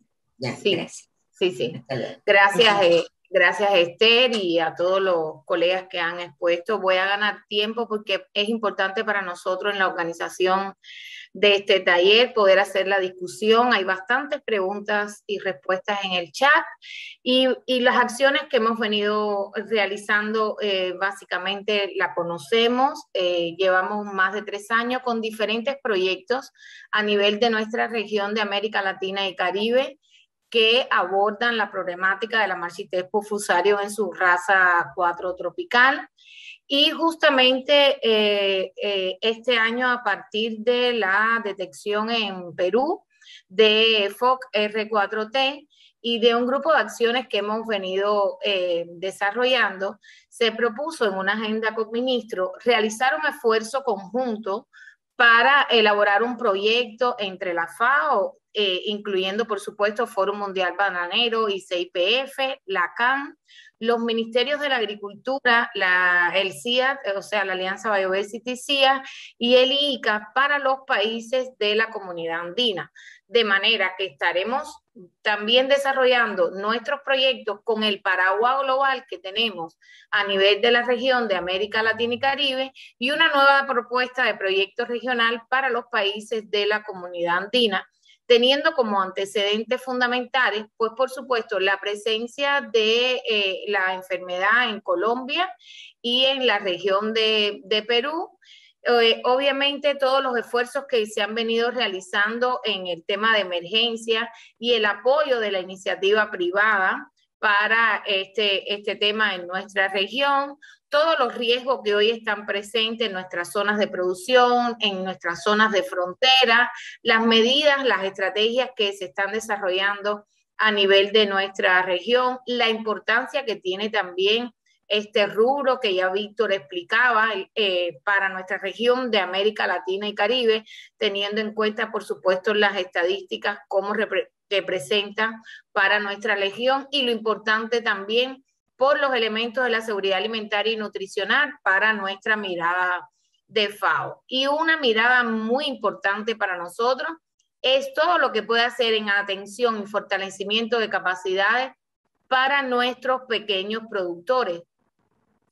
Sí, gracias. Sí, sí. Gracias, eh, gracias, Esther, y a todos los colegas que han expuesto. Voy a ganar tiempo porque es importante para nosotros en la organización de este taller poder hacer la discusión. Hay bastantes preguntas y respuestas en el chat y, y las acciones que hemos venido realizando eh, básicamente la conocemos, eh, llevamos más de tres años con diferentes proyectos a nivel de nuestra región de América Latina y Caribe que abordan la problemática de la marchitez por Fusarium en su raza cuatro tropical. Y justamente eh, eh, este año, a partir de la detección en Perú de F O C R cuatro T y de un grupo de acciones que hemos venido eh, desarrollando, se propuso en una agenda con ministros realizar un esfuerzo conjunto para elaborar un proyecto entre la F A O, eh, incluyendo por supuesto Foro Mundial Bananero, I C A, I P P C, la C A M, los Ministerios de la Agricultura, la, el C I A T, o sea, la Alianza Bioversity C I A y el I C A para los países de la comunidad andina. De manera que estaremos también desarrollando nuestros proyectos con el paraguas global que tenemos a nivel de la región de América Latina y Caribe y una nueva propuesta de proyecto regional para los países de la comunidad andina, teniendo como antecedentes fundamentales, pues por supuesto, la presencia de eh, la enfermedad en Colombia y en la región de, de Perú. Eh, obviamente todos los esfuerzos que se han venido realizando en el tema de emergencia y el apoyo de la iniciativa privada para este, este tema en nuestra región, todos los riesgos que hoy están presentes en nuestras zonas de producción, en nuestras zonas de frontera, las medidas, las estrategias que se están desarrollando a nivel de nuestra región, la importancia que tiene también este rubro que ya Víctor explicaba eh, para nuestra región de América Latina y Caribe, teniendo en cuenta, por supuesto, las estadísticas, cómo repre- representa para nuestra región y lo importante también por los elementos de la seguridad alimentaria y nutricional para nuestra mirada de F A O. Y una mirada muy importante para nosotros es todo lo que puede hacer en atención y fortalecimiento de capacidades para nuestros pequeños productores.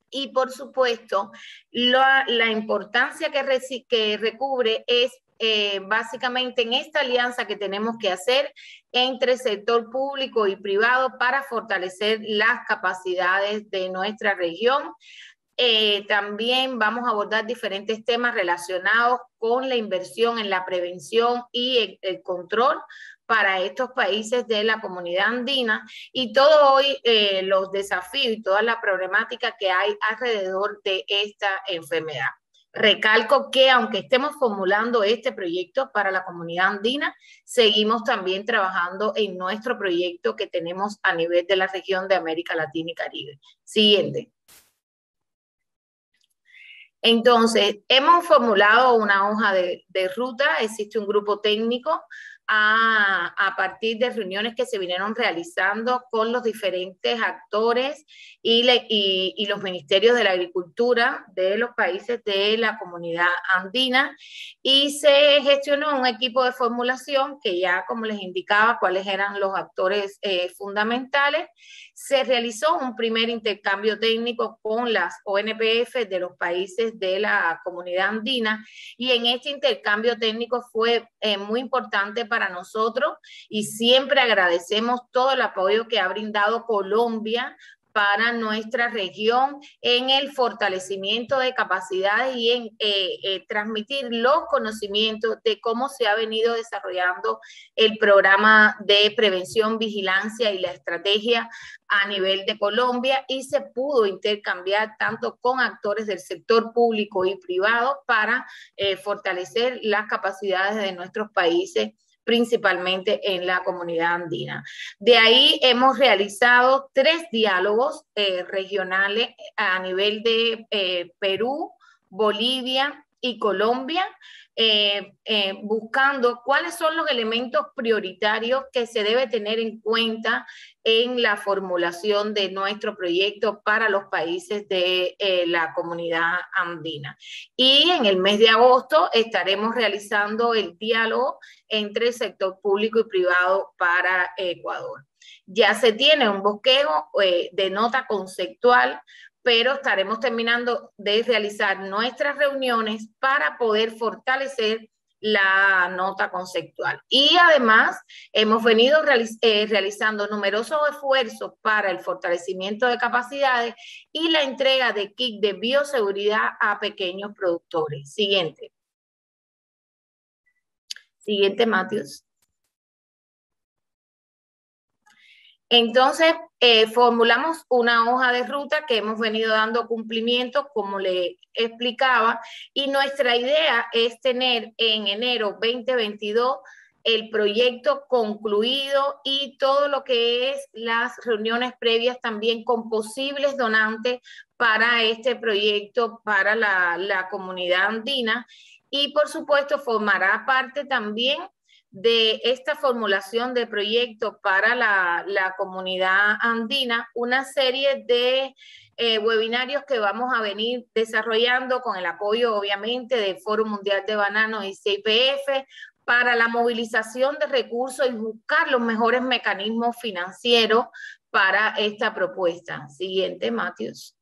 Y por supuesto, la, la importancia que, reci, que recubre es eh, básicamente en esta alianza que tenemos que hacer entre sector público y privado para fortalecer las capacidades de nuestra región. Eh, también vamos a abordar diferentes temas relacionados con la inversión en la prevención y el, el control para estos países de la comunidad andina y todos hoy eh, los desafíos y toda la problemática que hay alrededor de esta enfermedad. Recalco que aunque estemos formulando este proyecto para la comunidad andina, seguimos también trabajando en nuestro proyecto que tenemos a nivel de la región de América Latina y Caribe. Siguiente. Entonces, hemos formulado una hoja de, de ruta, existe un grupo técnico a, a partir de reuniones que se vinieron realizando con los diferentes actores y, le, y, y los ministerios de la agricultura de los países de la comunidad andina y se gestionó un equipo de formulación que ya, como les indicaba, cuáles eran los actores eh, fundamentales. Se realizó un primer intercambio técnico con las O N P F de los países de la comunidad andina y en este intercambio técnico fue eh, muy importante para para nosotros y siempre agradecemos todo el apoyo que ha brindado Colombia para nuestra región en el fortalecimiento de capacidades y en eh, eh, transmitir los conocimientos de cómo se ha venido desarrollando el programa de prevención, vigilancia y la estrategia a nivel de Colombia y se pudo intercambiar tanto con actores del sector público y privado para eh, fortalecer las capacidades de nuestros países principalmente en la comunidad andina. De ahí hemos realizado tres diálogos eh, regionales a nivel de eh, Perú, Bolivia y Colombia, eh, eh, buscando cuáles son los elementos prioritarios que se debe tener en cuenta en la formulación de nuestro proyecto para los países de eh, la comunidad andina. Y en el mes de agosto estaremos realizando el diálogo entre el sector público y privado para Ecuador. Ya se tiene un bosquejo eh, de nota conceptual, pero estaremos terminando de realizar nuestras reuniones para poder fortalecer la nota conceptual. Y además hemos venido realiz- eh, realizando numerosos esfuerzos para el fortalecimiento de capacidades y la entrega de kits de bioseguridad a pequeños productores. Siguiente. Siguiente, Matius. Entonces, eh, formulamos una hoja de ruta que hemos venido dando cumplimiento, como le explicaba, y nuestra idea es tener en enero veinte veintidós el proyecto concluido y todo lo que es las reuniones previas también con posibles donantes para este proyecto, para la, la comunidad andina, y por supuesto formará parte también de esta formulación de proyectos para la, la comunidad andina, una serie de eh, webinarios que vamos a venir desarrollando con el apoyo, obviamente, del Foro Mundial de Banano y C I P F para la movilización de recursos y buscar los mejores mecanismos financieros para esta propuesta. Siguiente, Matius.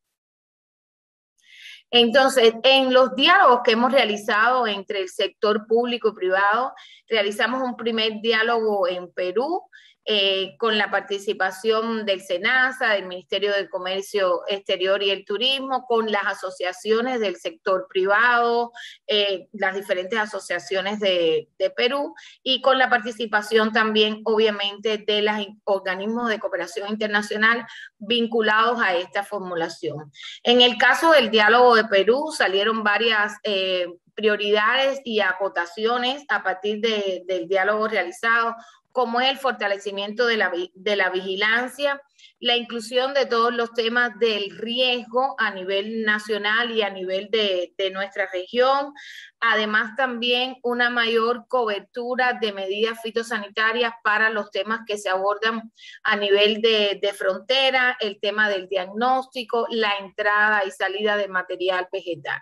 Entonces, en los diálogos que hemos realizado entre el sector público y privado, realizamos un primer diálogo en Perú eh, con la participación del SENASA, del Ministerio del Comercio Exterior y el Turismo, con las asociaciones del sector privado, eh, las diferentes asociaciones de, de Perú, y con la participación también, obviamente, de los organismos de cooperación internacional vinculados a esta formulación. En el caso del diálogo de Perú salieron varias eh, prioridades y acotaciones a partir de, del diálogo realizado, como es el fortalecimiento de la, de la vigilancia, la inclusión de todos los temas del riesgo a nivel nacional y a nivel de, de nuestra región, además también una mayor cobertura de medidas fitosanitarias para los temas que se abordan a nivel de, de frontera, el tema del diagnóstico, la entrada y salida de material vegetal.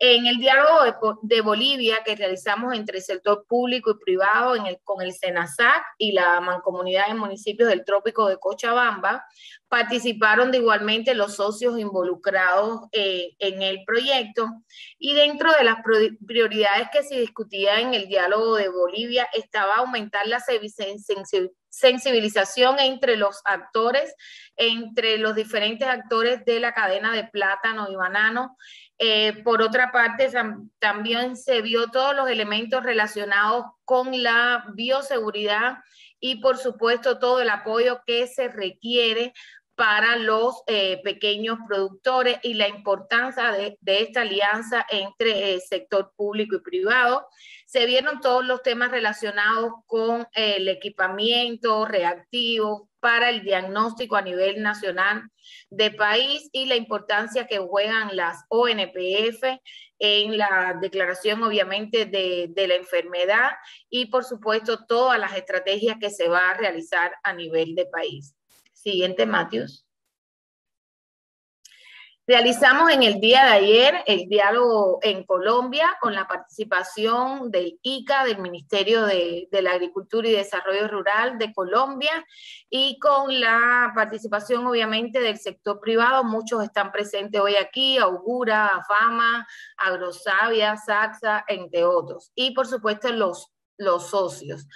En el diálogo de Bolivia que realizamos entre el sector público y privado en el, con el SENASAC y la Mancomunidad de Municipios del Trópico de Cochabamba, participaron de igualmente los socios involucrados eh, en el proyecto, y dentro de las prioridades que se discutían en el diálogo de Bolivia estaba aumentar la sensibilización sensibilización entre los actores, entre los diferentes actores de la cadena de plátano y banano. Eh, por otra parte, también se vio todos los elementos relacionados con la bioseguridad y, por supuesto, todo el apoyo que se requiere para los eh, pequeños productores y la importancia de, de esta alianza entre el eh, sector público y privado. Se vieron todos los temas relacionados con eh, el equipamiento reactivo para el diagnóstico a nivel nacional de país y la importancia que juegan las O N P F en la declaración, obviamente, de, de la enfermedad y, por supuesto, todas las estrategias que se va a realizar a nivel de país. Siguiente, Matius. Realizamos en el día de ayer el diálogo en Colombia con la participación del I C A, del Ministerio de, de la Agricultura y Desarrollo Rural de Colombia, y con la participación, obviamente, del sector privado. Muchos están presentes hoy aquí: Augura, Afama, Agrosavia, Saxa, entre otros. Y, por supuesto, los los socios.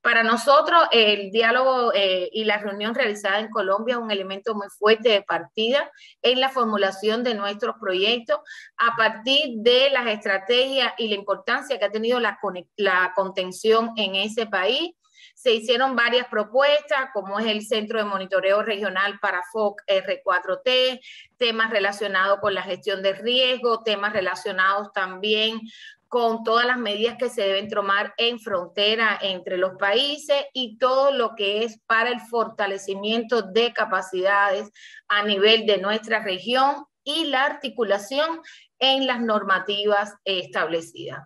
Para nosotros el diálogo eh, y la reunión realizada en Colombia es un elemento muy fuerte de partida en la formulación de nuestros proyectos a partir de las estrategias y la importancia que ha tenido la, la contención en ese país. Se hicieron varias propuestas, como es el Centro de Monitoreo Regional para F O C R cuatro T, temas relacionados con la gestión de riesgo, temas relacionados también con todas las medidas que se deben tomar en frontera entre los países y todo lo que es para el fortalecimiento de capacidades a nivel de nuestra región y la articulación en las normativas establecidas.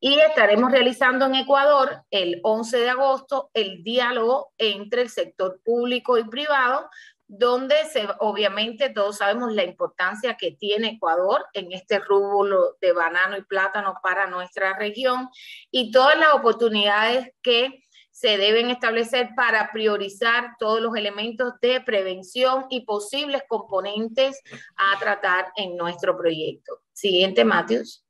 Y estaremos realizando en Ecuador el once de agosto el diálogo entre el sector público y privado, donde se, obviamente todos sabemos la importancia que tiene Ecuador en este rubro de banano y plátano para nuestra región y todas las oportunidades que se deben establecer para priorizar todos los elementos de prevención y posibles componentes a tratar en nuestro proyecto. Siguiente, Matthews.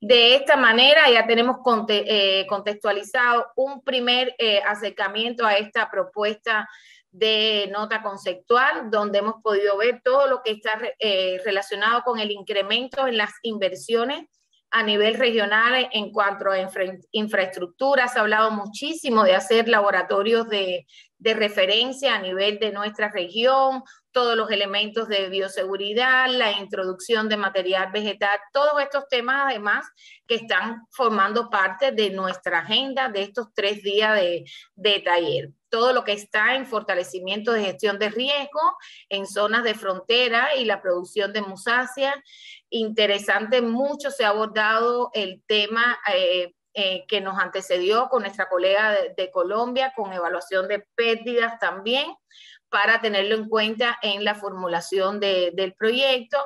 De esta manera ya tenemos conte eh, contextualizado un primer eh, acercamiento a esta propuesta de nota conceptual, donde hemos podido ver todo lo que está eh, relacionado con el incremento en las inversiones a nivel regional en cuanto a infra infraestructura. Se ha hablado muchísimo de hacer laboratorios de, de referencia a nivel de nuestra región, todos los elementos de bioseguridad, la introducción de material vegetal, todos estos temas además que están formando parte de nuestra agenda de estos tres días de, de taller. Todo lo que está en fortalecimiento de gestión de riesgo en zonas de frontera y la producción de musáceas. Interesante, mucho se ha abordado el tema eh, eh, que nos antecedió con nuestra colega de, de Colombia, con evaluación de pérdidas también, para tenerlo en cuenta en la formulación de, del proyecto.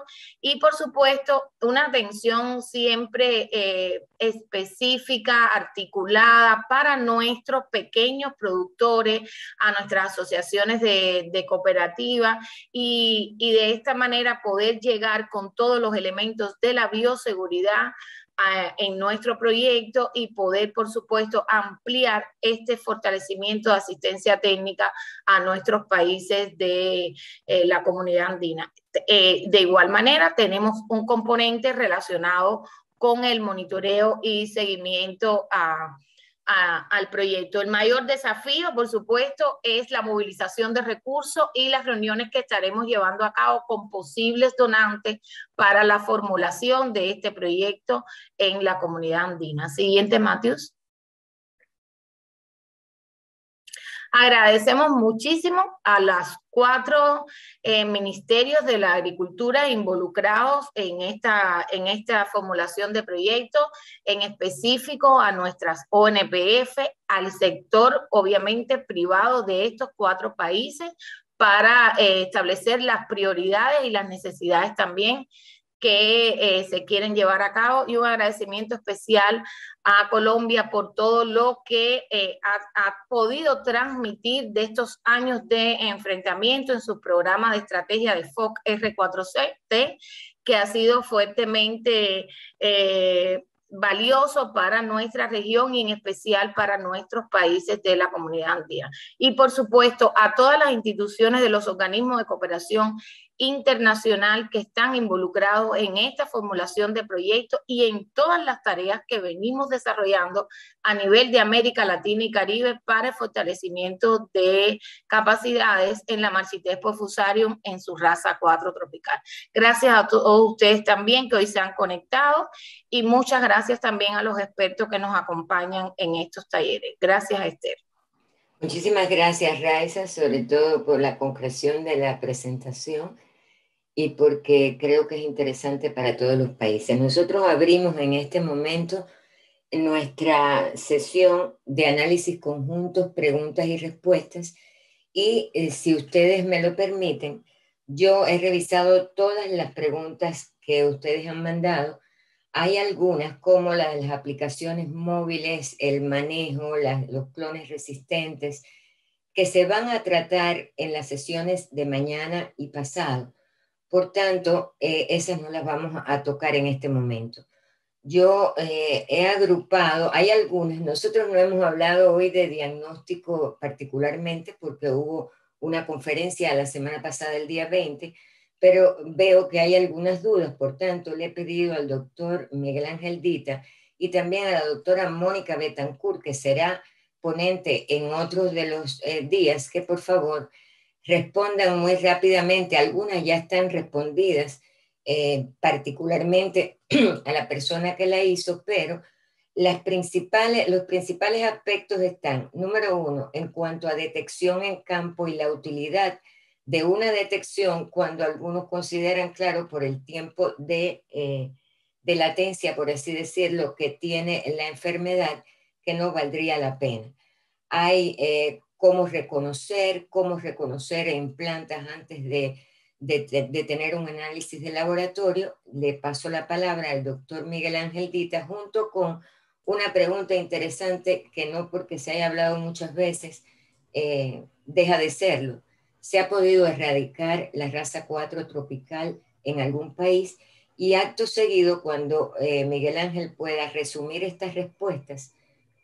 Y por supuesto, una atención siempre eh, específica, articulada para nuestros pequeños productores, a nuestras asociaciones de, de cooperativas y, y de esta manera poder llegar con todos los elementos de la bioseguridad en nuestro proyecto y poder, por supuesto, ampliar este fortalecimiento de asistencia técnica a nuestros países de eh, la comunidad andina. Eh, de igual manera, tenemos un componente relacionado con el monitoreo y seguimiento a... A, al proyecto. El mayor desafío, por supuesto, es la movilización de recursos y las reuniones que estaremos llevando a cabo con posibles donantes para la formulación de este proyecto en la comunidad andina. Siguiente, Matthews. Agradecemos muchísimo a las cuatro eh, ministerios de la agricultura involucrados en esta, en esta formulación de proyectos, en específico a nuestras O N P F, al sector obviamente privado de estos cuatro países para eh, establecer las prioridades y las necesidades también que eh, se quieren llevar a cabo, y un agradecimiento especial a Colombia por todo lo que eh, ha, ha podido transmitir de estos años de enfrentamiento en sus programas de estrategia de F O C R cuatro T, que ha sido fuertemente eh, valioso para nuestra región y en especial para nuestros países de la comunidad andina. Y por supuesto a todas las instituciones de los organismos de cooperación internacional que están involucrados en esta formulación de proyectos y en todas las tareas que venimos desarrollando a nivel de América Latina y Caribe para el fortalecimiento de capacidades en la Marchitespo Fusarium en su raza cuatro tropical. Gracias a todos ustedes también que hoy se han conectado, y muchas gracias también a los expertos que nos acompañan en estos talleres. Gracias, Esther. Muchísimas gracias, Raixa, sobre todo por la concreción de la presentación y porque creo que es interesante para todos los países. Nosotros abrimos en este momento nuestra sesión de análisis conjuntos, preguntas y respuestas, y eh, si ustedes me lo permiten, yo he revisado todas las preguntas que ustedes han mandado. Hay algunas como la de las aplicaciones móviles, el manejo, las, los clones resistentes, que se van a tratar en las sesiones de mañana y pasado. Por tanto, eh, esas no las vamos a tocar en este momento. Yo eh, he agrupado, hay algunas, nosotros no hemos hablado hoy de diagnóstico particularmente porque hubo una conferencia la semana pasada, el día veinte, pero veo que hay algunas dudas, por tanto le he pedido al doctor Miguel Ángel Dita y también a la doctora Mónica Betancourt, que será ponente en otros de los eh, días, que por favor respondan muy rápidamente. Algunas ya están respondidas, eh, particularmente a la persona que la hizo, pero las principales, los principales aspectos están, número uno, en cuanto a detección en campo y la utilidad de una detección cuando algunos consideran, claro, por el tiempo de, eh, de latencia, por así decirlo, que tiene la enfermedad, que no valdría la pena. Hay eh, cómo reconocer, cómo reconocer en plantas antes de, de, de, de tener un análisis de laboratorio. Le paso la palabra al doctor Miguel Ángel Dita, junto con una pregunta interesante que no porque se haya hablado muchas veces, eh, deja de serlo. ¿Se ha podido erradicar la raza cuatro tropical en algún país? Y acto seguido, cuando eh, Miguel Ángel pueda resumir estas respuestas,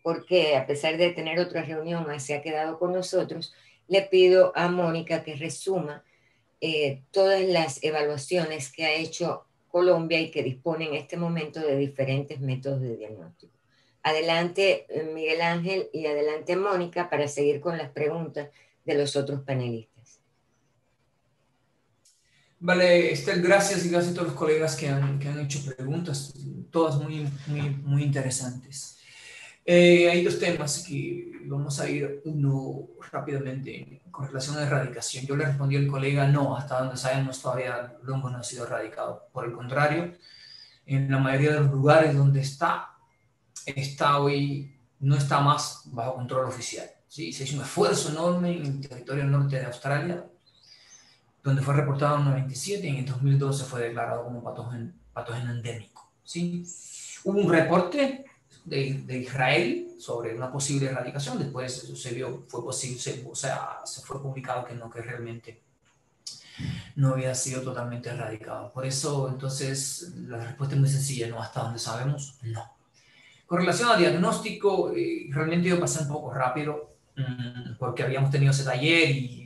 porque a pesar de tener otra reunión, se ha quedado con nosotros, le pido a Mónica que resuma eh, todas las evaluaciones que ha hecho Colombia y que dispone en este momento de diferentes métodos de diagnóstico. Adelante Miguel Ángel y adelante Mónica para seguir con las preguntas de los otros panelistas. Vale, Esther, gracias y gracias a todos los colegas que han, que han hecho preguntas, todas muy, muy, muy interesantes. Eh, hay dos temas que vamos a ir uno rápidamente con relación a la erradicación. Yo le respondí al colega, no, hasta donde sabemos todavía el hongo no ha sido erradicado. Por el contrario, en la mayoría de los lugares donde está, está hoy, no está más bajo control oficial. ¿Sí? Se hizo un esfuerzo enorme en el territorio norte de Australia, donde fue reportado en mil novecientos noventa y siete y en el dos mil doce fue declarado como patógeno, patógeno endémico. ¿Sí? Hubo un reporte de, de Israel sobre una posible erradicación, después se vio, fue posible, se, o sea, se fue publicado que no, que realmente no había sido totalmente erradicado. Por eso, entonces, la respuesta es muy sencilla, no, hasta donde sabemos, no. Con relación al diagnóstico, eh, realmente yo pasé un poco rápido, mmm, porque habíamos tenido ese taller y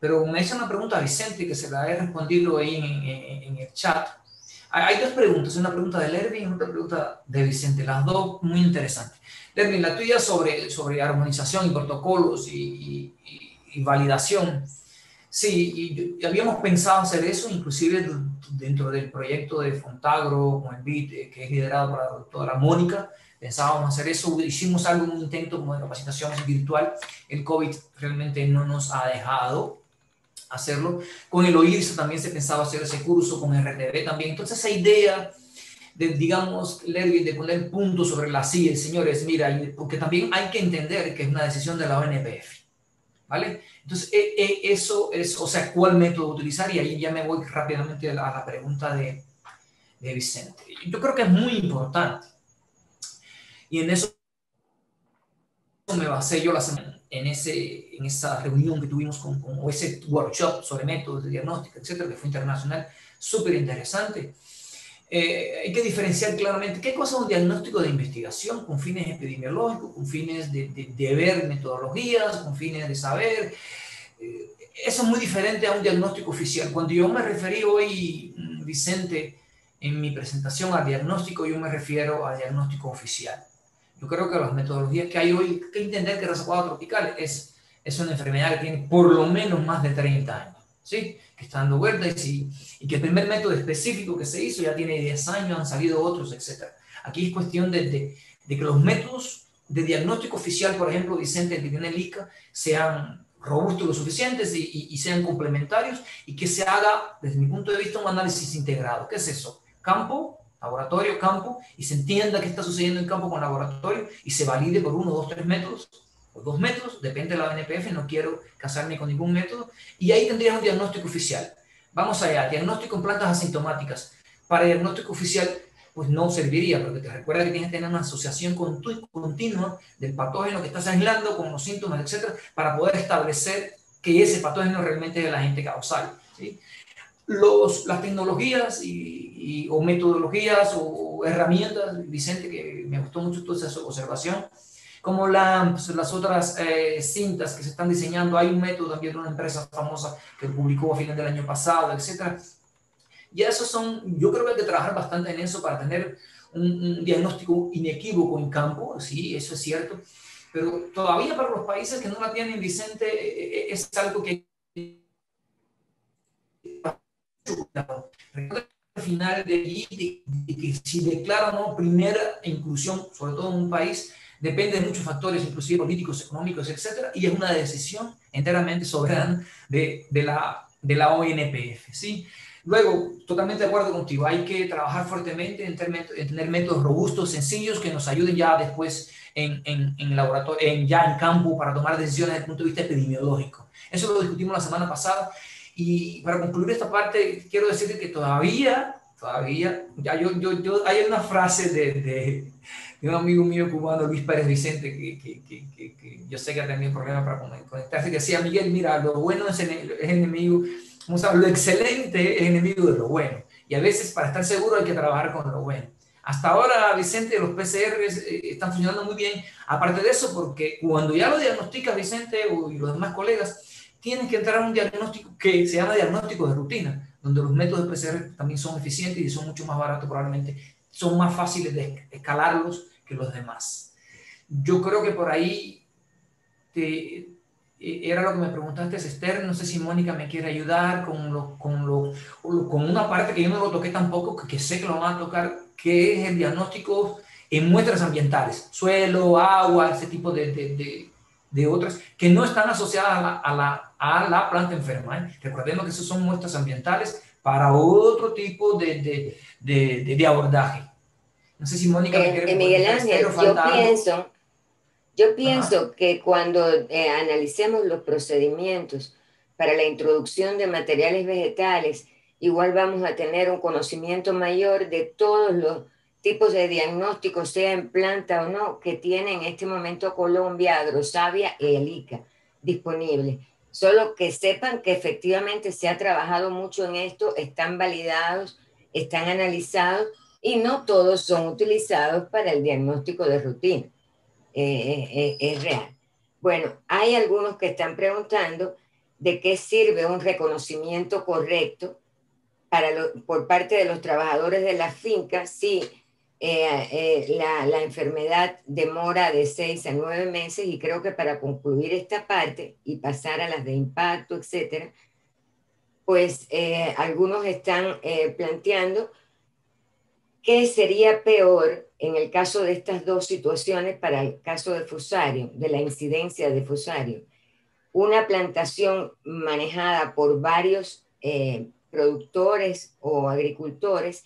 pero me hizo una pregunta a Vicente, que se la he respondido ahí en, en, en el chat. Hay dos preguntas, una pregunta de Lervin y otra pregunta de Vicente, las dos muy interesantes. Lervin, la tuya sobre, sobre armonización y protocolos y, y, y validación. Sí, y, y habíamos pensado hacer eso, inclusive dentro del proyecto de Fontagro, con el B I T, que es liderado por la doctora Mónica, pensábamos hacer eso, hicimos algún intento como de capacitación virtual. El COVID realmente no nos ha dejado hacerlo. Con el O I R S A también se pensaba hacer ese curso, con R T V también. Entonces esa idea de, digamos, Lervin, de poner puntos sobre las sillas, señores, mira, porque también hay que entender que es una decisión de la O N P F, ¿vale? Entonces e, e, eso es, o sea, ¿cuál método utilizar? Y ahí ya me voy rápidamente a la pregunta de, de Vicente. Yo creo que es muy importante, y en eso me basé yo la semana. En, ese, en esa reunión que tuvimos con, con o ese workshop sobre métodos de diagnóstica, etcétera, que fue internacional, súper interesante. Eh, hay que diferenciar claramente qué cosa es un diagnóstico de investigación con fines epidemiológicos, con fines de, de, de ver metodologías, con fines de saber. Eh, eso es muy diferente a un diagnóstico oficial. Cuando yo me referí hoy, Vicente, en mi presentación al diagnóstico, yo me refiero al diagnóstico oficial. Yo creo que las metodologías que hay hoy, hay que entender que raza cuatro tropical es, es una enfermedad que tiene por lo menos más de treinta años, ¿sí? Que está dando vueltas y, y que el primer método específico que se hizo ya tiene diez años, han salido otros, etcétera. Aquí es cuestión de, de, de que los métodos de diagnóstico oficial, por ejemplo, Vicente, que tiene el I C A, sean robustos lo suficientes y, y, y sean complementarios y que se haga, desde mi punto de vista, un análisis integrado. ¿Qué es eso? Campo, laboratorio, campo, y se entienda qué está sucediendo en campo con laboratorio y se valide por uno, dos, tres métodos, o dos métodos, depende de la O N P F, no quiero casarme con ningún método, y ahí tendrías un diagnóstico oficial. Vamos allá, diagnóstico en plantas asintomáticas. Para diagnóstico oficial, pues no serviría, porque te recuerda que tienes que tener una asociación continua del patógeno que estás aislando con los síntomas, etcétera, para poder establecer que ese patógeno realmente es el agente causal, ¿sí? Los, las tecnologías y, y, o metodologías o, o herramientas, Vicente, que me gustó mucho toda esa observación, como la, las otras eh, cintas que se están diseñando. Hay un método también de una empresa famosa que publicó a final del año pasado, etcétera. Y eso son, yo creo que hay que trabajar bastante en eso para tener un, un diagnóstico inequívoco en campo, sí, eso es cierto, pero todavía para los países que no la tienen, Vicente, es algo que al final de allí, de, de que si declara no primera inclusión, sobre todo en un país, depende de muchos factores, inclusive políticos, económicos, etcétera, y es una decisión enteramente soberana de, de, la, de la O N P F, ¿sí? Luego, totalmente de acuerdo contigo, hay que trabajar fuertemente en tener métodos robustos, sencillos, que nos ayuden ya después en, en, en laboratorio, en, ya en campo para tomar decisiones desde el punto de vista epidemiológico. Eso lo discutimos la semana pasada. Y para concluir esta parte, quiero decirte que todavía, todavía, ya yo, yo, yo, hay una frase de, de, de un amigo mío cubano, Luis Pérez Vicente, que, que, que, que, que yo sé que ha tenido problemas para conectarse, que decía, Miguel, mira, lo bueno es, en, es enemigo, o sea, lo excelente es enemigo de lo bueno. Y a veces, para estar seguro, hay que trabajar con lo bueno. Hasta ahora, Vicente, los P C Rs están funcionando muy bien. Aparte de eso, porque cuando ya lo diagnosticas, Vicente, y los demás colegas, tienen que entrar a un diagnóstico que se llama diagnóstico de rutina, donde los métodos de P C R también son eficientes y son mucho más baratos probablemente, son más fáciles de escalarlos que los demás. Yo creo que por ahí te, era lo que me preguntaste, Esther, no sé si Mónica me quiere ayudar con, lo, con, lo, con una parte que yo no lo toqué tampoco, que, que sé que lo van a tocar, que es el diagnóstico en muestras ambientales, suelo, agua, ese tipo de... de, de de otras que no están asociadas a la, a la, a la planta enferma, ¿eh? Recordemos que esas son muestras ambientales para otro tipo de, de, de, de, de abordaje. No sé si Mónica eh, me quiere... Eh, Miguel Ángel, yo pienso, yo pienso Ajá. que cuando eh, analicemos los procedimientos para la introducción de materiales vegetales, igual vamos a tener un conocimiento mayor de todos los tipos de diagnósticos, sea en planta o no, que tiene en este momento Colombia, Agrosavia y el I C A disponibles. Solo que sepan que efectivamente se ha trabajado mucho en esto, están validados, están analizados y no todos son utilizados para el diagnóstico de rutina. Eh, eh, es real. Bueno, hay algunos que están preguntando de qué sirve un reconocimiento correcto para lo, por parte de los trabajadores de la finca, sí. Eh, eh, la, la enfermedad demora de seis a nueve meses y creo que para concluir esta parte y pasar a las de impacto, etcétera, pues eh, algunos están eh, planteando qué sería peor en el caso de estas dos situaciones para el caso de Fusarium, de la incidencia de Fusarium. Una plantación manejada por varios eh, productores o agricultores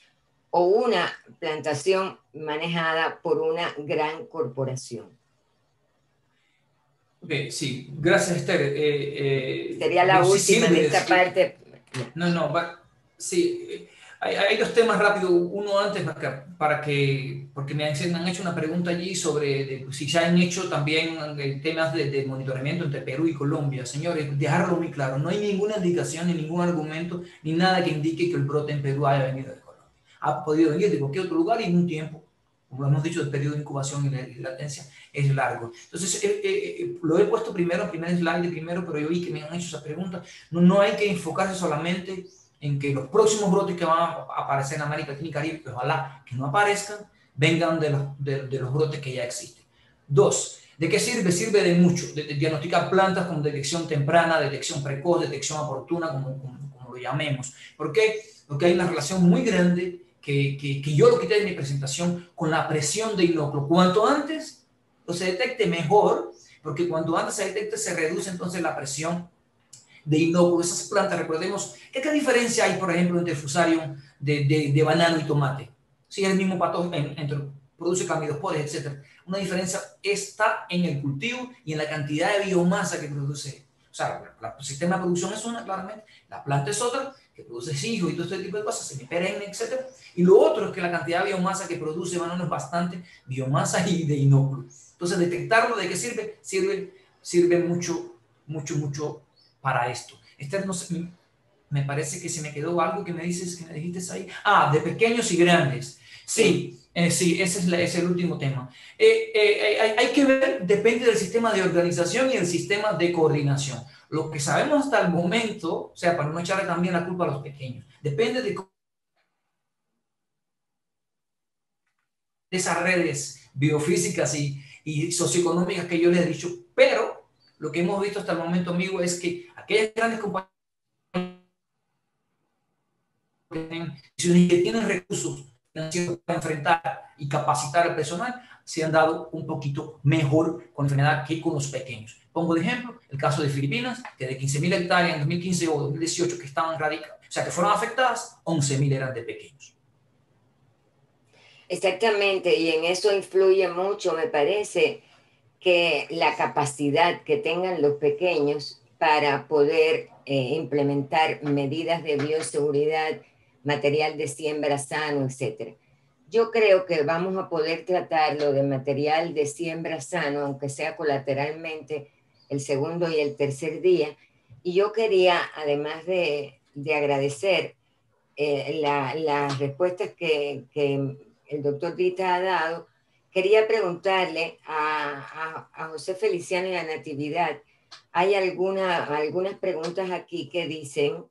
o una plantación manejada por una gran corporación. Okay, sí, gracias, Esther. Eh, eh, Sería la última de esta parte. No, no, va, sí, hay, hay dos temas rápidos. Uno antes para que, para que porque me han, me han hecho una pregunta allí sobre de, si se han hecho también temas de, de monitoreamiento entre Perú y Colombia. Señores, dejarlo muy claro, no hay ninguna indicación, ni ningún argumento, ni nada que indique que el brote en Perú haya venido de ha podido venir de cualquier otro lugar y en un tiempo, como hemos dicho, el periodo de incubación y de latencia es largo. Entonces, eh, eh, lo he puesto primero, en primer slide primero, pero yo vi que me han hecho esa pregunta. No, no hay que enfocarse solamente en que los próximos brotes que van a aparecer en América Latina y Caribe, que ojalá que no aparezcan, vengan de los, de, de los brotes que ya existen. Dos, ¿de qué sirve? Sirve de mucho, de, de diagnosticar plantas con detección temprana, detección precoz, detección oportuna, como, como, como lo llamemos. ¿Por qué? Porque hay una relación muy grande Que, que, que yo lo quité en mi presentación con la presión de inóculo. Cuanto antes lo se detecte mejor, porque cuanto antes se detecte se reduce entonces la presión de inóculo. Esas plantas, recordemos, ¿qué, qué diferencia hay, por ejemplo, entre el Fusarium de, de, de banano y tomate? Si es el mismo patógeno, en, entre, produce camidospores, etcétera. Una diferencia está en el cultivo y en la cantidad de biomasa que produce. O sea, el sistema de producción es una, claramente, la planta es otra, que produce hijos y todo este tipo de cosas, semiperenne, etcétera. Y lo otro es que la cantidad de biomasa que produce banano es bastante biomasa y de inóculo. Entonces, detectarlo, ¿de qué sirve? Sirve, sirve mucho, mucho, mucho para esto. Este, no sé, me parece que se me quedó algo que me dices, que me dijiste ahí. Ah, de pequeños y grandes. Sí, eh, sí, ese es, la, ese es el último tema. Eh, eh, hay, hay que ver, depende del sistema de organización y el sistema de coordinación. Lo que sabemos hasta el momento, o sea, para no echarle también la culpa a los pequeños, depende de esas redes biofísicas y, y socioeconómicas que yo les he dicho, pero lo que hemos visto hasta el momento, amigo, es que aquellas grandes compañías que tienen recursos financieros para enfrentar y capacitar al personal, se han dado un poquito mejor con la enfermedad que con los pequeños. Pongo de ejemplo el caso de Filipinas, que de quince mil hectáreas en dos mil quince o dos mil dieciocho que estaban radicadas, o sea, que fueron afectadas, once mil eran de pequeños. Exactamente, y en eso influye mucho, me parece, que la capacidad que tengan los pequeños para poder eh, implementar medidas de bioseguridad, material de siembra sano, etcétera. Yo creo que vamos a poder tratarlo de material de siembra sano, aunque sea colateralmente el segundo y el tercer día. Y yo quería, además de, de agradecer eh, la, las respuestas que, que el doctor Dita ha dado, quería preguntarle a, a, a José Feliciano y a Natividad, hay alguna, algunas preguntas aquí que dicen,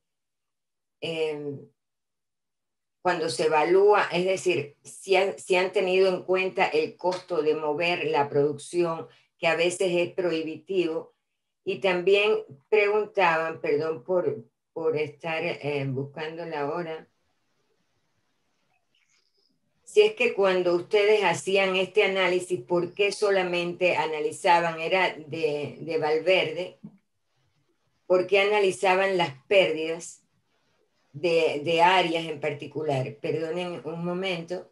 eh, cuando se evalúa, es decir, si han, si han tenido en cuenta el costo de mover la producción, que a veces es prohibitivo, y también preguntaban, perdón por, por estar eh, buscando la hora, si es que cuando ustedes hacían este análisis, ¿por qué solamente analizaban, era de, de Valverde, por qué analizaban las pérdidas de, de áreas en particular? Perdonen un momento.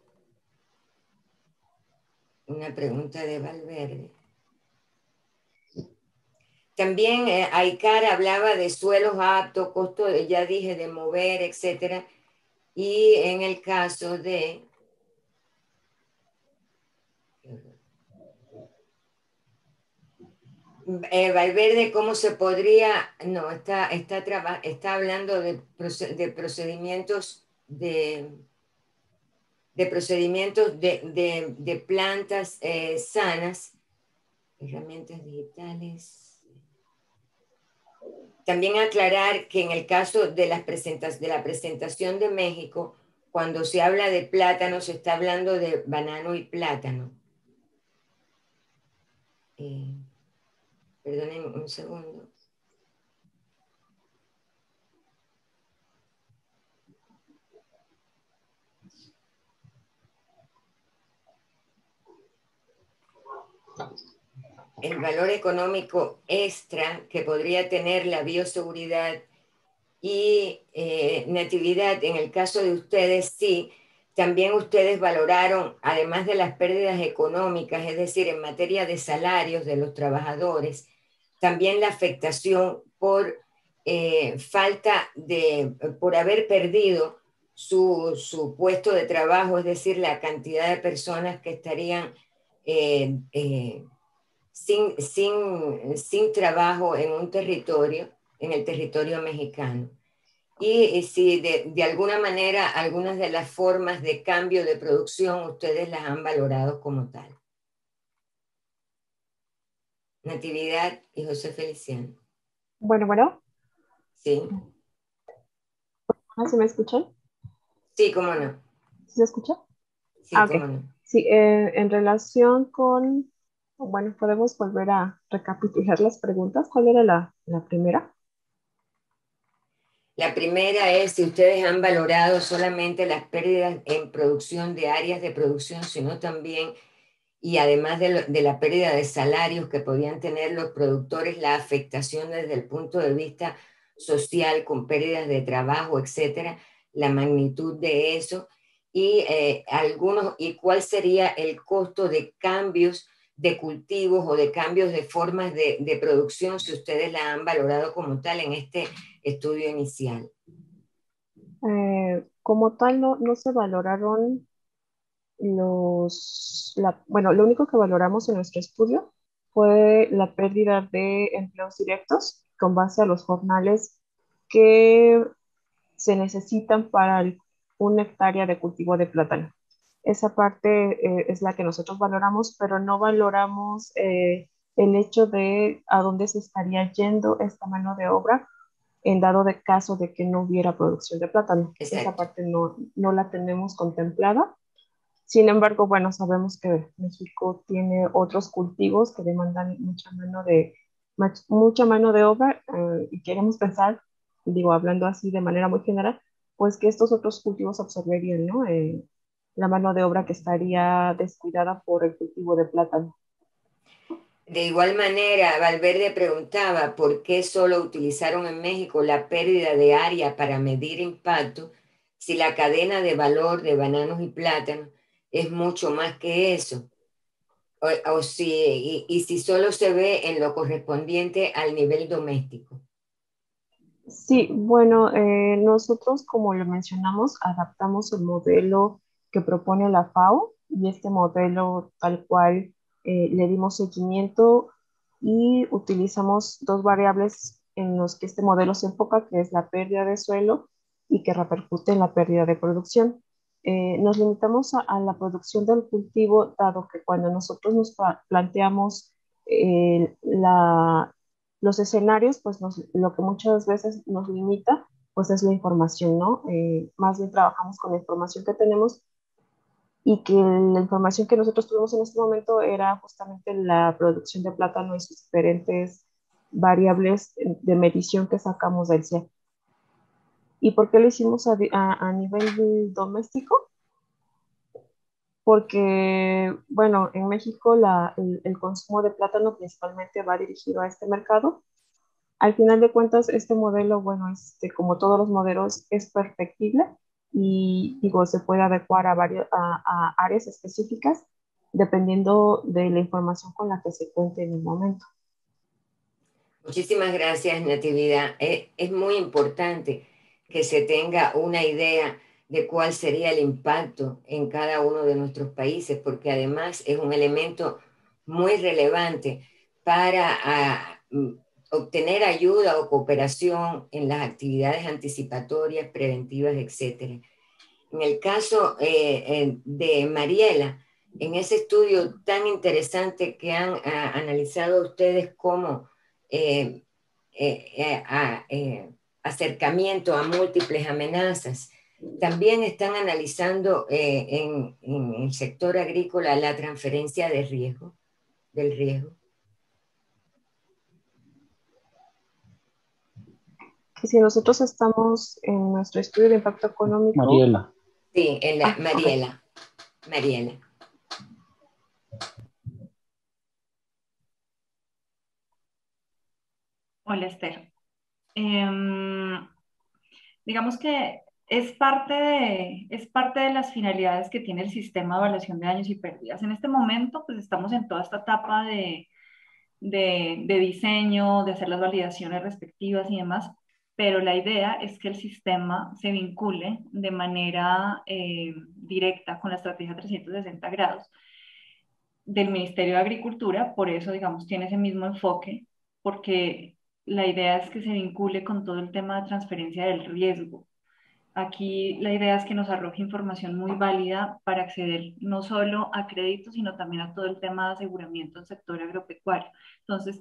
Una pregunta de Valverde. También eh, Aicar hablaba de suelos aptos, costo, ya dije, de mover, etcétera. Y en el caso de... Eh, Valverde, ¿cómo se podría...? No, está, está, traba, está hablando de, de procedimientos de, de procedimientos de, de, de plantas eh, sanas, herramientas digitales. También aclarar que en el caso de, las presentas, de la presentación de México, cuando se habla de plátano, se está hablando de banano y plátano. Eh, Perdonen un segundo. El valor económico extra que podría tener la bioseguridad y eh, natividad, en el caso de ustedes, sí, también ustedes valoraron, además de las pérdidas económicas, es decir, en materia de salarios de los trabajadores, también la afectación por eh, falta de, por haber perdido su, su puesto de trabajo, es decir, la cantidad de personas que estarían eh, eh, sin, sin, sin trabajo en un territorio, en el territorio mexicano. Y, y si de, de alguna manera algunas de las formas de cambio de producción ustedes las han valorado como tal. Natividad y José Feliciano. Bueno, bueno. Sí. ¿Sí me escuchan? Sí, cómo no. ¿Sí se escucha? Sí, ah, cómo okay. no. Sí, eh, en relación con, bueno, podemos volver a recapitular las preguntas. ¿Cuál era la, la primera? La primera es si ustedes han valorado solamente las pérdidas en producción de áreas de producción, sino también... y además de, lo, de la pérdida de salarios que podían tener los productores, la afectación desde el punto de vista social con pérdidas de trabajo, etcétera, la magnitud de eso, y, eh, algunos, y cuál sería el costo de cambios de cultivos o de cambios de formas de, de producción, si ustedes la han valorado como tal en este estudio inicial. Eh, como tal, no, no se valoraron... Los, la, bueno, lo único que valoramos en nuestro estudio fue la pérdida de empleos directos con base a los jornales que se necesitan para el, una hectárea de cultivo de plátano. Esa parte eh, es la que nosotros valoramos, pero no valoramos eh, el hecho de a dónde se estaría yendo esta mano de obra en dado de caso de que no hubiera producción de plátano. Exacto. Esa parte no, no la tenemos contemplada. Sin embargo, bueno, sabemos que México tiene otros cultivos que demandan mucha mano de, mucha mano de obra eh, y queremos pensar, digo, hablando así de manera muy general, pues que estos otros cultivos absorberían, ¿no? Eh, la mano de obra que estaría descuidada por el cultivo de plátano. De igual manera, Valverde preguntaba por qué solo utilizaron en México la pérdida de área para medir impacto si la cadena de valor de bananos y plátanos es mucho más que eso, o, o si, y, y si solo se ve en lo correspondiente al nivel doméstico. Sí, bueno, eh, nosotros, como lo mencionamos, adaptamos el modelo que propone la FAO, y este modelo tal cual eh, le dimos seguimiento y utilizamos dos variables en las que este modelo se enfoca, que es la pérdida de suelo y que repercute en la pérdida de producción. Eh, nos limitamos a, a la producción del cultivo, dado que cuando nosotros nos planteamos eh, la, los escenarios, pues nos, lo que muchas veces nos limita pues es la información, ¿no? Eh, más bien trabajamos con la información que tenemos, y que la información que nosotros tuvimos en este momento era justamente la producción de plátano y sus diferentes variables de medición que sacamos del C I A T. ¿Y por qué lo hicimos a, a, a nivel doméstico? Porque, bueno, en México la, el, el consumo de plátano principalmente va dirigido a este mercado. Al final de cuentas, este modelo, bueno, este, como todos los modelos, es perfectible y, digo, se puede adecuar a, varios, a, a áreas específicas dependiendo de la información con la que se cuente en el momento. Muchísimas gracias, Natividad. Es, es muy importante que se tenga una idea de cuál sería el impacto en cada uno de nuestros países, porque además es un elemento muy relevante para a, obtener ayuda o cooperación en las actividades anticipatorias, preventivas, etcétera. En el caso eh, eh, de Mariela, en ese estudio tan interesante que han a, analizado ustedes como eh, eh, eh, a, eh, acercamiento a múltiples amenazas. También están analizando eh, en, en el sector agrícola la transferencia de riesgo, del riesgo. Si nosotros estamos en nuestro estudio de impacto económico... Mariela. Sí, en la, ah, Mariela. Okay. Mariela. Hola, Esther. Eh, digamos que es parte, de, es parte de las finalidades que tiene el sistema de evaluación de daños y pérdidas. En este momento, pues estamos en toda esta etapa de, de, de diseño, de hacer las validaciones respectivas y demás, pero la idea es que el sistema se vincule de manera eh, directa con la estrategia trescientos sesenta grados del Ministerio de Agricultura. Por eso, digamos, tiene ese mismo enfoque, porque la idea es que se vincule con todo el tema de transferencia del riesgo. Aquí la idea es que nos arroje información muy válida para acceder no solo a créditos, sino también a todo el tema de aseguramiento del sector agropecuario. Entonces,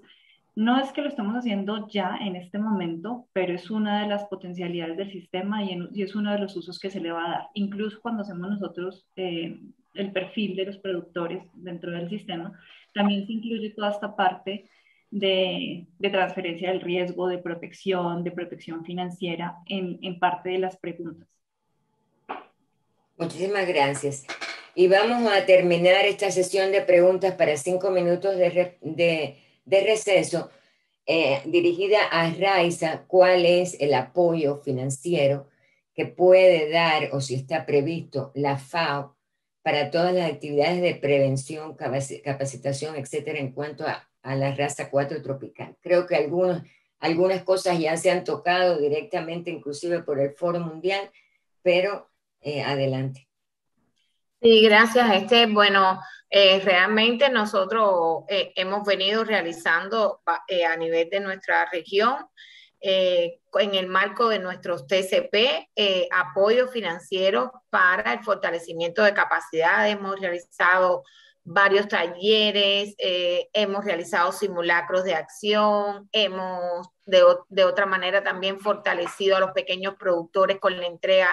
no es que lo estemos haciendo ya en este momento, pero es una de las potencialidades del sistema y, en, y es uno de los usos que se le va a dar. Incluso cuando hacemos nosotros eh, el perfil de los productores dentro del sistema, también se incluye toda esta parte De, de transferencia del riesgo, de protección, de protección financiera en, en parte de las preguntas. Muchísimas gracias. Y vamos a terminar esta sesión de preguntas para cinco minutos de, re, de, de receso eh, dirigida a Raixa. ¿Cuál es el apoyo financiero que puede dar o si está previsto la FAO para todas las actividades de prevención, capacitación, etcétera, en cuanto a a la raza cuatro tropical? Creo que algunos, algunas cosas ya se han tocado directamente, inclusive por el Foro Mundial, pero eh, adelante. Sí, gracias. Este, bueno, eh, realmente nosotros eh, hemos venido realizando eh, a nivel de nuestra región, eh, en el marco de nuestros T C P, eh, apoyo financiero para el fortalecimiento de capacidades. Hemos realizado varios talleres, eh, hemos realizado simulacros de acción, hemos de, de otra manera también fortalecido a los pequeños productores con la entrega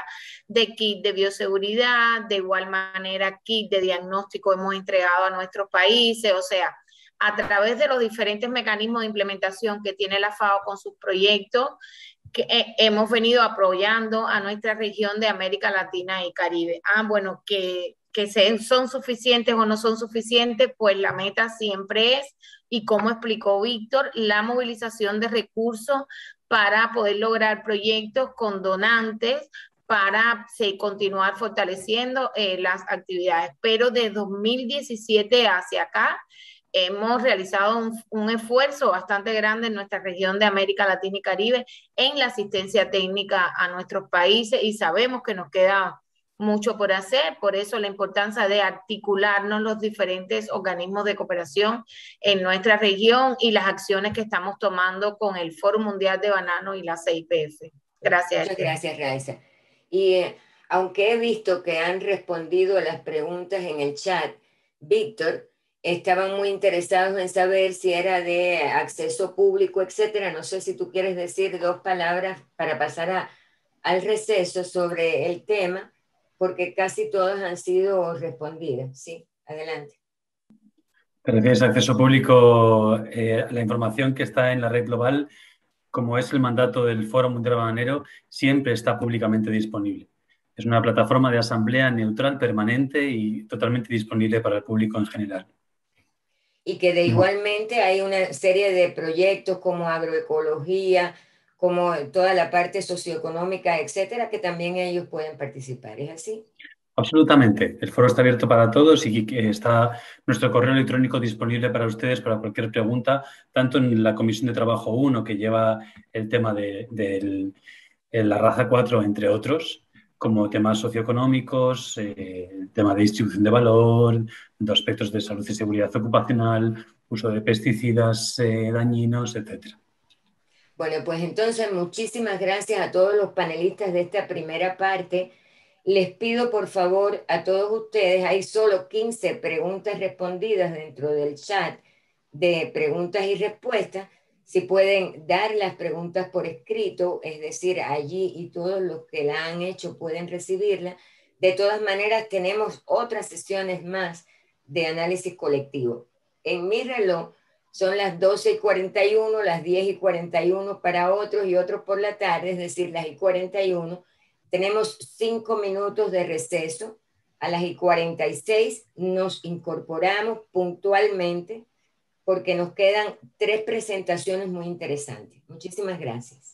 de kit de bioseguridad, de igual manera kit de diagnóstico hemos entregado a nuestros países. O sea, a través de los diferentes mecanismos de implementación que tiene la FAO con sus proyectos, que hemos venido apoyando a nuestra región de América Latina y Caribe. Ah, bueno, que, que son suficientes o no son suficientes, pues la meta siempre es, y como explicó Víctor, la movilización de recursos para poder lograr proyectos con donantes, para sí, continuar fortaleciendo eh, las actividades. Pero de dos mil diecisiete hacia acá, hemos realizado un, un esfuerzo bastante grande en nuestra región de América Latina y Caribe en la asistencia técnica a nuestros países, y sabemos que nos queda mucho por hacer. Por eso la importancia de articularnos los diferentes organismos de cooperación en nuestra región y las acciones que estamos tomando con el Foro Mundial de Banano y la C I P F. Gracias. Muchas gracias, Raixa. Y eh, aunque he visto que han respondido a las preguntas en el chat, Víctor, estaban muy interesados en saber si era de acceso público, etcétera. No sé si tú quieres decir dos palabras para pasar a, al receso sobre el tema, porque casi todas han sido respondidas. Sí, adelante. Te refieres a acceso público, eh, la información que está en la red global, como es el mandato del Foro Mundial Bananero, siempre está públicamente disponible. Es una plataforma de asamblea neutral, permanente y totalmente disponible para el público en general. Y que de igualmente hay una serie de proyectos como agroecología, como toda la parte socioeconómica, etcétera, que también ellos pueden participar, ¿es así? Absolutamente. El foro está abierto para todos y está nuestro correo electrónico disponible para ustedes para cualquier pregunta, tanto en la Comisión de Trabajo uno, que lleva el tema de, de, de la Raza cuatro, entre otros, como temas socioeconómicos, eh, el tema de distribución de valor, de aspectos de salud y seguridad ocupacional, uso de pesticidas eh, dañinos, etcétera. Bueno, pues entonces muchísimas gracias a todos los panelistas de esta primera parte. Les pido por favor a todos ustedes, hay solo quince preguntas respondidas dentro del chat de preguntas y respuestas. Si pueden dar las preguntas por escrito, es decir, allí, y todos los que la han hecho pueden recibirla. De todas maneras, tenemos otras sesiones más de análisis colectivo. En mi reloj son las doce y cuarenta y uno, las diez y cuarenta y uno para otros y otros por la tarde, es decir, las y cuarenta y uno. Tenemos cinco minutos de receso. A las y cuarenta y seis nos incorporamos puntualmente, porque nos quedan tres presentaciones muy interesantes. Muchísimas gracias.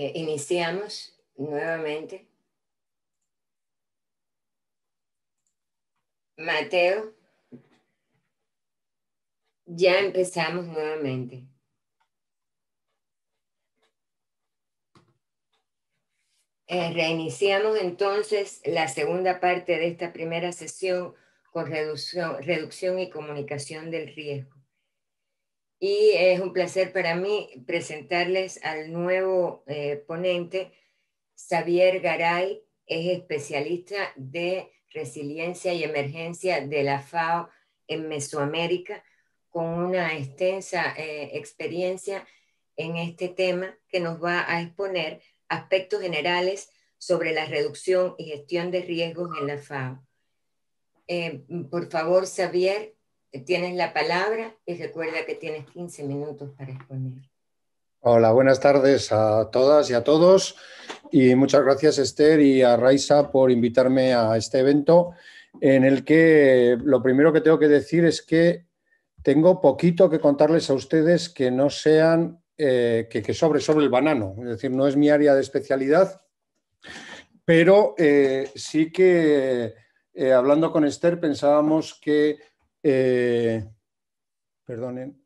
Eh, iniciamos nuevamente. Mateo, ya empezamos nuevamente. Eh, reiniciamos entonces la segunda parte de esta primera sesión con reducción, reducción y comunicación del riesgo. Y es un placer para mí presentarles al nuevo eh, ponente. Xavier Garay es especialista de resiliencia y emergencia de la FAO en Mesoamérica, con una extensa eh, experiencia en este tema, que nos va a exponer aspectos generales sobre la reducción y gestión de riesgos en la FAO. Eh, por favor, Xavier, tienes la palabra y recuerda que tienes quince minutos para exponer. Hola, buenas tardes a todas y a todos. Y muchas gracias, Esther, y a Raixa por invitarme a este evento, en el que lo primero que tengo que decir es que tengo poquito que contarles a ustedes que no sean eh, que, que sobre, sobre el banano. Es decir, no es mi área de especialidad, pero eh, sí que eh, hablando con Esther pensábamos que Eh, perdonen,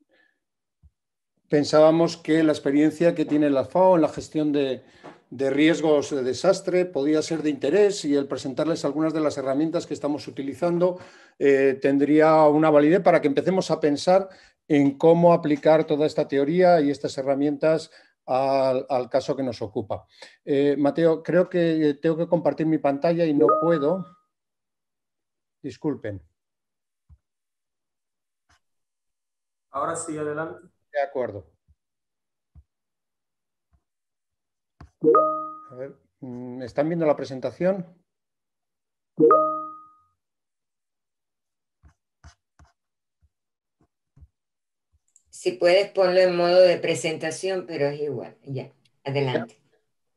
pensábamos que la experiencia que tiene la FAO en la gestión de, de riesgos de desastre podía ser de interés, y el presentarles algunas de las herramientas que estamos utilizando eh, tendría una validez para que empecemos a pensar en cómo aplicar toda esta teoría y estas herramientas al, al caso que nos ocupa. Eh, Mateo, creo que tengo que compartir mi pantalla y no puedo. Disculpen. Ahora sí, adelante. De acuerdo. A ver, ¿están viendo la presentación? Si puedes, ponlo en modo de presentación, pero es igual. Ya, adelante.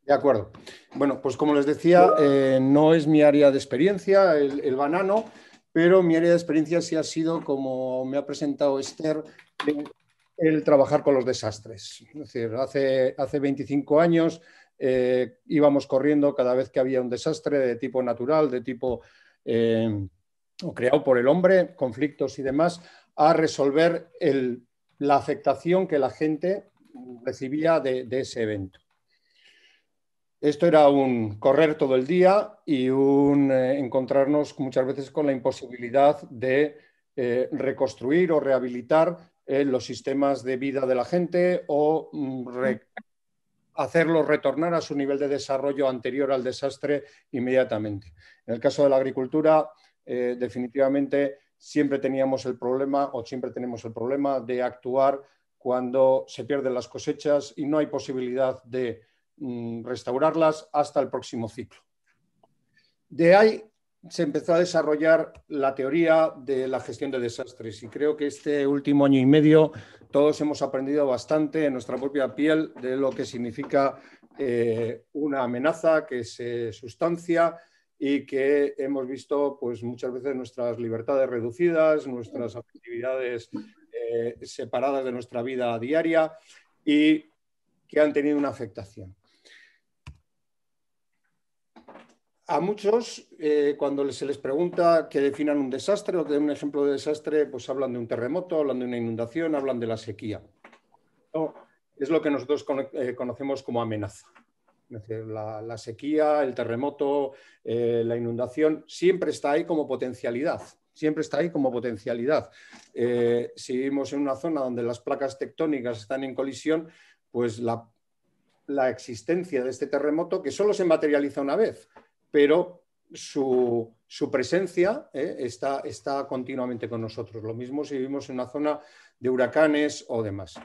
De acuerdo. Bueno, pues como les decía, eh, no es mi área de experiencia, el, el banano, pero mi área de experiencia sí ha sido, como me ha presentado Esther, el trabajar con los desastres. Es decir, hace, hace veinticinco años eh, íbamos corriendo cada vez que había un desastre de tipo natural, de tipo eh, creado por el hombre, conflictos y demás, a resolver el, la afectación que la gente recibía de, de ese evento. Esto era un correr todo el día y un eh, encontrarnos muchas veces con la imposibilidad de eh, reconstruir o rehabilitar eh, los sistemas de vida de la gente, o mm, re- hacerlos retornar a su nivel de desarrollo anterior al desastre inmediatamente. En el caso de la agricultura, eh, definitivamente siempre teníamos el problema o siempre tenemos el problema de actuar cuando se pierden las cosechas y no hay posibilidad de restaurarlas hasta el próximo ciclo. De ahí se empezó a desarrollar la teoría de la gestión de desastres, y creo que este último año y medio todos hemos aprendido bastante en nuestra propia piel de lo que significa eh, una amenaza que se sustancia y que hemos visto, pues, muchas veces nuestras libertades reducidas, nuestras actividades eh, separadas de nuestra vida diaria y que han tenido una afectación. A muchos, eh, cuando se les pregunta que definan un desastre o que den un ejemplo de desastre, pues hablan de un terremoto, hablan de una inundación, hablan de la sequía. No, es lo que nosotros cono- eh, conocemos como amenaza. Es decir, la, la sequía, el terremoto, eh, la inundación, siempre está ahí como potencialidad. Siempre está ahí como potencialidad. Eh, si vivimos en una zona donde las placas tectónicas están en colisión, pues la, la existencia de este terremoto, que solo se materializa una vez, pero su, su presencia eh, está, está continuamente con nosotros. Lo mismo si vivimos en una zona de huracanes o demás.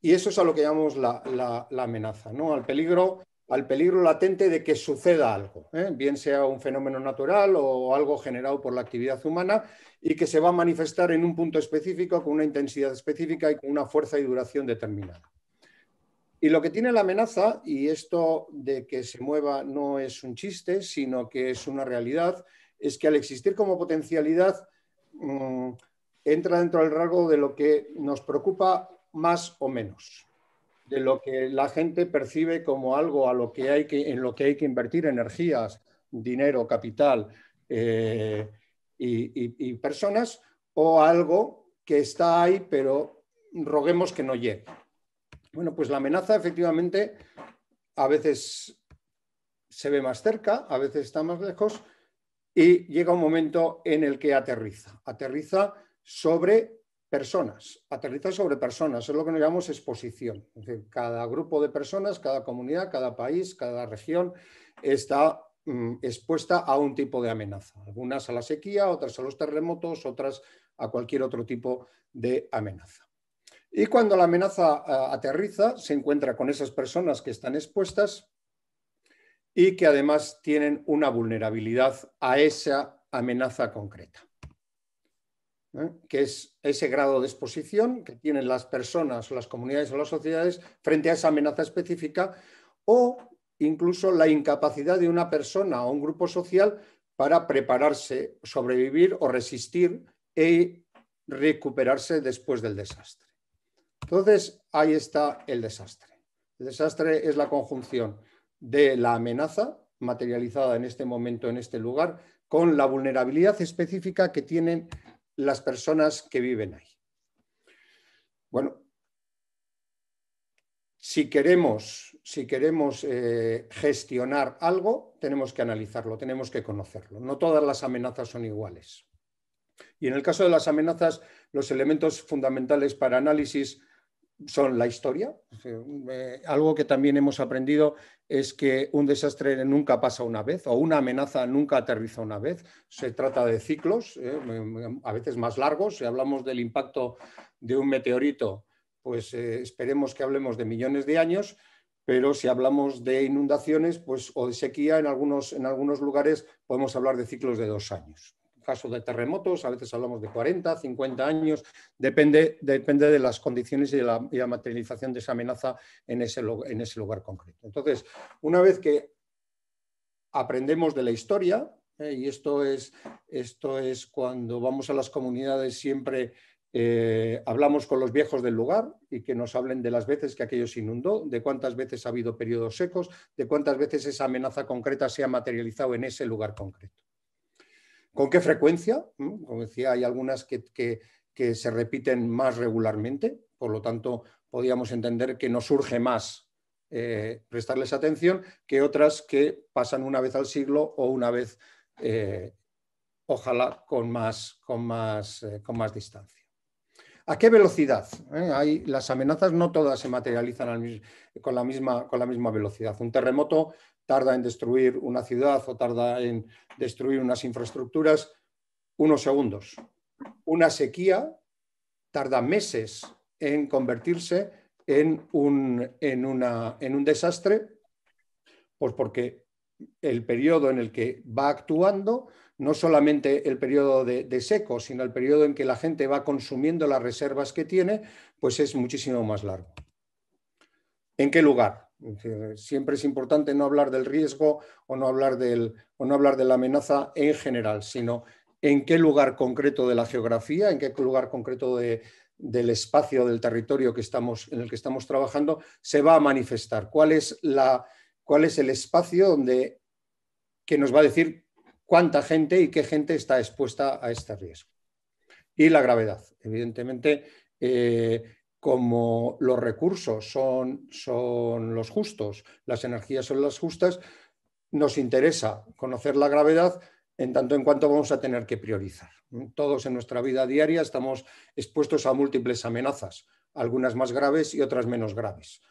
Y eso es a lo que llamamos la, la, la amenaza, ¿no? Al peligro, al peligro latente de que suceda algo, ¿eh? bien sea un fenómeno natural o algo generado por la actividad humana, y que se va a manifestar en un punto específico, con una intensidad específica y con una fuerza y duración determinada. Y lo que tiene la amenaza, y esto de que se mueva no es un chiste, sino que es una realidad, es que al existir como potencialidad mmm, entra dentro del rango de lo que nos preocupa más o menos. de lo que la gente percibe como algo a lo que hay que, en lo que hay que invertir energías, dinero, capital eh, y, y, y personas, o algo que está ahí, pero roguemos que no llegue. Bueno, pues la amenaza efectivamente a veces se ve más cerca, a veces está más lejos, y llega un momento en el que aterriza. Aterriza sobre personas, aterriza sobre personas, es lo que nos llamamos exposición. Es decir, cada grupo de personas, cada comunidad, cada país, cada región está mm, expuesta a un tipo de amenaza. Algunas a la sequía, otras a los terremotos, otras a cualquier otro tipo de amenaza. Y cuando la amenaza uh, aterriza, se encuentra con esas personas que están expuestas y que además tienen una vulnerabilidad a esa amenaza concreta, ¿eh? Que es ese grado de exposición que tienen las personas, las comunidades o las sociedades frente a esa amenaza específica, o incluso la incapacidad de una persona o un grupo social para prepararse, sobrevivir o resistir y recuperarse después del desastre. Entonces, ahí está el desastre. El desastre es la conjunción de la amenaza materializada en este momento, en este lugar, con la vulnerabilidad específica que tienen las personas que viven ahí. Bueno, si queremos, si queremos eh, gestionar algo, tenemos que analizarlo, tenemos que conocerlo. No todas las amenazas son iguales. Y en el caso de las amenazas, los elementos fundamentales para análisis son la historia. Eh, algo que también hemos aprendido es que un desastre nunca pasa una vez, o una amenaza nunca aterriza una vez. Se trata de ciclos, eh, a veces más largos. Si hablamos del impacto de un meteorito, pues eh, esperemos que hablemos de millones de años, pero si hablamos de inundaciones pues, o de sequía, en algunos, en algunos lugares podemos hablar de ciclos de dos años. Caso de terremotos, a veces hablamos de cuarenta, cincuenta años, depende, depende de las condiciones y de la, y la materialización de esa amenaza en ese, en ese lugar concreto. Entonces, una vez que aprendemos de la historia, eh, y esto es, esto es cuando vamos a las comunidades siempre eh, hablamos con los viejos del lugar y que nos hablen de las veces que aquello se inundó, de cuántas veces ha habido periodos secos, de cuántas veces esa amenaza concreta se ha materializado en ese lugar concreto. ¿Con qué frecuencia? Como decía, hay algunas que, que, que se repiten más regularmente, por lo tanto, podríamos entender que nos surge más eh, prestarles atención que otras que pasan una vez al siglo o una vez, eh, ojalá, con más, con, más, eh, con más distancia. ¿A qué velocidad? ¿Eh? Hay, las amenazas no todas se materializan al, con, la misma, con la misma velocidad. Un terremoto tarda en destruir una ciudad o tarda en destruir unas infraestructuras unos segundos. Una sequía tarda meses en convertirse en un, en una, en un desastre, pues porque el periodo en el que va actuando, no solamente el periodo de, de seco, sino el periodo en que la gente va consumiendo las reservas que tiene, pues es muchísimo más largo. ¿En qué lugar? Siempre es importante no hablar del riesgo o no hablar, del, o no hablar de la amenaza en general, sino en qué lugar concreto de la geografía, en qué lugar concreto de, del espacio, del territorio que estamos, en el que estamos trabajando, se va a manifestar. ¿Cuál es, la, cuál es el espacio donde, que nos va a decir cuánta gente y qué gente está expuesta a este riesgo? Y la gravedad. Evidentemente, eh, como los recursos son, son los justos, las energías son las justas, nos interesa conocer la gravedad en tanto en cuanto vamos a tener que priorizar. Todos en nuestra vida diaria estamos expuestos a múltiples amenazas, algunas más graves y otras menos graves.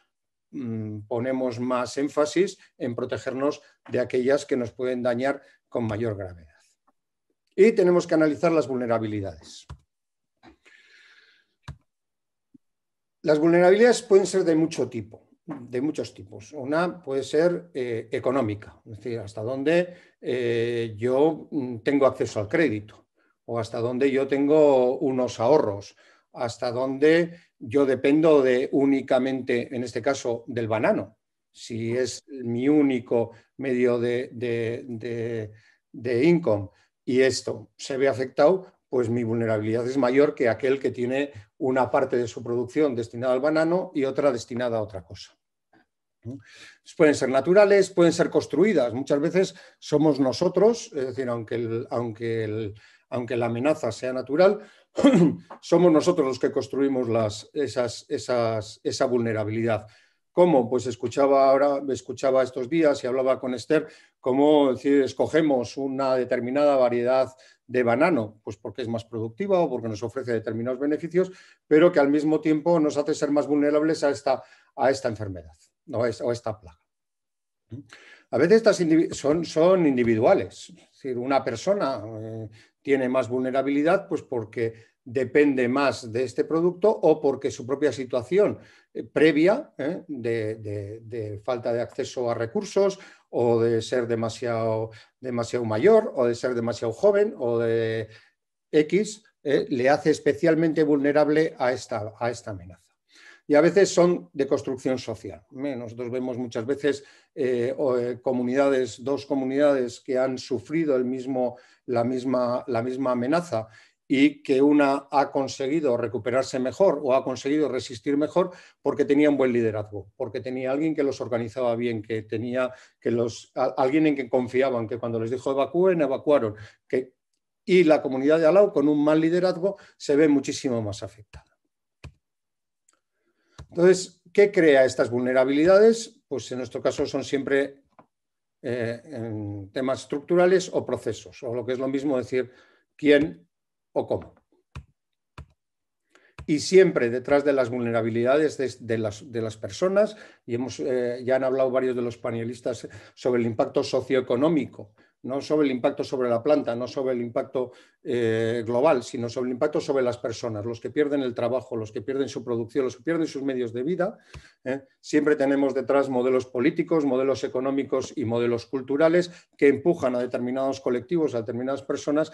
Ponemos más énfasis en protegernos de aquellas que nos pueden dañar con mayor gravedad. Y tenemos que analizar las vulnerabilidades. Las vulnerabilidades pueden ser de mucho tipo, de muchos tipos. Una puede ser eh, económica, es decir, hasta dónde eh, yo tengo acceso al crédito, o hasta dónde yo tengo unos ahorros, hasta dónde yo dependo de únicamente, en este caso, del banano. Si es mi único medio de, de, de, de income y esto se ve afectado, pues mi vulnerabilidad es mayor que aquel que tiene una parte de su producción destinada al banano y otra destinada a otra cosa. Pueden ser naturales, pueden ser construidas. Muchas veces somos nosotros, es decir, aunque, el, aunque, el, aunque la amenaza sea natural, somos nosotros los que construimos las, esas, esas, esa vulnerabilidad. ¿Cómo? Pues escuchaba ahora, escuchaba estos días y hablaba con Esther cómo, es decir, escogemos una determinada variedad de banano, pues porque es más productiva o porque nos ofrece determinados beneficios, pero que al mismo tiempo nos hace ser más vulnerables a esta, a esta enfermedad o a esta plaga. A veces estas individu son, son individuales, es decir, una persona eh, tiene más vulnerabilidad pues porque depende más de este producto o porque su propia situación eh, previa eh, de, de, de falta de acceso a recursos o de ser demasiado, demasiado mayor o de ser demasiado joven o de X eh, le hace especialmente vulnerable a esta, a esta amenaza. Y a veces son de construcción social. Nosotros vemos muchas veces eh, comunidades, dos comunidades que han sufrido el mismo, la, misma, la misma amenaza y que una ha conseguido recuperarse mejor o ha conseguido resistir mejor porque tenía un buen liderazgo, porque tenía alguien que los organizaba bien, que tenía que los, a, alguien en quien confiaban, que cuando les dijo evacúen, evacuaron. Que, y la comunidad de al lado, con un mal liderazgo, se ve muchísimo más afectada. Entonces, ¿qué crea estas vulnerabilidades? Pues en nuestro caso son siempre eh, en temas estructurales o procesos, o lo que es lo mismo decir quién o cómo. Y siempre detrás de las vulnerabilidades de, de, las, de las personas, y hemos, eh, ya han hablado varios de los panelistas sobre el impacto socioeconómico, no sobre el impacto sobre la planta, no sobre el impacto eh, global, sino sobre el impacto sobre las personas, los que pierden el trabajo, los que pierden su producción, los que pierden sus medios de vida. ¿eh? Siempre tenemos detrás modelos políticos, modelos económicos y modelos culturales que empujan a determinados colectivos, a determinadas personas,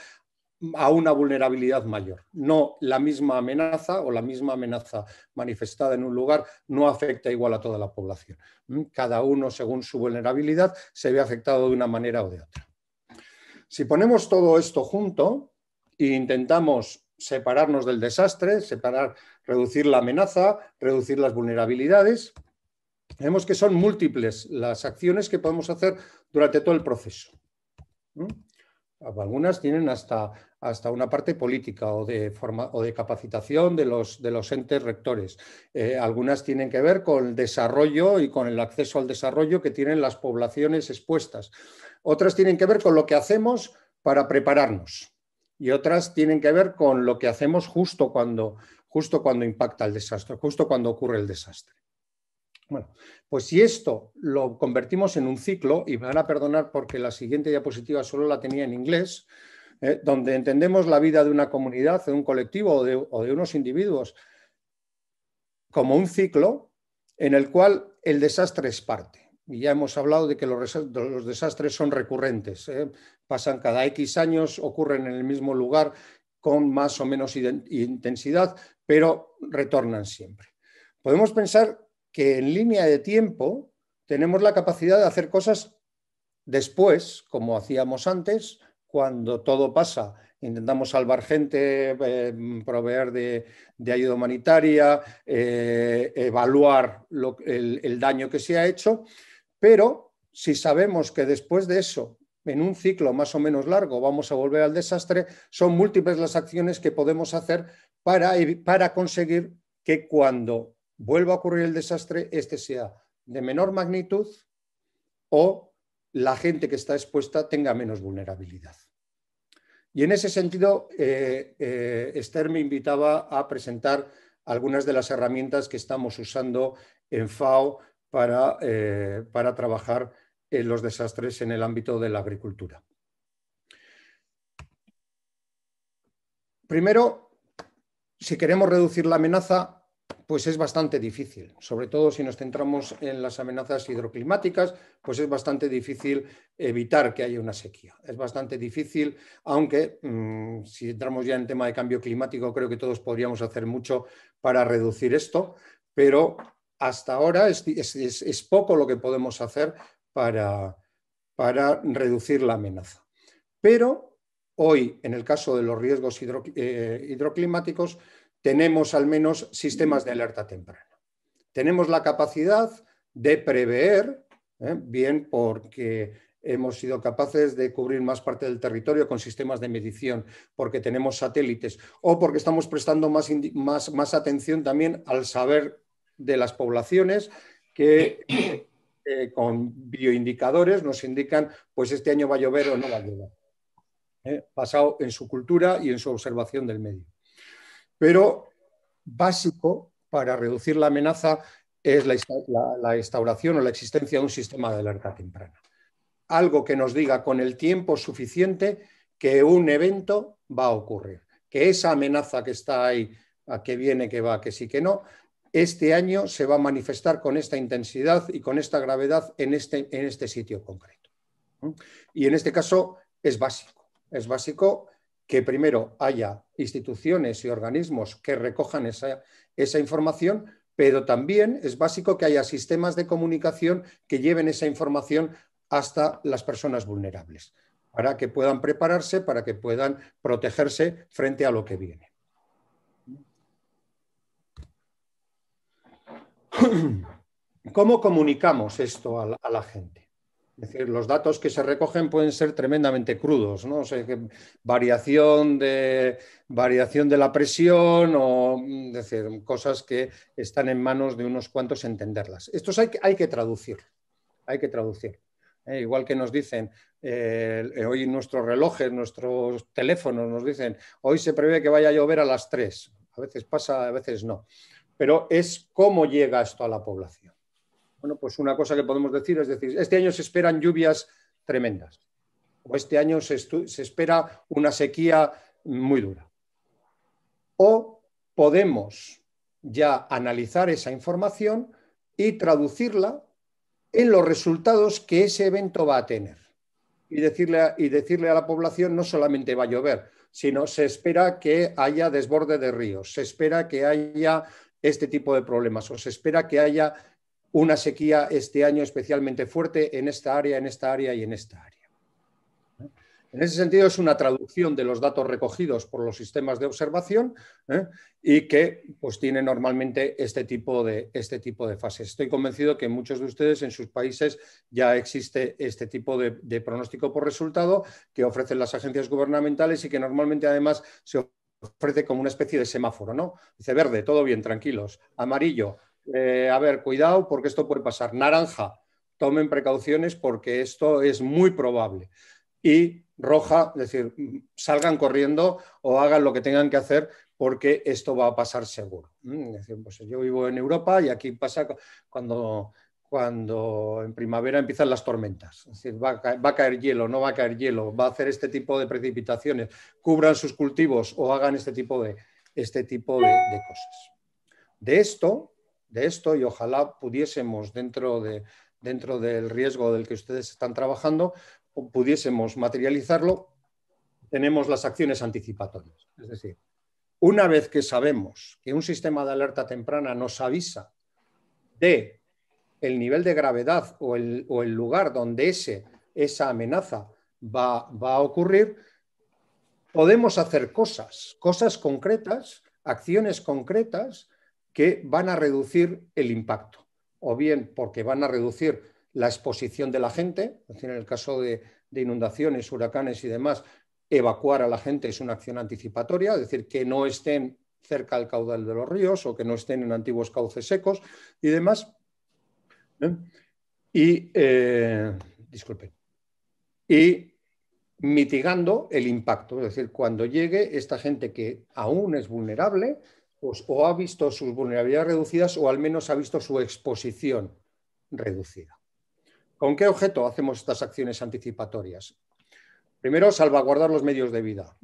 a una vulnerabilidad mayor. No la misma amenaza o la misma amenaza manifestada en un lugar no afecta igual a toda la población. Cada uno, según su vulnerabilidad, se ve afectado de una manera o de otra. Si ponemos todo esto junto e intentamos separarnos del desastre, separar, reducir la amenaza, reducir las vulnerabilidades, vemos que son múltiples las acciones que podemos hacer durante todo el proceso. ¿Mm? Algunas tienen hasta, hasta una parte política o de, forma, o de capacitación de los, de los entes rectores. Eh, algunas tienen que ver con el desarrollo y con el acceso al desarrollo que tienen las poblaciones expuestas. Otras tienen que ver con lo que hacemos para prepararnos. Y otras tienen que ver con lo que hacemos justo cuando, justo cuando impacta el desastre, justo cuando ocurre el desastre. Bueno, pues si esto lo convertimos en un ciclo, y me van a perdonar porque la siguiente diapositiva solo la tenía en inglés, eh, donde entendemos la vida de una comunidad, de un colectivo o de, o de unos individuos como un ciclo en el cual el desastre es parte. Y ya hemos hablado de que los, los desastres son recurrentes, eh, pasan cada X años, ocurren en el mismo lugar con más o menos intensidad, pero retornan siempre. Podemos pensar que en línea de tiempo tenemos la capacidad de hacer cosas después, como hacíamos antes, cuando todo pasa. Intentamos salvar gente, eh, proveer de, de ayuda humanitaria, eh, evaluar lo, el, el daño que se ha hecho, pero si sabemos que después de eso, en un ciclo más o menos largo, vamos a volver al desastre, son múltiples las acciones que podemos hacer para, para conseguir que cuando vuelva a ocurrir el desastre, este sea de menor magnitud o la gente que está expuesta tenga menos vulnerabilidad. Y en ese sentido, eh, eh, Esther me invitaba a presentar algunas de las herramientas que estamos usando en F A O para, eh, para trabajar en los desastres en el ámbito de la agricultura. Primero, si queremos reducir la amenaza, pues es bastante difícil, sobre todo si nos centramos en las amenazas hidroclimáticas, pues es bastante difícil evitar que haya una sequía. Es bastante difícil, aunque mmm, si entramos ya en tema de cambio climático, creo que todos podríamos hacer mucho para reducir esto, pero hasta ahora es, es, es, es poco lo que podemos hacer para, para reducir la amenaza. Pero Hoy, en el caso de los riesgos hidro, eh, hidroclimáticos, tenemos al menos sistemas de alerta temprana. Tenemos la capacidad de prever, eh, bien porque hemos sido capaces de cubrir más parte del territorio con sistemas de medición, porque tenemos satélites o porque estamos prestando más, más, más atención también al saber de las poblaciones que eh, con bioindicadores nos indican pues este año va a llover o no va a llover, ¿eh? Basado en su cultura y en su observación del medio. Pero básico para reducir la amenaza es la, la, la instauración o la existencia de un sistema de alerta temprana. Algo que nos diga con el tiempo suficiente que un evento va a ocurrir, que esa amenaza que está ahí, a que viene, que va, que sí, que no, este año se va a manifestar con esta intensidad y con esta gravedad en este, en este sitio concreto. Y en este caso es básico. Es básico que primero haya instituciones y organismos que recojan esa, esa información, pero también es básico que haya sistemas de comunicación que lleven esa información hasta las personas vulnerables, para que puedan prepararse, para que puedan protegerse frente a lo que viene. ¿Cómo comunicamos esto a la, a la gente? Es decir, los datos que se recogen pueden ser tremendamente crudos, ¿no? O sea, que variación, de, variación de la presión o es decir, cosas que están en manos de unos cuantos entenderlas. Estos hay que, hay que traducir, hay que traducir. Eh, igual que nos dicen, eh, hoy nuestros relojes, nuestros teléfonos nos dicen, hoy se prevé que vaya a llover a las tres. A veces pasa, a veces no. Pero es cómo llega esto a la población. Bueno, pues una cosa que podemos decir es decir, este año se esperan lluvias tremendas. O este año se, se espera una sequía muy dura. O podemos ya analizar esa información y traducirla en los resultados que ese evento va a tener. Y decirle, a, y decirle a la población no solamente va a llover, sino se espera que haya desborde de ríos, se espera que haya este tipo de problemas o se espera que haya una sequía este año especialmente fuerte en esta área, en esta área y en esta área. En ese sentido es una traducción de los datos recogidos por los sistemas de observación, ¿eh? Y que pues, tiene normalmente este tipo, de, este tipo de fases. Estoy convencido que muchos de ustedes en sus países ya existe este tipo de, de pronóstico por resultado que ofrecen las agencias gubernamentales y que normalmente además se ofrece como una especie de semáforo, ¿no? Dice verde, todo bien, tranquilos. Amarillo, eh, a ver, cuidado porque esto puede pasar. Naranja, tomen precauciones porque esto es muy probable. Y roja, es decir, salgan corriendo o hagan lo que tengan que hacer porque esto va a pasar seguro. Es decir, pues yo vivo en Europa y aquí pasa cuando, cuando en primavera empiezan las tormentas. Es decir, va a, caer, va a caer hielo, no va a caer hielo, va a hacer este tipo de precipitaciones, cubran sus cultivos o hagan este tipo de, este tipo de, de cosas. De esto, de esto, y ojalá pudiésemos dentro, de, dentro del riesgo del que ustedes están trabajando, o pudiésemos materializarlo, tenemos las acciones anticipatorias. Es decir, una vez que sabemos que un sistema de alerta temprana nos avisa de el nivel de gravedad o el, o el lugar donde ese, esa amenaza va, va a ocurrir, podemos hacer cosas, cosas concretas, acciones concretas que van a reducir el impacto, o bien porque van a reducir la exposición de la gente, es decir, en el caso de, de inundaciones, huracanes y demás, evacuar a la gente es una acción anticipatoria, es decir, que no estén cerca al caudal de los ríos o que no estén en antiguos cauces secos y demás. ¿Eh? Y, eh, disculpen, y mitigando el impacto, es decir, cuando llegue esta gente que aún es vulnerable, pues o ha visto sus vulnerabilidades reducidas o al menos ha visto su exposición reducida. ¿Con qué objeto hacemos estas acciones anticipatorias? Primero, salvaguardar los medios de vida.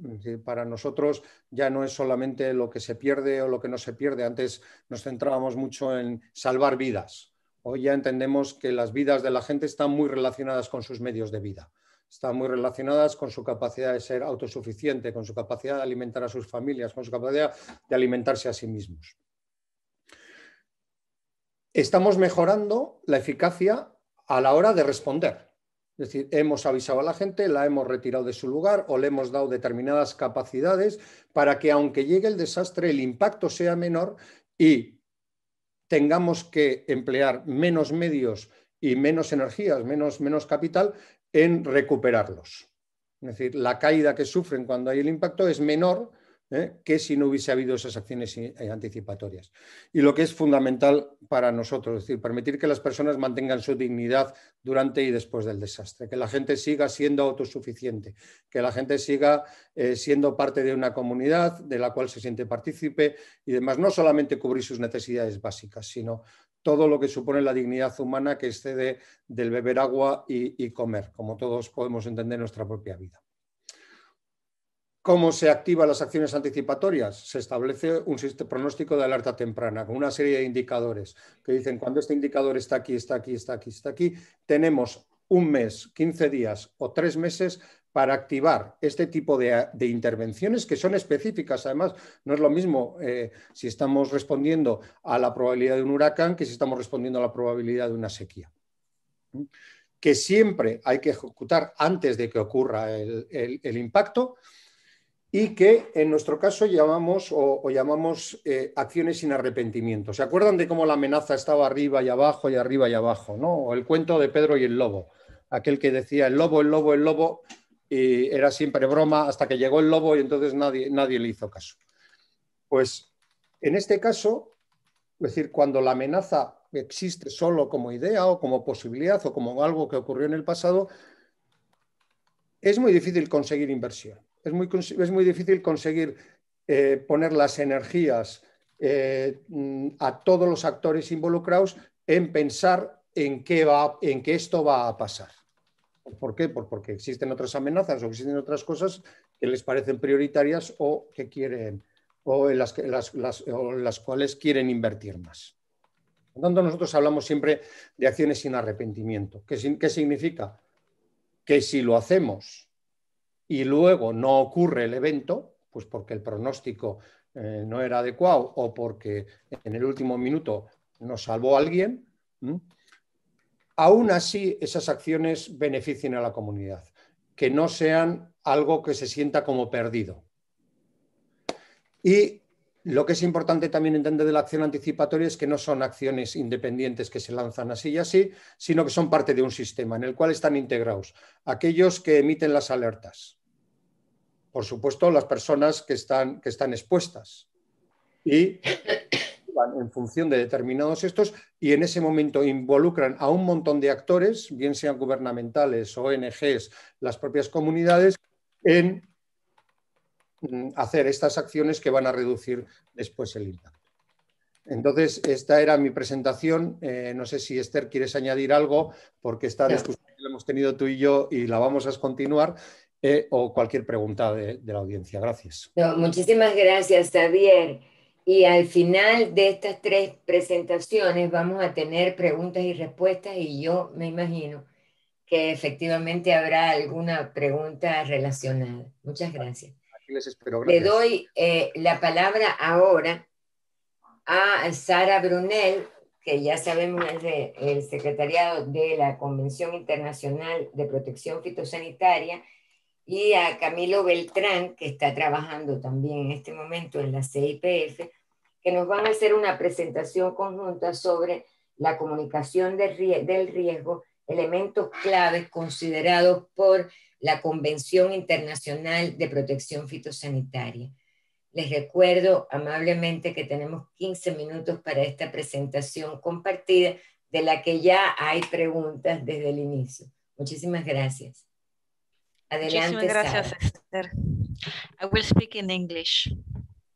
Para nosotros ya no es solamente lo que se pierde o lo que no se pierde. Antes nos centrábamos mucho en salvar vidas. Hoy ya entendemos que las vidas de la gente están muy relacionadas con sus medios de vida. Están muy relacionadas con su capacidad de ser autosuficiente, con su capacidad de alimentar a sus familias, con su capacidad de alimentarse a sí mismos. Estamos mejorando la eficacia a la hora de responder. Es decir, hemos avisado a la gente, la hemos retirado de su lugar o le hemos dado determinadas capacidades para que, aunque llegue el desastre, el impacto sea menor y tengamos que emplear menos medios y menos energías, menos, menos capital en recuperarlos. Es decir, la caída que sufren cuando hay el impacto es menor ¿eh? que si no hubiese habido esas acciones anticipatorias. Y lo que es fundamental para nosotros, es decir, permitir que las personas mantengan su dignidad durante y después del desastre, que la gente siga siendo autosuficiente, que la gente siga eh, siendo parte de una comunidad de la cual se siente partícipe y demás, no solamente cubrir sus necesidades básicas, sino todo lo que supone la dignidad humana que excede del beber agua y, y comer, como todos podemos entender nuestra propia vida. ¿Cómo se activan las acciones anticipatorias? Se establece un pronóstico de alerta temprana con una serie de indicadores que dicen cuando este indicador está aquí, está aquí, está aquí, está aquí, tenemos un mes, quince días o tres meses para activar este tipo de, de intervenciones que son específicas. Además, no es lo mismo eh, si estamos respondiendo a la probabilidad de un huracán que si estamos respondiendo a la probabilidad de una sequía. Que siempre hay que ejecutar antes de que ocurra el, el, el impacto y que en nuestro caso llamamos o, o llamamos eh, acciones sin arrepentimiento. ¿Se acuerdan de cómo la amenaza estaba arriba y abajo y arriba y abajo, ¿no? O el cuento de Pedro y el lobo, aquel que decía el lobo, el lobo, el lobo, y era siempre broma hasta que llegó el lobo y entonces nadie, nadie le hizo caso. Pues en este caso, es decir, cuando la amenaza existe solo como idea o como posibilidad o como algo que ocurrió en el pasado, es muy difícil conseguir inversión, es muy, es muy difícil conseguir eh, poner las energías eh, a todos los actores involucrados en pensar en qué, va, en qué esto va a pasar. ¿Por qué? Pues porque existen otras amenazas o existen otras cosas que les parecen prioritarias o que quieren o en las, las, las, o las cuales quieren invertir más. Por tanto, nosotros hablamos siempre de acciones sin arrepentimiento. ¿Qué, qué significa? Que si lo hacemos y luego no ocurre el evento, pues porque el pronóstico eh, no era adecuado o porque en el último minuto nos salvó alguien, ¿m? Aún así, esas acciones beneficien a la comunidad, que no sean algo que se sienta como perdido. Y lo que es importante también entender de la acción anticipatoria es que no son acciones independientes que se lanzan así y así, sino que son parte de un sistema en el cual están integrados aquellos que emiten las alertas. Por supuesto, las personas que están, que están expuestas y en función de determinados estos y en ese momento involucran a un montón de actores, bien sean gubernamentales, O N Ges, las propias comunidades, en hacer estas acciones que van a reducir después el impacto. Entonces, esta era mi presentación. Eh, no sé si Esther quieres añadir algo, porque esta discusión que la hemos tenido tú y yo y la vamos a continuar. Eh, o cualquier pregunta de, de la audiencia. Gracias. No, muchísimas gracias, Xavier. Y al final de estas tres presentaciones vamos a tener preguntas y respuestas y yo me imagino que efectivamente habrá alguna pregunta relacionada. Muchas gracias. Aquí les espero. Gracias. Le doy eh, la palabra ahora a Sara Brunel, que ya sabemos es de, el secretariado de la Convención Internacional de Protección Fitosanitaria, y a Camilo Beltrán, que está trabajando también en este momento en la C I P F, que nos van a hacer una presentación conjunta sobre la comunicación de, del riesgo, elementos claves considerados por la Convención Internacional de Protección Fitosanitaria. Les recuerdo amablemente que tenemos quince minutos para esta presentación compartida, de la que ya hay preguntas desde el inicio. Muchísimas gracias. Adelante, Muchísimas gracias, Sara. Esther. I will speak in English.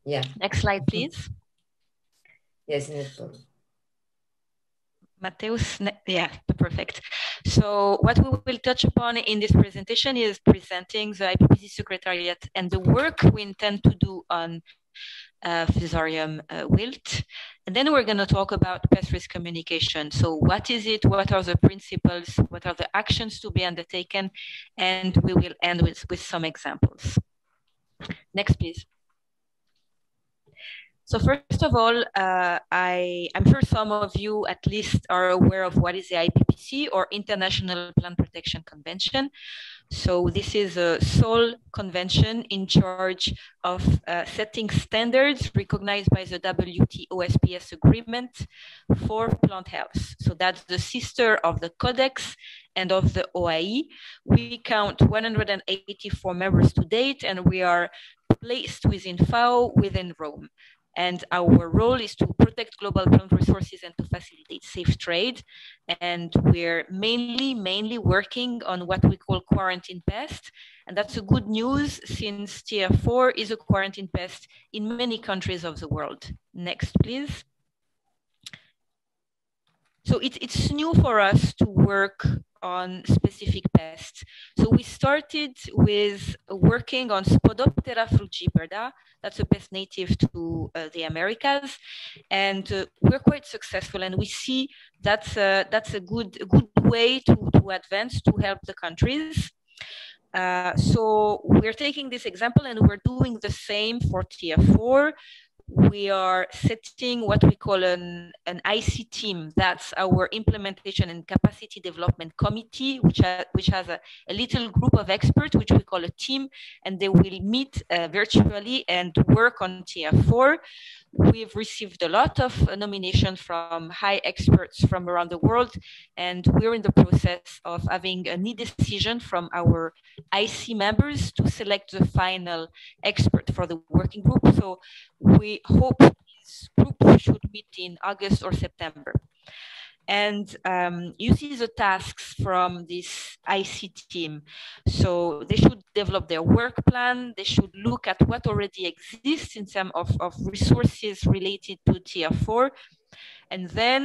Yeah. Next slide, please. Yes, no problem. Mateus, yeah, perfect. So what we will touch upon in this presentation is presenting the I P P C Secretariat and the work we intend to do on uh, Fusarium uh, wilt. And then we're going to talk about pest risk communication. So what is it? What are the principles? What are the actions to be undertaken? And we will end with, with some examples. Next, please. So first of all, uh, I, I'm sure some of you at least are aware of what is the I P P C I P P C, or International Plant Protection Convention. So this is a sole convention in charge of uh, setting standards recognized by the W T O S P S agreement for plant health. So that's the sister of the Codex and of the O A I. We count one hundred eighty-four members to date, and we are placed within F A O, within Rome. And our role is to protect global plant resources and to facilitate safe trade. And we're mainly, mainly working on what we call quarantine pests. And that's a good news, since tier four is a quarantine pest in many countries of the world. Next, please. So it, it's new for us to work on specific pests. So we started with working on Spodoptera frugiperda. That's a pest native to uh, the Americas. And uh, we're quite successful, and we see that's a, that's a good, a good way to, to advance, to help the countries. Uh, so we're taking this example and we're doing the same for tier four. We are setting what we call an, an I C team. That's our Implementation and Capacity Development Committee, which, ha which has a, a little group of experts, which we call a team, and they will meet uh, virtually and work on tier four. We've received a lot of uh, nominations from high experts from around the world, and we're in the process of having a need decision from our I C members to select the final expert for the working group. So we We hope this group should meet in August or September. And um, you see the tasks from this I C team. So they should develop their work plan. They should look at what already exists in terms of, of resources related to tier four. And then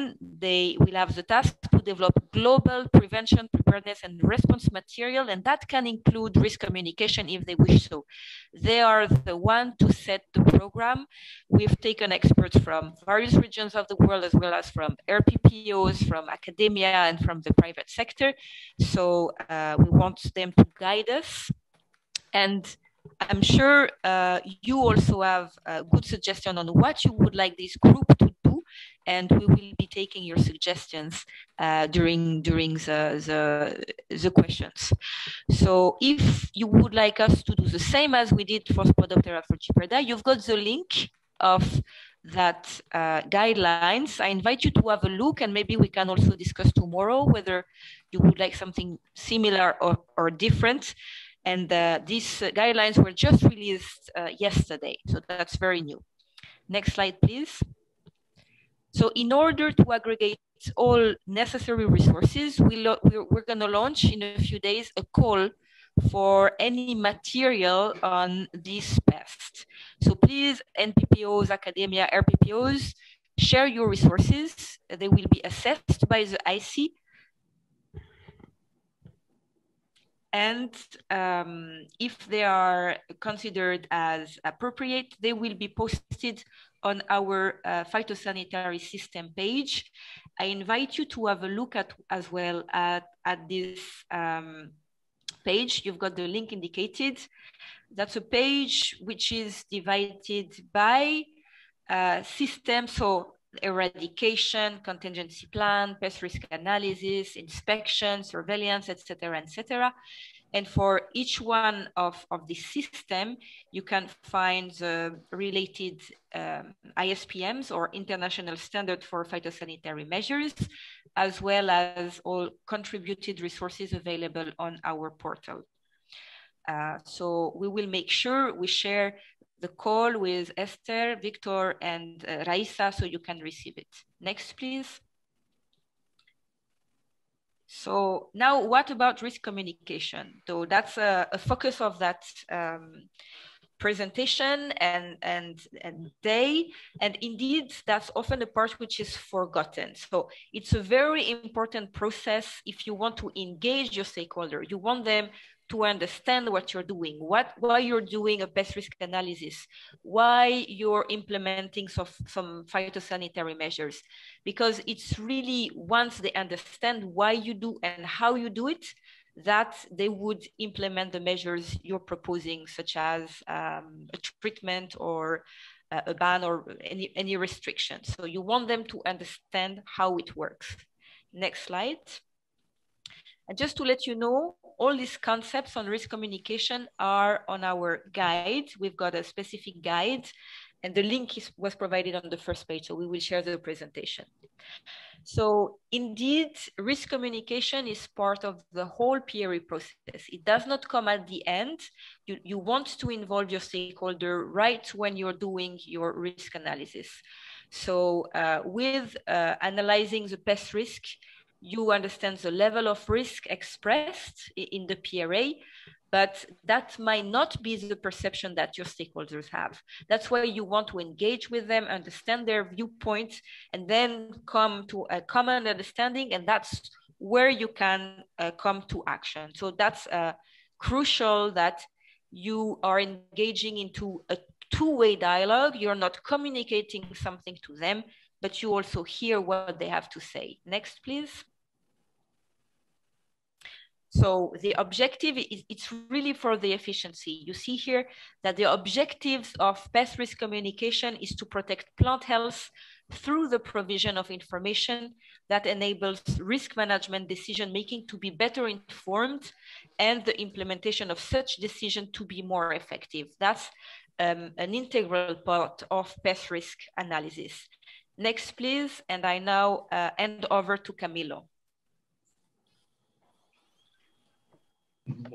they will have the task to develop global prevention, preparedness, and response material. And that can include risk communication if they wish so. They are the one to set the program. We've taken experts from various regions of the world, as well as from R P P Os, from academia, and from the private sector. So uh, we want them to guide us. And I'm sure uh, you also have a good suggestion on what you would like this group to do, and we will be taking your suggestions uh, during during the, the the questions. So if you would like us to do the same as we did for Spodoptera frugiperda, you've got the link of that uh, guidelines. I invite you to have a look, and maybe we can also discuss tomorrow whether you would like something similar or, or different. And uh, these uh, guidelines were just released uh, yesterday, so that's very new. Next slide, please. So in order to aggregate all necessary resources, we we're, we're going to launch in a few days a call for any material on this pest. So please, N P P Os, academia, R P P Os, share your resources. They will be assessed by the I C. And um, if they are considered as appropriate, they will be posted on our uh, phytosanitary system page. I invite you to have a look at as well at, at this um, page. You've got the link indicated. That's a page which is divided by uh, system. So eradication, contingency plan, pest risk analysis, inspection, surveillance, et cetera, et cetera. And for each one of, of the system, you can find the related um, I S P Ms, or international standard for phytosanitary measures, as well as all contributed resources available on our portal. Uh, so we will make sure we share the call with Esther, Victor, and uh, Raixa, so you can receive it. Next, please. So now, what about risk communication? So that's a, a focus of that um, presentation and, and, and day. And indeed, that's often the part which is forgotten. So it's a very important process if you want to engage your stakeholder. You want them to understand what you're doing, what, why you're doing a pest risk analysis, why you're implementing some, some phytosanitary measures, because it's really once they understand why you do and how you do it, that they would implement the measures you're proposing, such as um, a treatment or uh, a ban or any, any restrictions. So you want them to understand how it works. Next slide. And just to let you know, all these concepts on risk communication are on our guide. We've got a specific guide, and the link is, was provided on the first page, so we will share the presentation. So indeed, risk communication is part of the whole P R E process. It does not come at the end. You, you want to involve your stakeholder right when you're doing your risk analysis. So uh, with uh, analyzing the pest risk, you understand the level of risk expressed in the P R A, but that might not be the perception that your stakeholders have. That's why you want to engage with them, understand their viewpoint, and then come to a common understanding, and that's where you can uh, come to action. So that's uh, crucial that you are engaging into a two-way dialogue. You're not communicating something to them, but you also hear what they have to say. Next, please. So the objective is, it's really for the efficiency. You see here that the objectives of pest risk communication is to protect plant health through the provision of information that enables risk management decision-making to be better informed and the implementation of such decision to be more effective. That's um, an integral part of pest risk analysis. Next, please. And I now uh, hand over to Camilo.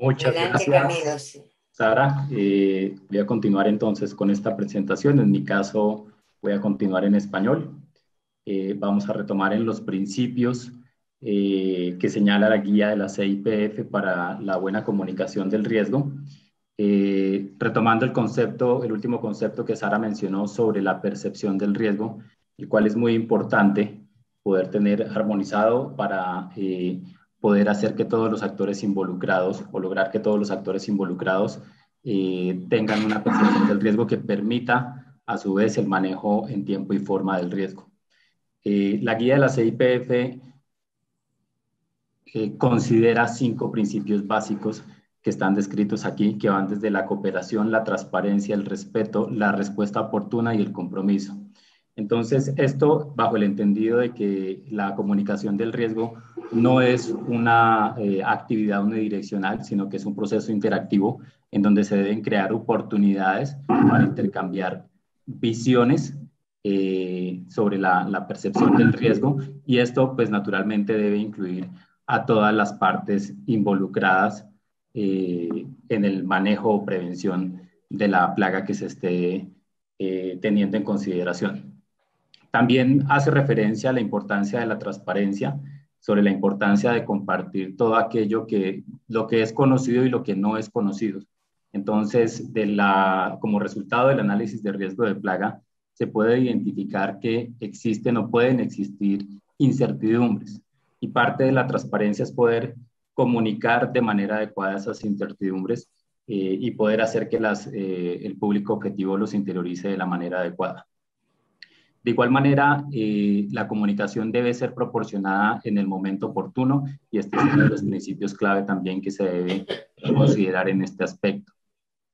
Muchas Adelante, gracias, Camilo, sí. Sara. Eh, voy a continuar entonces con esta presentación. En mi caso, voy a continuar en español. Eh, vamos a retomar en los principios eh, que señala la guía de la C I P F para la buena comunicación del riesgo. Eh, retomando el concepto, el último concepto que Sara mencionó sobre la percepción del riesgo, el cual es muy importante poder tener armonizado para eh, poder hacer que todos los actores involucrados o lograr que todos los actores involucrados eh, tengan una percepción del riesgo que permita a su vez el manejo en tiempo y forma del riesgo. Eh, la guía de la C I P F eh, considera cinco principios básicos que están descritos aquí, que van desde la cooperación, la transparencia, el respeto, la respuesta oportuna y el compromiso. Entonces, esto bajo el entendido de que la comunicación del riesgo no es una eh, actividad unidireccional, sino que es un proceso interactivo en donde se deben crear oportunidades para intercambiar visiones eh, sobre la, la percepción del riesgo, y esto pues naturalmente debe incluir a todas las partes involucradas eh, en el manejo o prevención de la plaga que se esté eh, teniendo en consideración. También hace referencia a la importancia de la transparencia, sobre la importancia de compartir todo aquello que, lo que es conocido y lo que no es conocido. Entonces, de la, como resultado del análisis de riesgo de plaga, se puede identificar que existen o pueden existir incertidumbres. Y parte de la transparencia es poder comunicar de manera adecuada esas incertidumbres eh, y poder hacer que las, eh, el público objetivo los interiorice de la manera adecuada. De igual manera, eh, la comunicación debe ser proporcionada en el momento oportuno, y este es uno de los principios clave también que se debe considerar en este aspecto.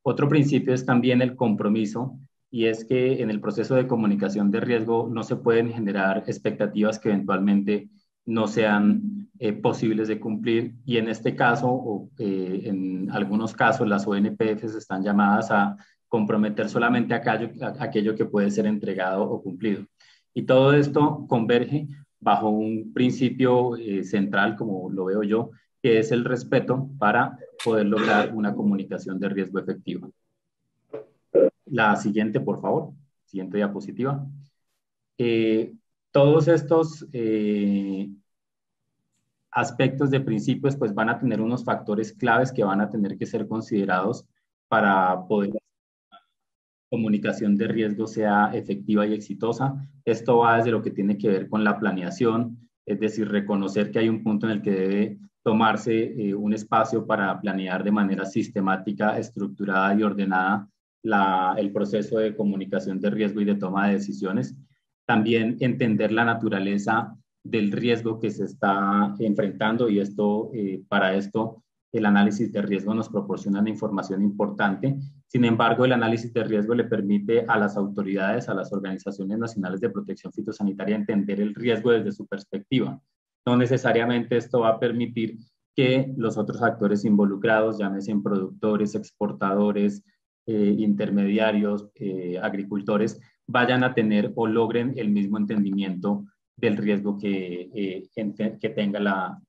Otro principio es también el compromiso, y es que en el proceso de comunicación de riesgo no se pueden generar expectativas que eventualmente no sean eh, posibles de cumplir, y en este caso, o eh, en algunos casos, las O N P Fs están llamadas a comprometer solamente aquello, aquello que puede ser entregado o cumplido. Y todo esto converge bajo un principio eh, central, como lo veo yo, que es el respeto para poder lograr una comunicación de riesgo efectiva. La siguiente, por favor. Siguiente diapositiva. Eh, todos estos eh, aspectos de principios pues, van a tener unos factores claves que van a tener que ser considerados para poder comunicación de riesgo sea efectiva y exitosa. Esto va desde lo que tiene que ver con la planeación, es decir, reconocer que hay un punto en el que debe tomarse eh, un espacio para planear de manera sistemática, estructurada y ordenada la, el proceso de comunicación de riesgo y de toma de decisiones. También entender la naturaleza del riesgo que se está enfrentando, y esto, eh, para esto el análisis de riesgo nos proporciona una información importante. Sin embargo, el análisis de riesgo le permite a las autoridades, a las organizaciones nacionales de protección fitosanitaria entender el riesgo desde su perspectiva. No necesariamente esto va a permitir que los otros actores involucrados, llámese en productores, exportadores, eh, intermediarios, eh, agricultores, vayan a tener o logren el mismo entendimiento del riesgo que, eh, que tenga la,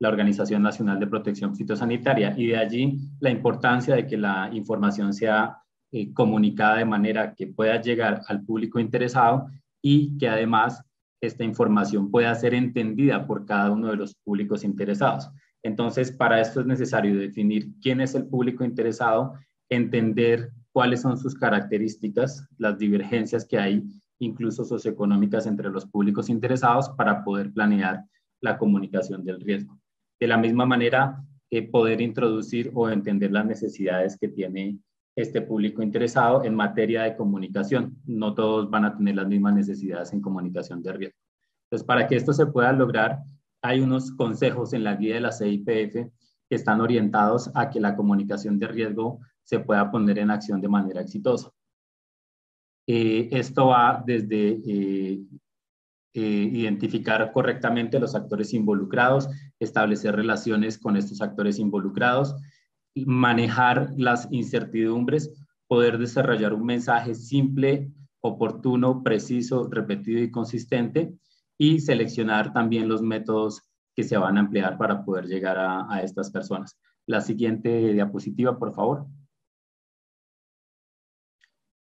la Organización Nacional de Protección Fitosanitaria. Y de allí la importancia de que la información sea eh, comunicada de manera que pueda llegar al público interesado y que además esta información pueda ser entendida por cada uno de los públicos interesados. Entonces, para esto es necesario definir quién es el público interesado, entender cuáles son sus características, las divergencias que hay, incluso socioeconómicas, entre los públicos interesados para poder planear la comunicación del riesgo. De la misma manera, eh, poder introducir o entender las necesidades que tiene este público interesado en materia de comunicación. No todos van a tener las mismas necesidades en comunicación de riesgo. Entonces, para que esto se pueda lograr, hay unos consejos en la guía de la C I P F que están orientados a que la comunicación de riesgo se pueda poner en acción de manera exitosa. Eh, esto va desde eh, eh, identificar correctamente los actores involucrados, establecer relaciones con estos actores involucrados, manejar las incertidumbres, poder desarrollar un mensaje simple, oportuno, preciso, repetido y consistente, y seleccionar también los métodos que se van a emplear para poder llegar a, a estas personas. La siguiente diapositiva, por favor.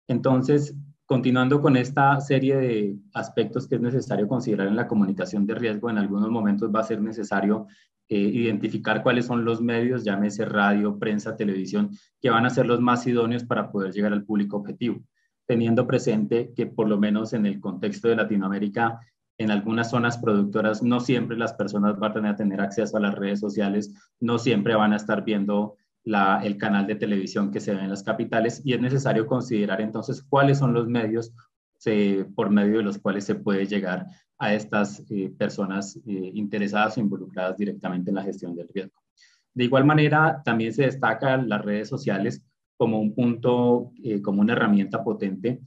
Entonces, continuando con esta serie de aspectos que es necesario considerar en la comunicación de riesgo, en algunos momentos va a ser necesario eh, identificar cuáles son los medios, llámese radio, prensa, televisión, que van a ser los más idóneos para poder llegar al público objetivo, teniendo presente que por lo menos en el contexto de Latinoamérica, en algunas zonas productoras, no siempre las personas van a tener acceso a las redes sociales, no siempre van a estar viendo La, el canal de televisión que se ve en las capitales, y es necesario considerar entonces cuáles son los medios se, por medio de los cuales se puede llegar a estas eh, personas eh, interesadas o involucradas directamente en la gestión del riesgo. De igual manera, también se destacan las redes sociales como un punto, eh, como una herramienta potente,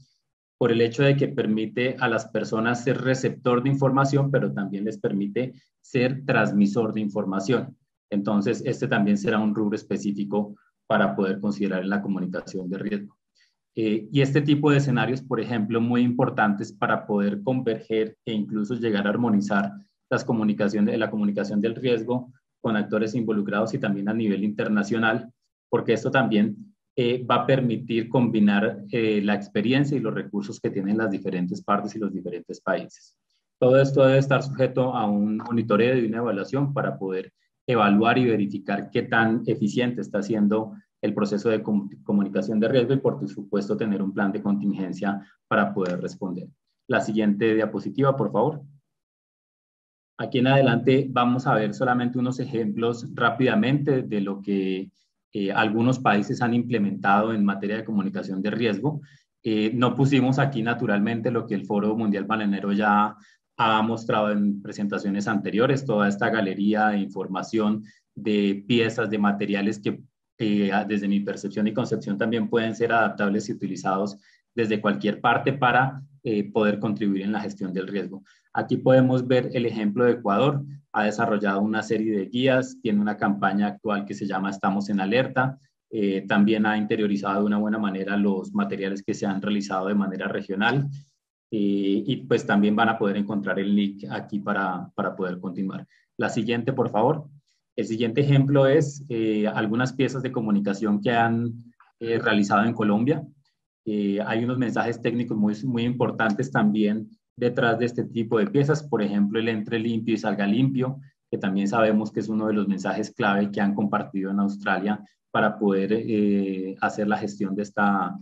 por el hecho de que permite a las personas ser receptor de información, pero también les permite ser transmisor de información. Entonces, este también será un rubro específico para poder considerar en la comunicación de riesgo. Eh, y este tipo de escenarios, por ejemplo, muy importantes para poder converger e incluso llegar a armonizar las comunicaciones, la comunicación del riesgo con actores involucrados y también a nivel internacional, porque esto también eh, va a permitir combinar eh, la experiencia y los recursos que tienen las diferentes partes y los diferentes países. Todo esto debe estar sujeto a un monitoreo y una evaluación para poder evaluar y verificar qué tan eficiente está siendo el proceso de com- comunicación de riesgo y, por supuesto, tener un plan de contingencia para poder responder. La siguiente diapositiva, por favor. Aquí en adelante vamos a ver solamente unos ejemplos rápidamente de lo que eh, algunos países han implementado en materia de comunicación de riesgo. Eh, no pusimos aquí, naturalmente, lo que el Foro Mundial Bananero ya ha mostrado en presentaciones anteriores, toda esta galería de información, de piezas, de materiales que eh, desde mi percepción y concepción también pueden ser adaptables y utilizados desde cualquier parte para eh, poder contribuir en la gestión del riesgo. Aquí podemos ver el ejemplo de Ecuador, ha desarrollado una serie de guías, tiene una campaña actual que se llama Estamos en Alerta, eh, también ha interiorizado de una buena manera los materiales que se han realizado de manera regional, Eh, y pues también van a poder encontrar el link aquí para, para poder continuar. La siguiente, por favor. El siguiente ejemplo es eh, algunas piezas de comunicación que han eh, realizado en Colombia. Eh, hay unos mensajes técnicos muy, muy importantes también detrás de este tipo de piezas. Por ejemplo, el entre limpio y salga limpio, que también sabemos que es uno de los mensajes clave que han compartido en Australia para poder eh, hacer la gestión de, esta,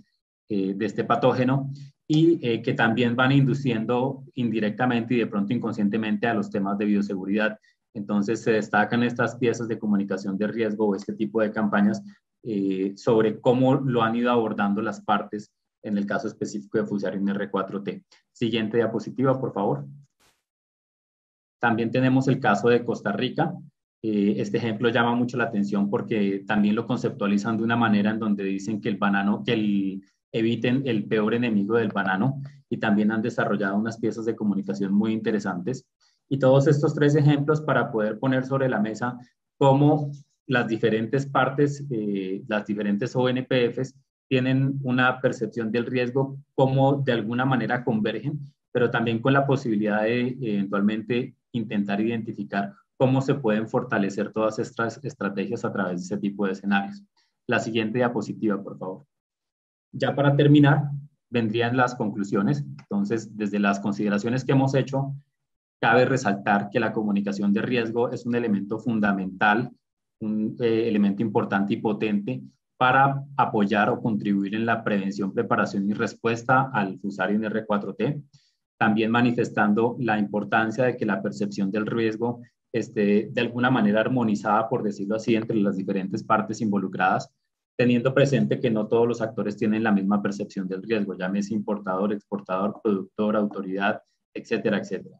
eh, de este patógeno, y eh, que también van induciendo indirectamente y de pronto inconscientemente a los temas de bioseguridad. Entonces se destacan estas piezas de comunicación de riesgo o este tipo de campañas eh, sobre cómo lo han ido abordando las partes en el caso específico de Fusarium R cuatro T. Siguiente diapositiva, por favor. También tenemos el caso de Costa Rica. Eh, este ejemplo llama mucho la atención porque también lo conceptualizan de una manera en donde dicen que el banano, que el eviten el peor enemigo del banano, y también han desarrollado unas piezas de comunicación muy interesantes. Y todos estos tres ejemplos para poder poner sobre la mesa cómo las diferentes partes, eh, las diferentes O N P Fs, tienen una percepción del riesgo, cómo de alguna manera convergen, pero también con la posibilidad de eventualmente intentar identificar cómo se pueden fortalecer todas estas estrategias a través de ese tipo de escenarios. La siguiente diapositiva, por favor. Ya para terminar, vendrían las conclusiones. Entonces, desde las consideraciones que hemos hecho, cabe resaltar que la comunicación de riesgo es un elemento fundamental, un eh, elemento importante y potente para apoyar o contribuir en la prevención, preparación y respuesta al Fusarium R cuatro T, también manifestando la importancia de que la percepción del riesgo esté de alguna manera armonizada, por decirlo así, entre las diferentes partes involucradas, teniendo presente que no todos los actores tienen la misma percepción del riesgo, llámese importador, exportador, productor, autoridad, etcétera, etcétera.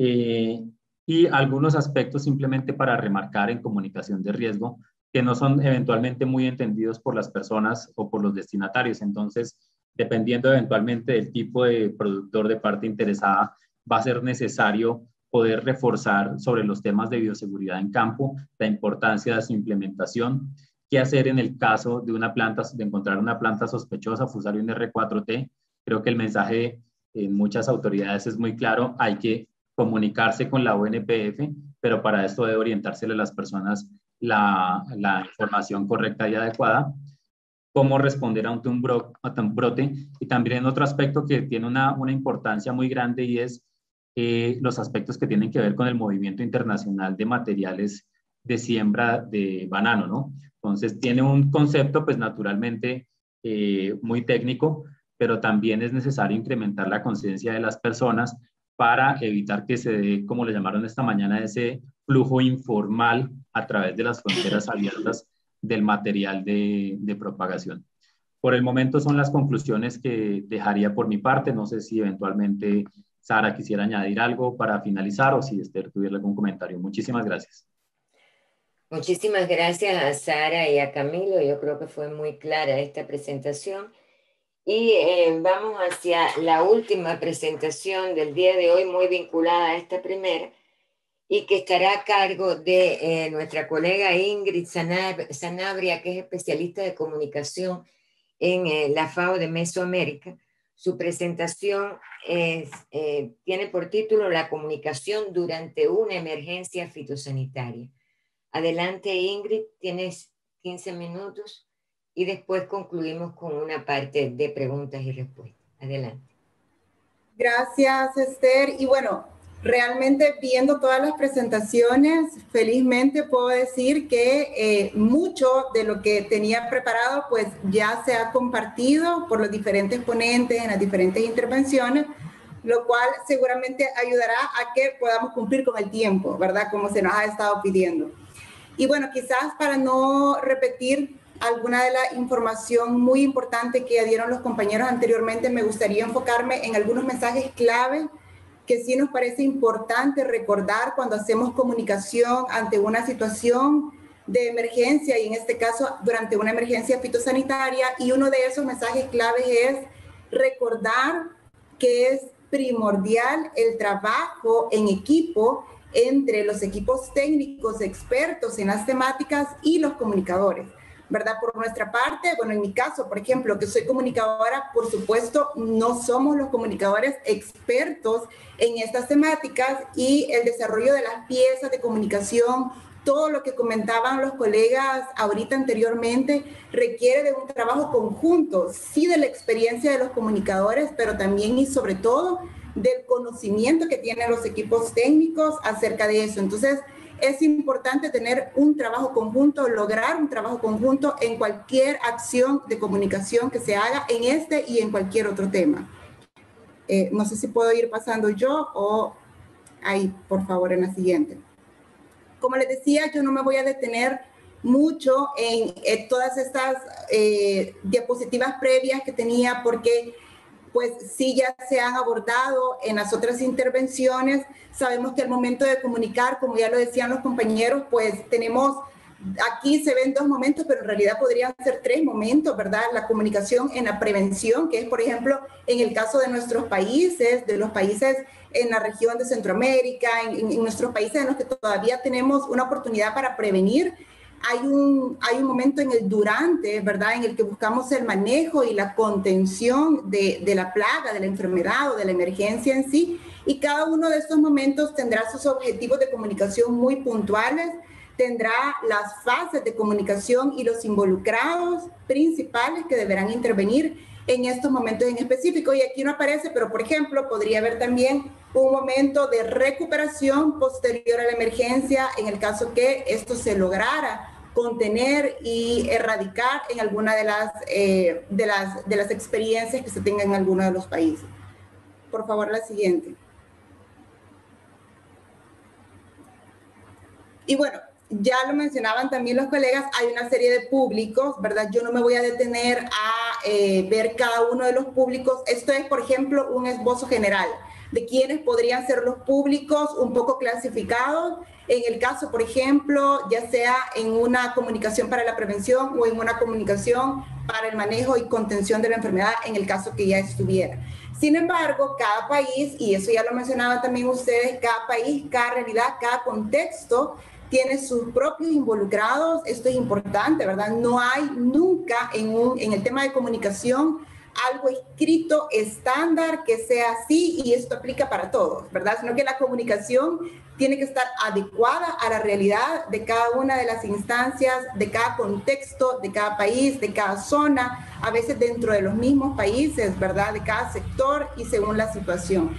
Eh, y algunos aspectos simplemente para remarcar en comunicación de riesgo que no son eventualmente muy entendidos por las personas o por los destinatarios. Entonces, dependiendo eventualmente del tipo de productor, de parte interesada, va a ser necesario poder reforzar sobre los temas de bioseguridad en campo, la importancia de su implementación, qué hacer en el caso de una planta, de encontrar una planta sospechosa, Fusarium R cuatro T. Creo que el mensaje en muchas autoridades es muy claro, hay que comunicarse con la O N P F, pero para esto debe orientársele a las personas la, la información correcta y adecuada, cómo responder ante un, bro, ante un brote, y también otro aspecto que tiene una, una importancia muy grande, y es eh, los aspectos que tienen que ver con el movimiento internacional de materiales de siembra de banano, ¿no? Entonces tiene un concepto pues naturalmente eh, muy técnico, pero también es necesario incrementar la conciencia de las personas para evitar que se dé, como le llamaron esta mañana, ese flujo informal a través de las fronteras abiertas del material de, de propagación. Por el momento son las conclusiones que dejaría por mi parte. No sé si eventualmente Sara quisiera añadir algo para finalizar o si Esther tuviera algún comentario. Muchísimas gracias. Muchísimas gracias a Sara y a Camilo. Yo creo que fue muy clara esta presentación. Y eh, vamos hacia la última presentación del día de hoy, muy vinculada a esta primera, y que estará a cargo de eh, nuestra colega Ingrid Sanabria, que es especialista de comunicación en eh, la FAO de Mesoamérica. Su presentación es, eh, tiene por título La comunicación durante una emergencia fitosanitaria. Adelante, Ingrid, tienes quince minutos. Y después concluimos con una parte de preguntas y respuestas. Adelante. Gracias, Esther. Y bueno, realmente viendo todas las presentaciones, felizmente puedo decir que eh, mucho de lo que tenía preparado pues ya se ha compartido por los diferentes ponentes en las diferentes intervenciones, lo cual seguramente ayudará a que podamos cumplir con el tiempo, ¿verdad? Como se nos ha estado pidiendo. Y bueno, quizás para no repetir alguna de la información muy importante que dieron los compañeros anteriormente, me gustaría enfocarme en algunos mensajes clave que sí nos parece importante recordar cuando hacemos comunicación ante una situación de emergencia, y en este caso durante una emergencia fitosanitaria. Y uno de esos mensajes claves es recordar que es primordial el trabajo en equipo entre los equipos técnicos expertos en las temáticas y los comunicadores, ¿verdad? Por nuestra parte, bueno, en mi caso, por ejemplo, que soy comunicadora, por supuesto, no somos los comunicadores expertos en estas temáticas, y el desarrollo de las piezas de comunicación, todo lo que comentaban los colegas ahorita anteriormente, requiere de un trabajo conjunto, sí de la experiencia de los comunicadores, pero también y sobre todo del conocimiento que tienen los equipos técnicos acerca de eso. Entonces, es importante tener un trabajo conjunto, lograr un trabajo conjunto en cualquier acción de comunicación que se haga en este y en cualquier otro tema. Eh, no sé si puedo ir pasando yo o ahí, por favor, en la siguiente. Como les decía, yo no me voy a detener mucho en, en todas estas eh, diapositivas previas que tenía, porque pues sí ya se han abordado en las otras intervenciones. Sabemos que al momento de comunicar, como ya lo decían los compañeros, pues tenemos aquí se ven dos momentos, pero en realidad podrían ser tres momentos, ¿verdad? La comunicación en la prevención, que es, por ejemplo, en el caso de nuestros países, de los países en la región de Centroamérica, en, en nuestros países en los que todavía tenemos una oportunidad para prevenir. Hay un, hay un momento en el durante, ¿verdad?, en el que buscamos el manejo y la contención de, de la plaga, de la enfermedad o de la emergencia en sí. Y cada uno de estos momentos tendrá sus objetivos de comunicación muy puntuales, tendrá las fases de comunicación y los involucrados principales que deberán intervenir en estos momentos en específico. Y aquí no aparece, pero por ejemplo, podría haber también un momento de recuperación posterior a la emergencia en el caso que esto se lograra contener y erradicar en alguna de las, eh, de las, de las experiencias que se tengan en alguno de los países. Por favor, la siguiente. Y bueno, ya lo mencionaban también los colegas, hay una serie de públicos, ¿verdad? Yo no me voy a detener a eh, ver cada uno de los públicos. Esto es, por ejemplo, un esbozo general de quiénes podrían ser los públicos un poco clasificados. En el caso, por ejemplo, ya sea en una comunicación para la prevención o en una comunicación para el manejo y contención de la enfermedad, en el caso que ya estuviera. Sin embargo, cada país, y eso ya lo mencionaban también ustedes, cada país, cada realidad, cada contexto tiene sus propios involucrados. Esto es importante, ¿verdad? No hay nunca en, un, en el tema de comunicación algo escrito estándar que sea así y esto aplica para todos, ¿verdad? Sino que la comunicación tiene que estar adecuada a la realidad de cada una de las instancias, de cada contexto, de cada país, de cada zona, a veces dentro de los mismos países, ¿verdad? De cada sector y según la situación.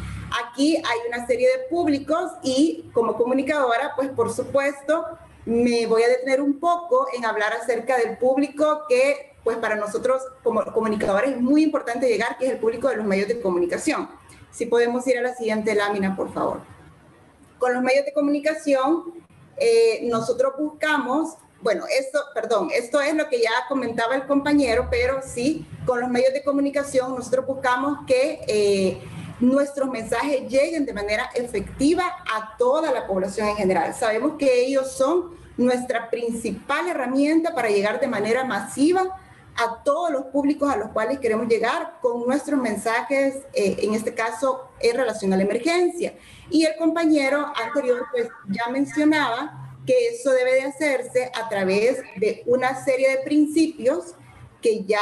Aquí hay una serie de públicos y como comunicadora, pues por supuesto, me voy a detener un poco en hablar acerca del público que pues para nosotros como comunicadores es muy importante llegar, que es el público de los medios de comunicación. Si podemos ir a la siguiente lámina, por favor. Con los medios de comunicación, eh, nosotros buscamos, bueno, esto, perdón, esto es lo que ya comentaba el compañero, pero sí, con los medios de comunicación nosotros buscamos que eh, nuestros mensajes lleguen de manera efectiva a toda la población en general. Sabemos que ellos son nuestra principal herramienta para llegar de manera masiva a todos los públicos a los cuales queremos llegar con nuestros mensajes, eh, en este caso en relación a la emergencia. Y el compañero anterior pues ya mencionaba que eso debe de hacerse a través de una serie de principios que ya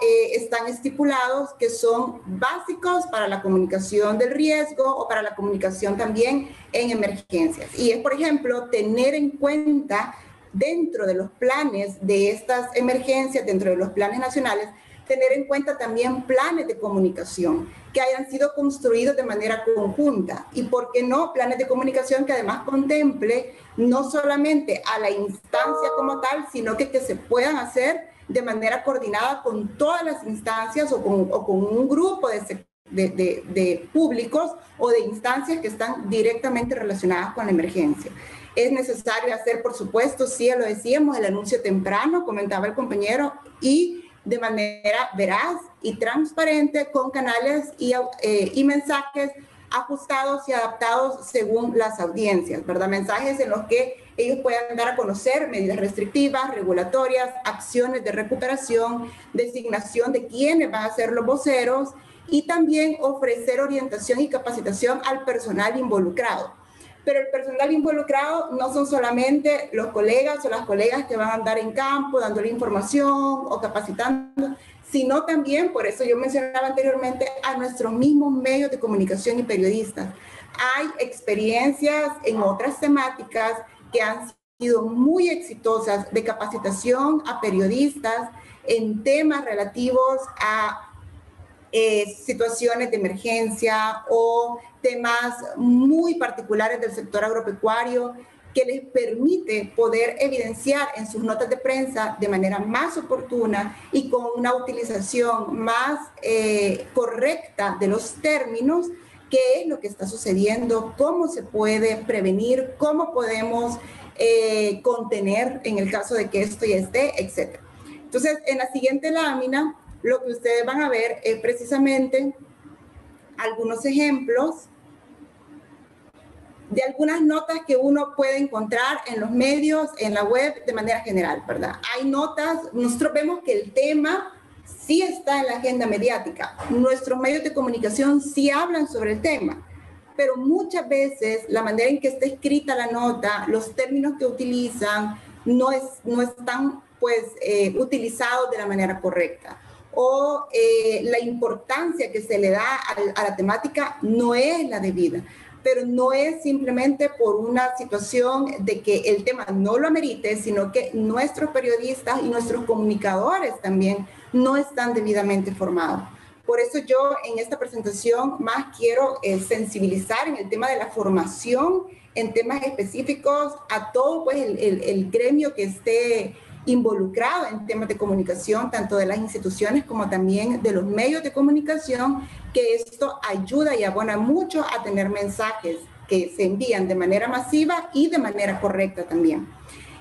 eh, están estipulados, que son básicos para la comunicación del riesgo o para la comunicación también en emergencias. Y es, por ejemplo, tener en cuenta dentro de los planes de estas emergencias, dentro de los planes nacionales, tener en cuenta también planes de comunicación que hayan sido construidos de manera conjunta y, ¿por qué no?, planes de comunicación que además contemple no solamente a la instancia como tal, sino que, que se puedan hacer de manera coordinada con todas las instancias o con, o con un grupo de sectores. De, de, de públicos o de instancias que están directamente relacionadas con la emergencia. Es necesario hacer, por supuesto, sí, lo decíamos, el anuncio temprano, comentaba el compañero, y de manera veraz y transparente con canales y, eh, y mensajes ajustados y adaptados según las audiencias, ¿verdad? Mensajes en los que ellos puedan dar a conocer medidas restrictivas, regulatorias, acciones de recuperación, designación de quiénes van a ser los voceros, y también ofrecer orientación y capacitación al personal involucrado. Pero el personal involucrado no son solamente los colegas o las colegas que van a andar en campo dándole información o capacitando, sino también, por eso yo mencionaba anteriormente, a nuestros mismos medios de comunicación y periodistas. Hay experiencias en otras temáticas que han sido muy exitosas de capacitación a periodistas en temas relativos a Eh, situaciones de emergencia o temas muy particulares del sector agropecuario que les permite poder evidenciar en sus notas de prensa de manera más oportuna y con una utilización más eh, correcta de los términos, qué es lo que está sucediendo, cómo se puede prevenir, cómo podemos eh, contener en el caso de que esto ya esté, etcétera. Entonces, en la siguiente lámina, lo que ustedes van a ver es precisamente algunos ejemplos de algunas notas que uno puede encontrar en los medios, en la web, de manera general, ¿verdad? Hay notas, nosotros vemos que el tema sí está en la agenda mediática, nuestros medios de comunicación sí hablan sobre el tema, pero muchas veces la manera en que está escrita la nota, los términos que utilizan, no, es, no están pues, eh, utilizados de la manera correcta. O eh, la importancia que se le da a, a la temática no es la debida, pero no es simplemente por una situación de que el tema no lo amerite, sino que nuestros periodistas y nuestros comunicadores también no están debidamente formados. Por eso yo en esta presentación más quiero eh, sensibilizar en el tema de la formación, en temas específicos, a todo pues, el, el, el gremio que esté involucrado en temas de comunicación, tanto de las instituciones como también de los medios de comunicación, que esto ayuda y abona mucho a tener mensajes que se envían de manera masiva y de manera correcta también.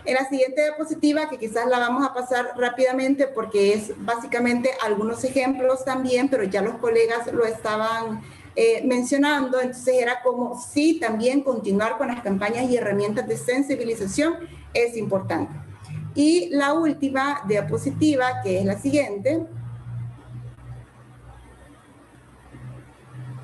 En la siguiente diapositiva, que quizás la vamos a pasar rápidamente porque es básicamente algunos ejemplos también, pero ya los colegas lo estaban eh, mencionando, entonces era como sí también continuar con las campañas y herramientas de sensibilización es importante. Y la última diapositiva, que es la siguiente.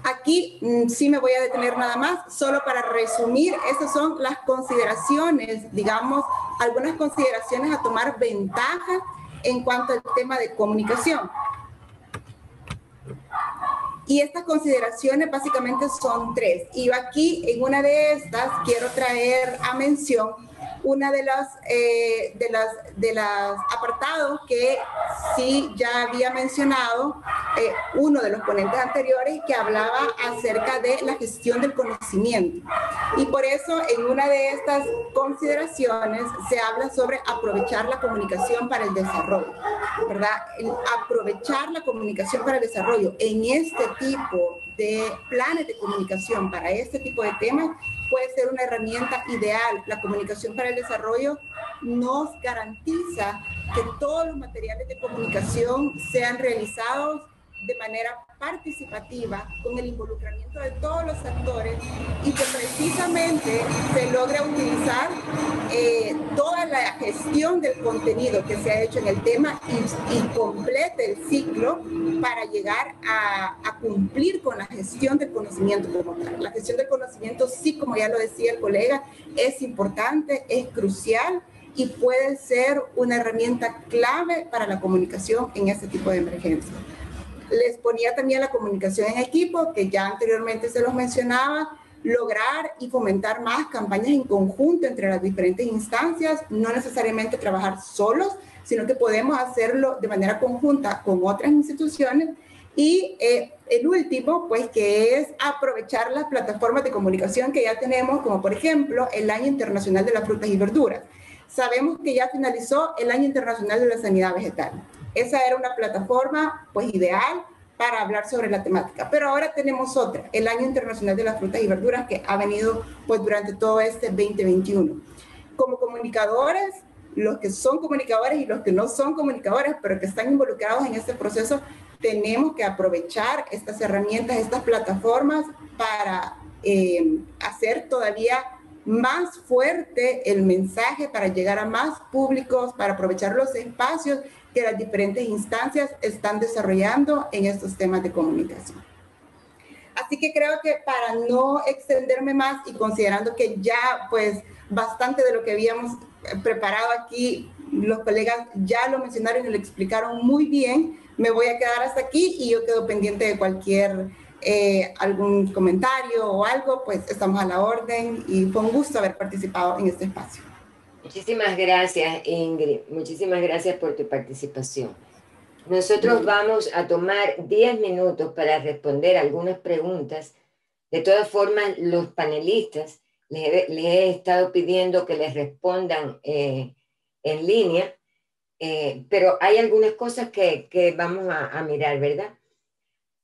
Aquí sí me voy a detener nada más, solo para resumir, esas son las consideraciones, digamos, algunas consideraciones a tomar ventaja en cuanto al tema de comunicación. Y estas consideraciones básicamente son tres. Y aquí, en una de estas, quiero traer a mención una de las, eh, de las, de las apartados que sí ya había mencionado eh, uno de los ponentes anteriores que hablaba acerca de la gestión del conocimiento. Y por eso, en una de estas consideraciones, se habla sobre aprovechar la comunicación para el desarrollo, ¿verdad? El aprovechar la comunicación para el desarrollo en este tipo de planes de comunicación para este tipo de temas puede ser una herramienta ideal. La comunicación para el desarrollo nos garantiza que todos los materiales de comunicación sean realizados de manera participativa, con el involucramiento de todos los actores, y que precisamente se logra utilizar eh, toda la gestión del contenido que se ha hecho en el tema y, y complete el ciclo para llegar a, a cumplir con la gestión del conocimiento como tal. La gestión del conocimiento, sí, como ya lo decía el colega, es importante, es crucial y puede ser una herramienta clave para la comunicación en este tipo de emergencias. Les ponía también la comunicación en equipo, que ya anteriormente se los mencionaba, lograr y fomentar más campañas en conjunto entre las diferentes instancias, no necesariamente trabajar solos, sino que podemos hacerlo de manera conjunta con otras instituciones. Y eh, el último, pues, que es aprovechar las plataformas de comunicación que ya tenemos, como por ejemplo el Año Internacional de las Frutas y Verduras. Sabemos que ya finalizó el Año Internacional de la Sanidad Vegetal. Esa era una plataforma pues ideal para hablar sobre la temática. Pero ahora tenemos otra, el Año Internacional de las Frutas y Verduras, que ha venido pues durante todo este veinte veintiuno. Como comunicadores, los que son comunicadores y los que no son comunicadores, pero que están involucrados en este proceso, tenemos que aprovechar estas herramientas, estas plataformas para eh, hacer todavía más fuerte el mensaje, para llegar a más públicos, para aprovechar los espacios que las diferentes instancias están desarrollando en estos temas de comunicación. Así que creo que para no extenderme más y considerando que ya pues bastante de lo que habíamos preparado aquí, los colegas ya lo mencionaron y lo explicaron muy bien, me voy a quedar hasta aquí y yo quedo pendiente de cualquier eh, algún comentario o algo, pues estamos a la orden y fue un gusto haber participado en este espacio. Muchísimas gracias, Ingrid. Muchísimas gracias por tu participación. Nosotros vamos a tomar diez minutos para responder algunas preguntas. De todas formas, los panelistas les, les he estado pidiendo que les respondan eh, en línea, eh, pero hay algunas cosas que, que vamos a, a mirar, ¿verdad?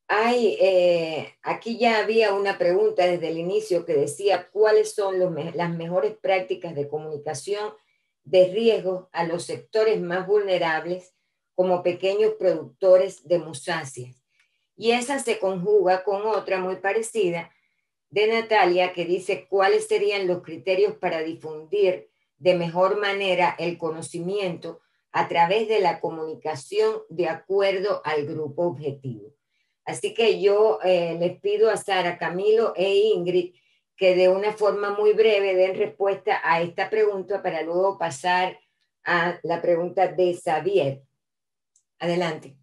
Hay, eh, aquí ya había una pregunta desde el inicio que decía cuáles son los me- las mejores prácticas de comunicación de riesgos a los sectores más vulnerables como pequeños productores de musáceas. Y esa se conjuga con otra muy parecida de Natalia, que dice cuáles serían los criterios para difundir de mejor manera el conocimiento a través de la comunicación de acuerdo al grupo objetivo. Así que yo eh, les pido a Sara, Camilo e Ingrid que de una forma muy breve den respuesta a esta pregunta para luego pasar a la pregunta de Xavier. Adelante.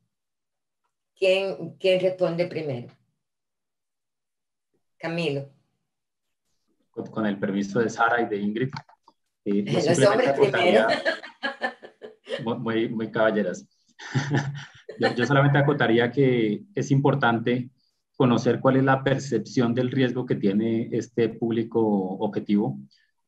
¿Quién, quién responde primero? Camilo. Con el permiso de Sara y de Ingrid. Eh, pues Los hombres primero. Muy, muy caballeras. Yo, yo solamente acotaría que es importante conocer cuál es la percepción del riesgo que tiene este público objetivo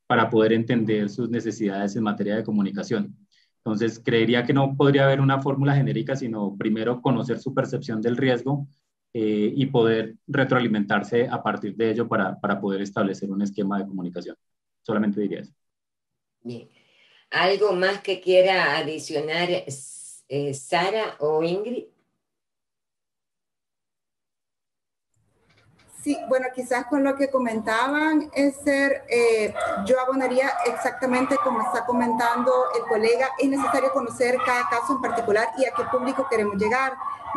para poder entender sus necesidades en materia de comunicación. Entonces, creería que no podría haber una fórmula genérica, sino primero conocer su percepción del riesgo eh, y poder retroalimentarse a partir de ello para, para poder establecer un esquema de comunicación. Solamente diría eso. Bien. ¿Algo más que quiera adicionar eh, Sara o Ingrid? Sí, bueno, quizás con lo que comentaban, Esther, eh, yo abonaría exactamente como está comentando el colega, es necesario conocer cada caso en particular y a qué público queremos llegar.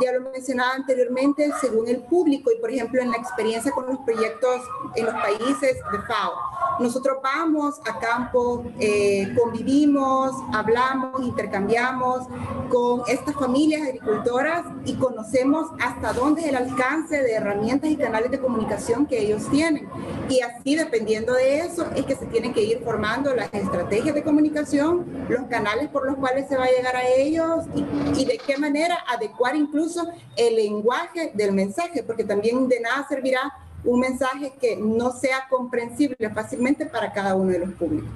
Ya lo mencionaba anteriormente, según el público y, por ejemplo, en la experiencia con los proyectos en los países de FAO. Nosotros vamos a campo, eh, convivimos, hablamos, intercambiamos con estas familias agricultoras y conocemos hasta dónde es el alcance de herramientas y canales de comunicación que ellos tienen. Y así, dependiendo de eso, es que se tienen que ir formando las estrategias de comunicación, los canales por los cuales se va a llegar a ellos y, y de qué manera adecuar incluso el lenguaje del mensaje, porque también de nada servirá un mensaje que no sea comprensible fácilmente para cada uno de los públicos.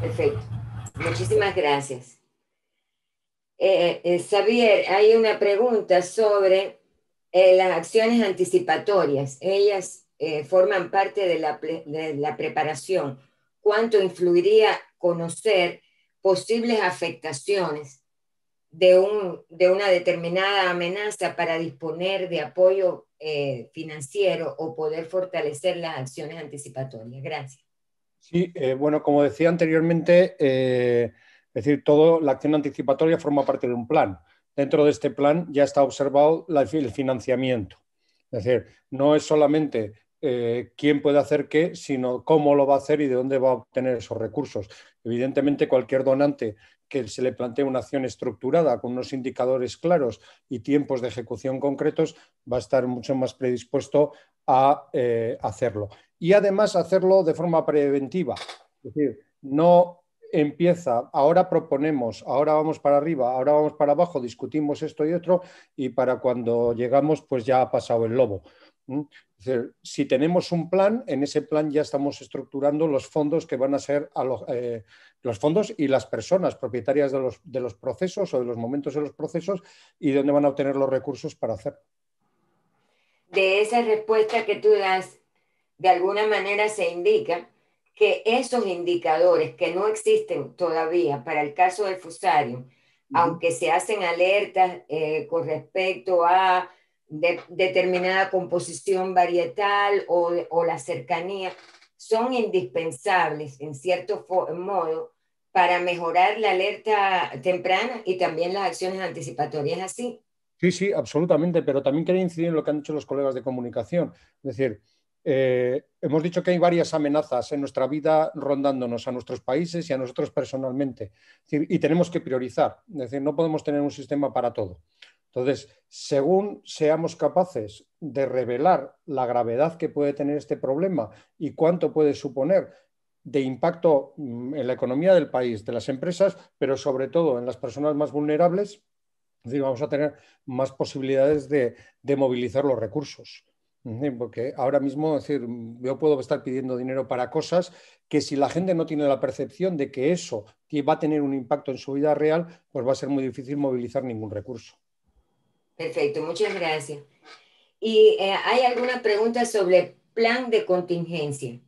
Perfecto. Muchísimas gracias. Eh, eh, Xavier, hay una pregunta sobre eh, las acciones anticipatorias. Ellas eh, forman parte de la, de la preparación. ¿Cuánto influiría conocer posibles afectaciones De, un, de una determinada amenaza para disponer de apoyo eh, financiero o poder fortalecer las acciones anticipatorias? Gracias. Sí, eh, bueno, como decía anteriormente, eh, es decir, toda la acción anticipatoria forma parte de un plan. Dentro de este plan ya está observado la, el financiamiento. Es decir, no es solamente eh, quién puede hacer qué, sino cómo lo va a hacer y de dónde va a obtener esos recursos. Evidentemente, cualquier donante que se le plantee una acción estructurada con unos indicadores claros y tiempos de ejecución concretos, va a estar mucho más predispuesto a eh, hacerlo. Y además hacerlo de forma preventiva. Es decir, no empieza, ahora proponemos, ahora vamos para arriba, ahora vamos para abajo, discutimos esto y otro, y para cuando llegamos pues ya ha pasado el lobo. Es decir, si tenemos un plan, en ese plan ya estamos estructurando los fondos que van a ser a los, eh, los fondos y las personas propietarias de los, de los procesos o de los momentos de los procesos y dónde van a obtener los recursos para hacerlo. De esa respuesta que tú das, de alguna manera se indica que esos indicadores que no existen todavía para el caso del Fusarium, mm. aunque se hacen alertas eh, con respecto a De determinada composición varietal o, o la cercanía, son indispensables en cierto modo para mejorar la alerta temprana y también las acciones anticipatorias así. Sí, sí, absolutamente, pero también quería incidir en lo que han dicho los colegas de comunicación. Es decir, eh, hemos dicho que hay varias amenazas en nuestra vida rondándonos a nuestros países y a nosotros personalmente. Es decir, y tenemos que priorizar, es decir, no podemos tener un sistema para todo. Entonces, según seamos capaces de revelar la gravedad que puede tener este problema y cuánto puede suponer de impacto en la economía del país, de las empresas, pero sobre todo en las personas más vulnerables, es decir, vamos a tener más posibilidades de, de movilizar los recursos. Porque ahora mismo, es decir, yo puedo estar pidiendo dinero para cosas que si la gente no tiene la percepción de que eso va a tener un impacto en su vida real, pues va a ser muy difícil movilizar ningún recurso. Perfecto, muchas gracias. ¿Y eh, hay alguna pregunta sobre plan de contingencia?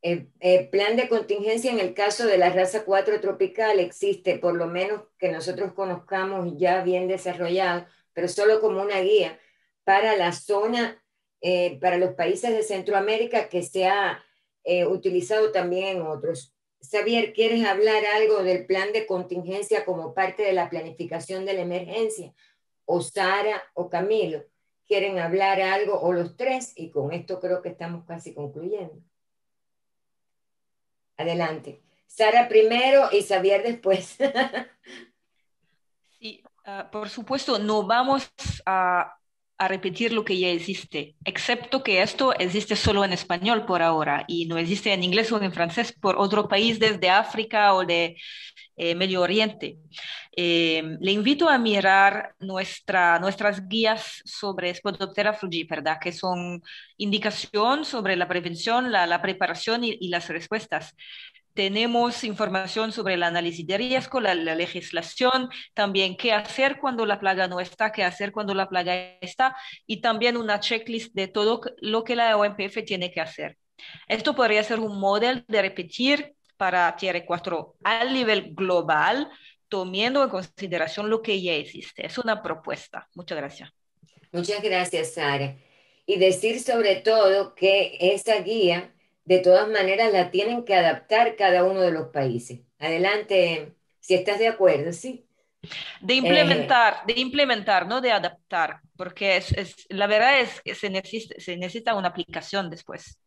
El, el plan de contingencia en el caso de la raza cuatro tropical existe, por lo menos que nosotros conozcamos ya bien desarrollado, pero solo como una guía para la zona eh, para los países de Centroamérica que se ha eh, utilizado también en otros. Xavier, ¿quieres hablar algo del plan de contingencia como parte de la planificación de la emergencia? O Sara o Camilo, ¿quieren hablar algo? O los tres, y con esto creo que estamos casi concluyendo. Adelante. Sara primero y Xavier después. Sí, uh, por supuesto, no vamos a, a repetir lo que ya existe, excepto que esto existe solo en español por ahora y no existe en inglés o en francés por otro país desde África o de eh, Medio Oriente. Eh, le invito a mirar nuestra, nuestras guías sobre Spodoptera frugiperda, que son indicación sobre la prevención, la, la preparación y, y las respuestas. Tenemos información sobre el análisis de riesgo, la, la legislación, también qué hacer cuando la plaga no está, qué hacer cuando la plaga está, y también una checklist de todo lo que la O M P F tiene que hacer. Esto podría ser un modelo de repetir para T R cuatro al nivel global, tomando en consideración lo que ya existe. Es una propuesta. Muchas gracias. Muchas gracias, Sara. Y decir sobre todo que esta guía, de todas maneras, la tienen que adaptar cada uno de los países. Adelante, si estás de acuerdo, ¿sí? De implementar, eh, de implementar, no de adaptar, porque es, es, la verdad es que se necesita, se necesita una aplicación después.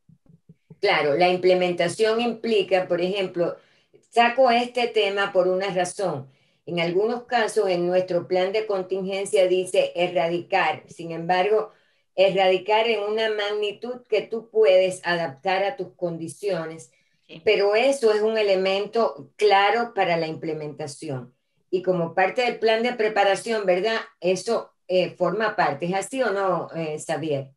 Claro, la implementación implica, por ejemplo, saco este tema por una razón. En algunos casos, en nuestro plan de contingencia dice erradicar, sin embargo, erradicar en una magnitud que tú puedes adaptar a tus condiciones, sí. Pero eso es un elemento claro para la implementación. Y como parte del plan de preparación, ¿verdad? Eso eh, forma parte. ¿Es así o no, eh, Xavier?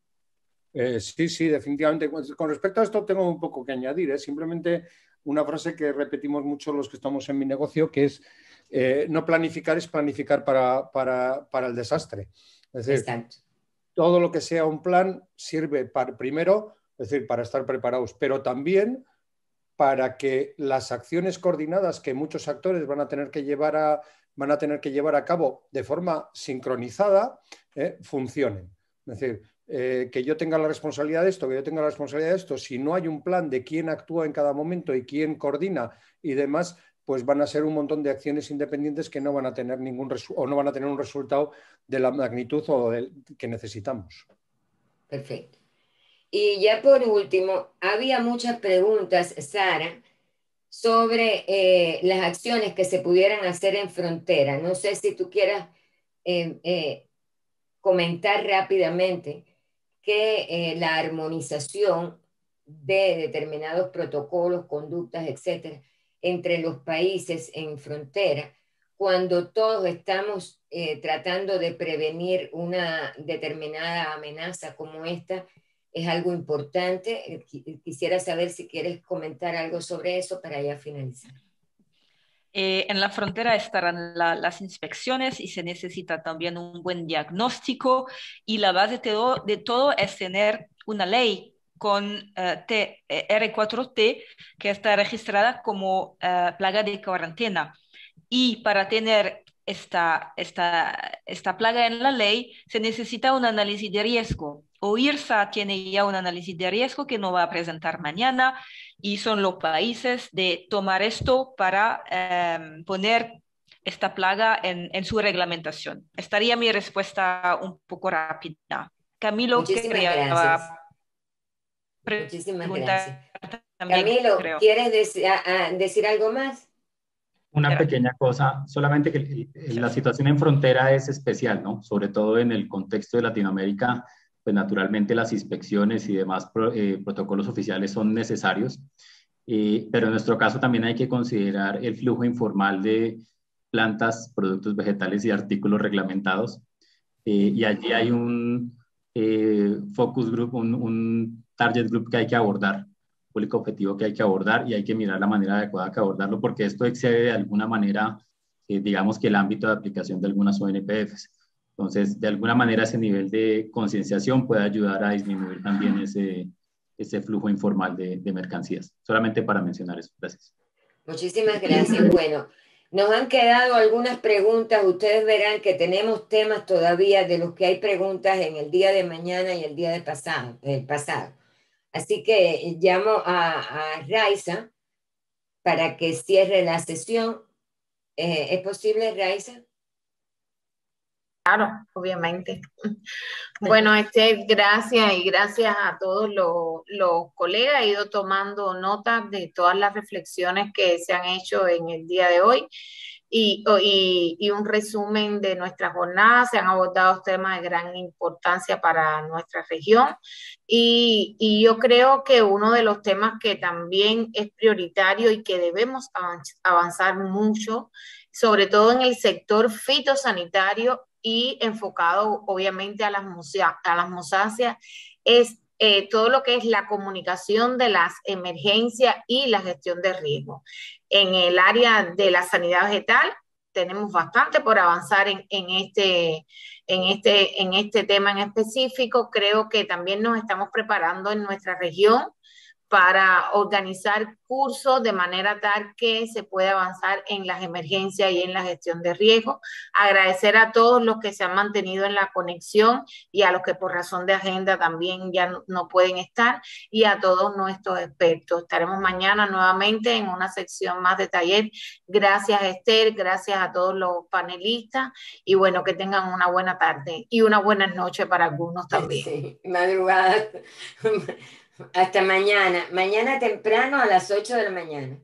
Eh, sí, sí, definitivamente. Con respecto a esto tengo un poco que añadir. ¿eh? Simplemente una frase que repetimos mucho los que estamos en mi negocio, que es eh, no planificar es planificar para, para, para el desastre. Es decir, exacto. Todo lo que sea un plan sirve para, primero, es decir, para estar preparados, pero también para que las acciones coordinadas que muchos actores van a tener que llevar a, van a, tener que llevar a cabo de forma sincronizada eh, funcionen. Es decir, eh, que yo tenga la responsabilidad de esto, que yo tenga la responsabilidad de esto, si no hay un plan de quién actúa en cada momento y quién coordina y demás, pues van a ser un montón de acciones independientes que no van a tener ningún o no van a tener un resultado de la magnitud o de que necesitamos. Perfecto. Y ya por último, había muchas preguntas, Sara, sobre eh, las acciones que se pudieran hacer en frontera. No sé si tú quieras eh, eh, comentar rápidamente que eh, la armonización de determinados protocolos, conductas, etcétera, entre los países en frontera, cuando todos estamos eh, tratando de prevenir una determinada amenaza como esta, es algo importante. Quisiera saber si quieres comentar algo sobre eso para ya finalizar. Eh, en la frontera estarán la, las inspecciones y se necesita también un buen diagnóstico, y la base de todo, de todo es tener una ley con uh, T, eh, R cuatro T, que está registrada como uh, plaga de cuarentena. Y para tener esta, esta, esta plaga en la ley, se necesita un análisis de riesgo. O I R S A tiene ya un análisis de riesgo que no va a presentar mañana, y son los países de tomar esto para eh, poner esta plaga en, en su reglamentación. Estaría mi respuesta un poco rápida. Camilo, muchísimas gracias. Muchísimas gracias. También, Camilo, creo. ¿Quieres decir, a, a decir algo más? Una Pero. pequeña cosa, solamente que el, el, la situación en frontera es especial, ¿no? Sobre todo en el contexto de Latinoamérica, pues naturalmente las inspecciones y demás pro, eh, protocolos oficiales son necesarios. Eh, pero en nuestro caso también hay que considerar el flujo informal de plantas, productos vegetales y artículos reglamentados. Eh, y allí hay un eh, focus group, un, un target group que hay que abordar, público objetivo que hay que abordar, y hay que mirar la manera adecuada que abordarlo, porque esto excede de alguna manera, eh, digamos que el ámbito de aplicación de algunas O N P Fs. Entonces, de alguna manera ese nivel de concienciación puede ayudar a disminuir también ese, ese flujo informal de, de mercancías. Solamente para mencionar eso. Gracias. Muchísimas gracias. Bueno, Nos han quedado algunas preguntas, ustedes verán que tenemos temas todavía de los que hay preguntas en el día de mañana y el día de pasado, el pasado. Así que llamo a, a Raixa para que cierre la sesión. Eh, ¿Es posible, Raixa? Claro, obviamente. Bueno, este, gracias y gracias a todos los, los colegas. He ido tomando nota de todas las reflexiones que se han hecho en el día de hoy y, y, y un resumen de nuestra jornada. Se han abordado temas de gran importancia para nuestra región y, y yo creo que uno de los temas que también es prioritario y que debemos avanzar mucho, sobre todo en el sector fitosanitario, y enfocado obviamente a las, a las musáceas, es eh, todo lo que es la comunicación de las emergencias y la gestión de riesgo. En el área de la sanidad vegetal tenemos bastante por avanzar en, en, este, en, este, en este tema en específico. Creo que también nos estamos preparando en nuestra región para organizar cursos de manera tal que se pueda avanzar en las emergencias y en la gestión de riesgo. Agradecer a todos los que se han mantenido en la conexión y a los que por razón de agenda también ya no, no pueden estar, y a todos nuestros expertos. Estaremos mañana nuevamente en una sección más de taller. Gracias, Esther, gracias a todos los panelistas y bueno, que tengan una buena tarde y una buena noche para algunos también. Sí, madrugada. Hasta mañana, mañana temprano a las ocho de la mañana.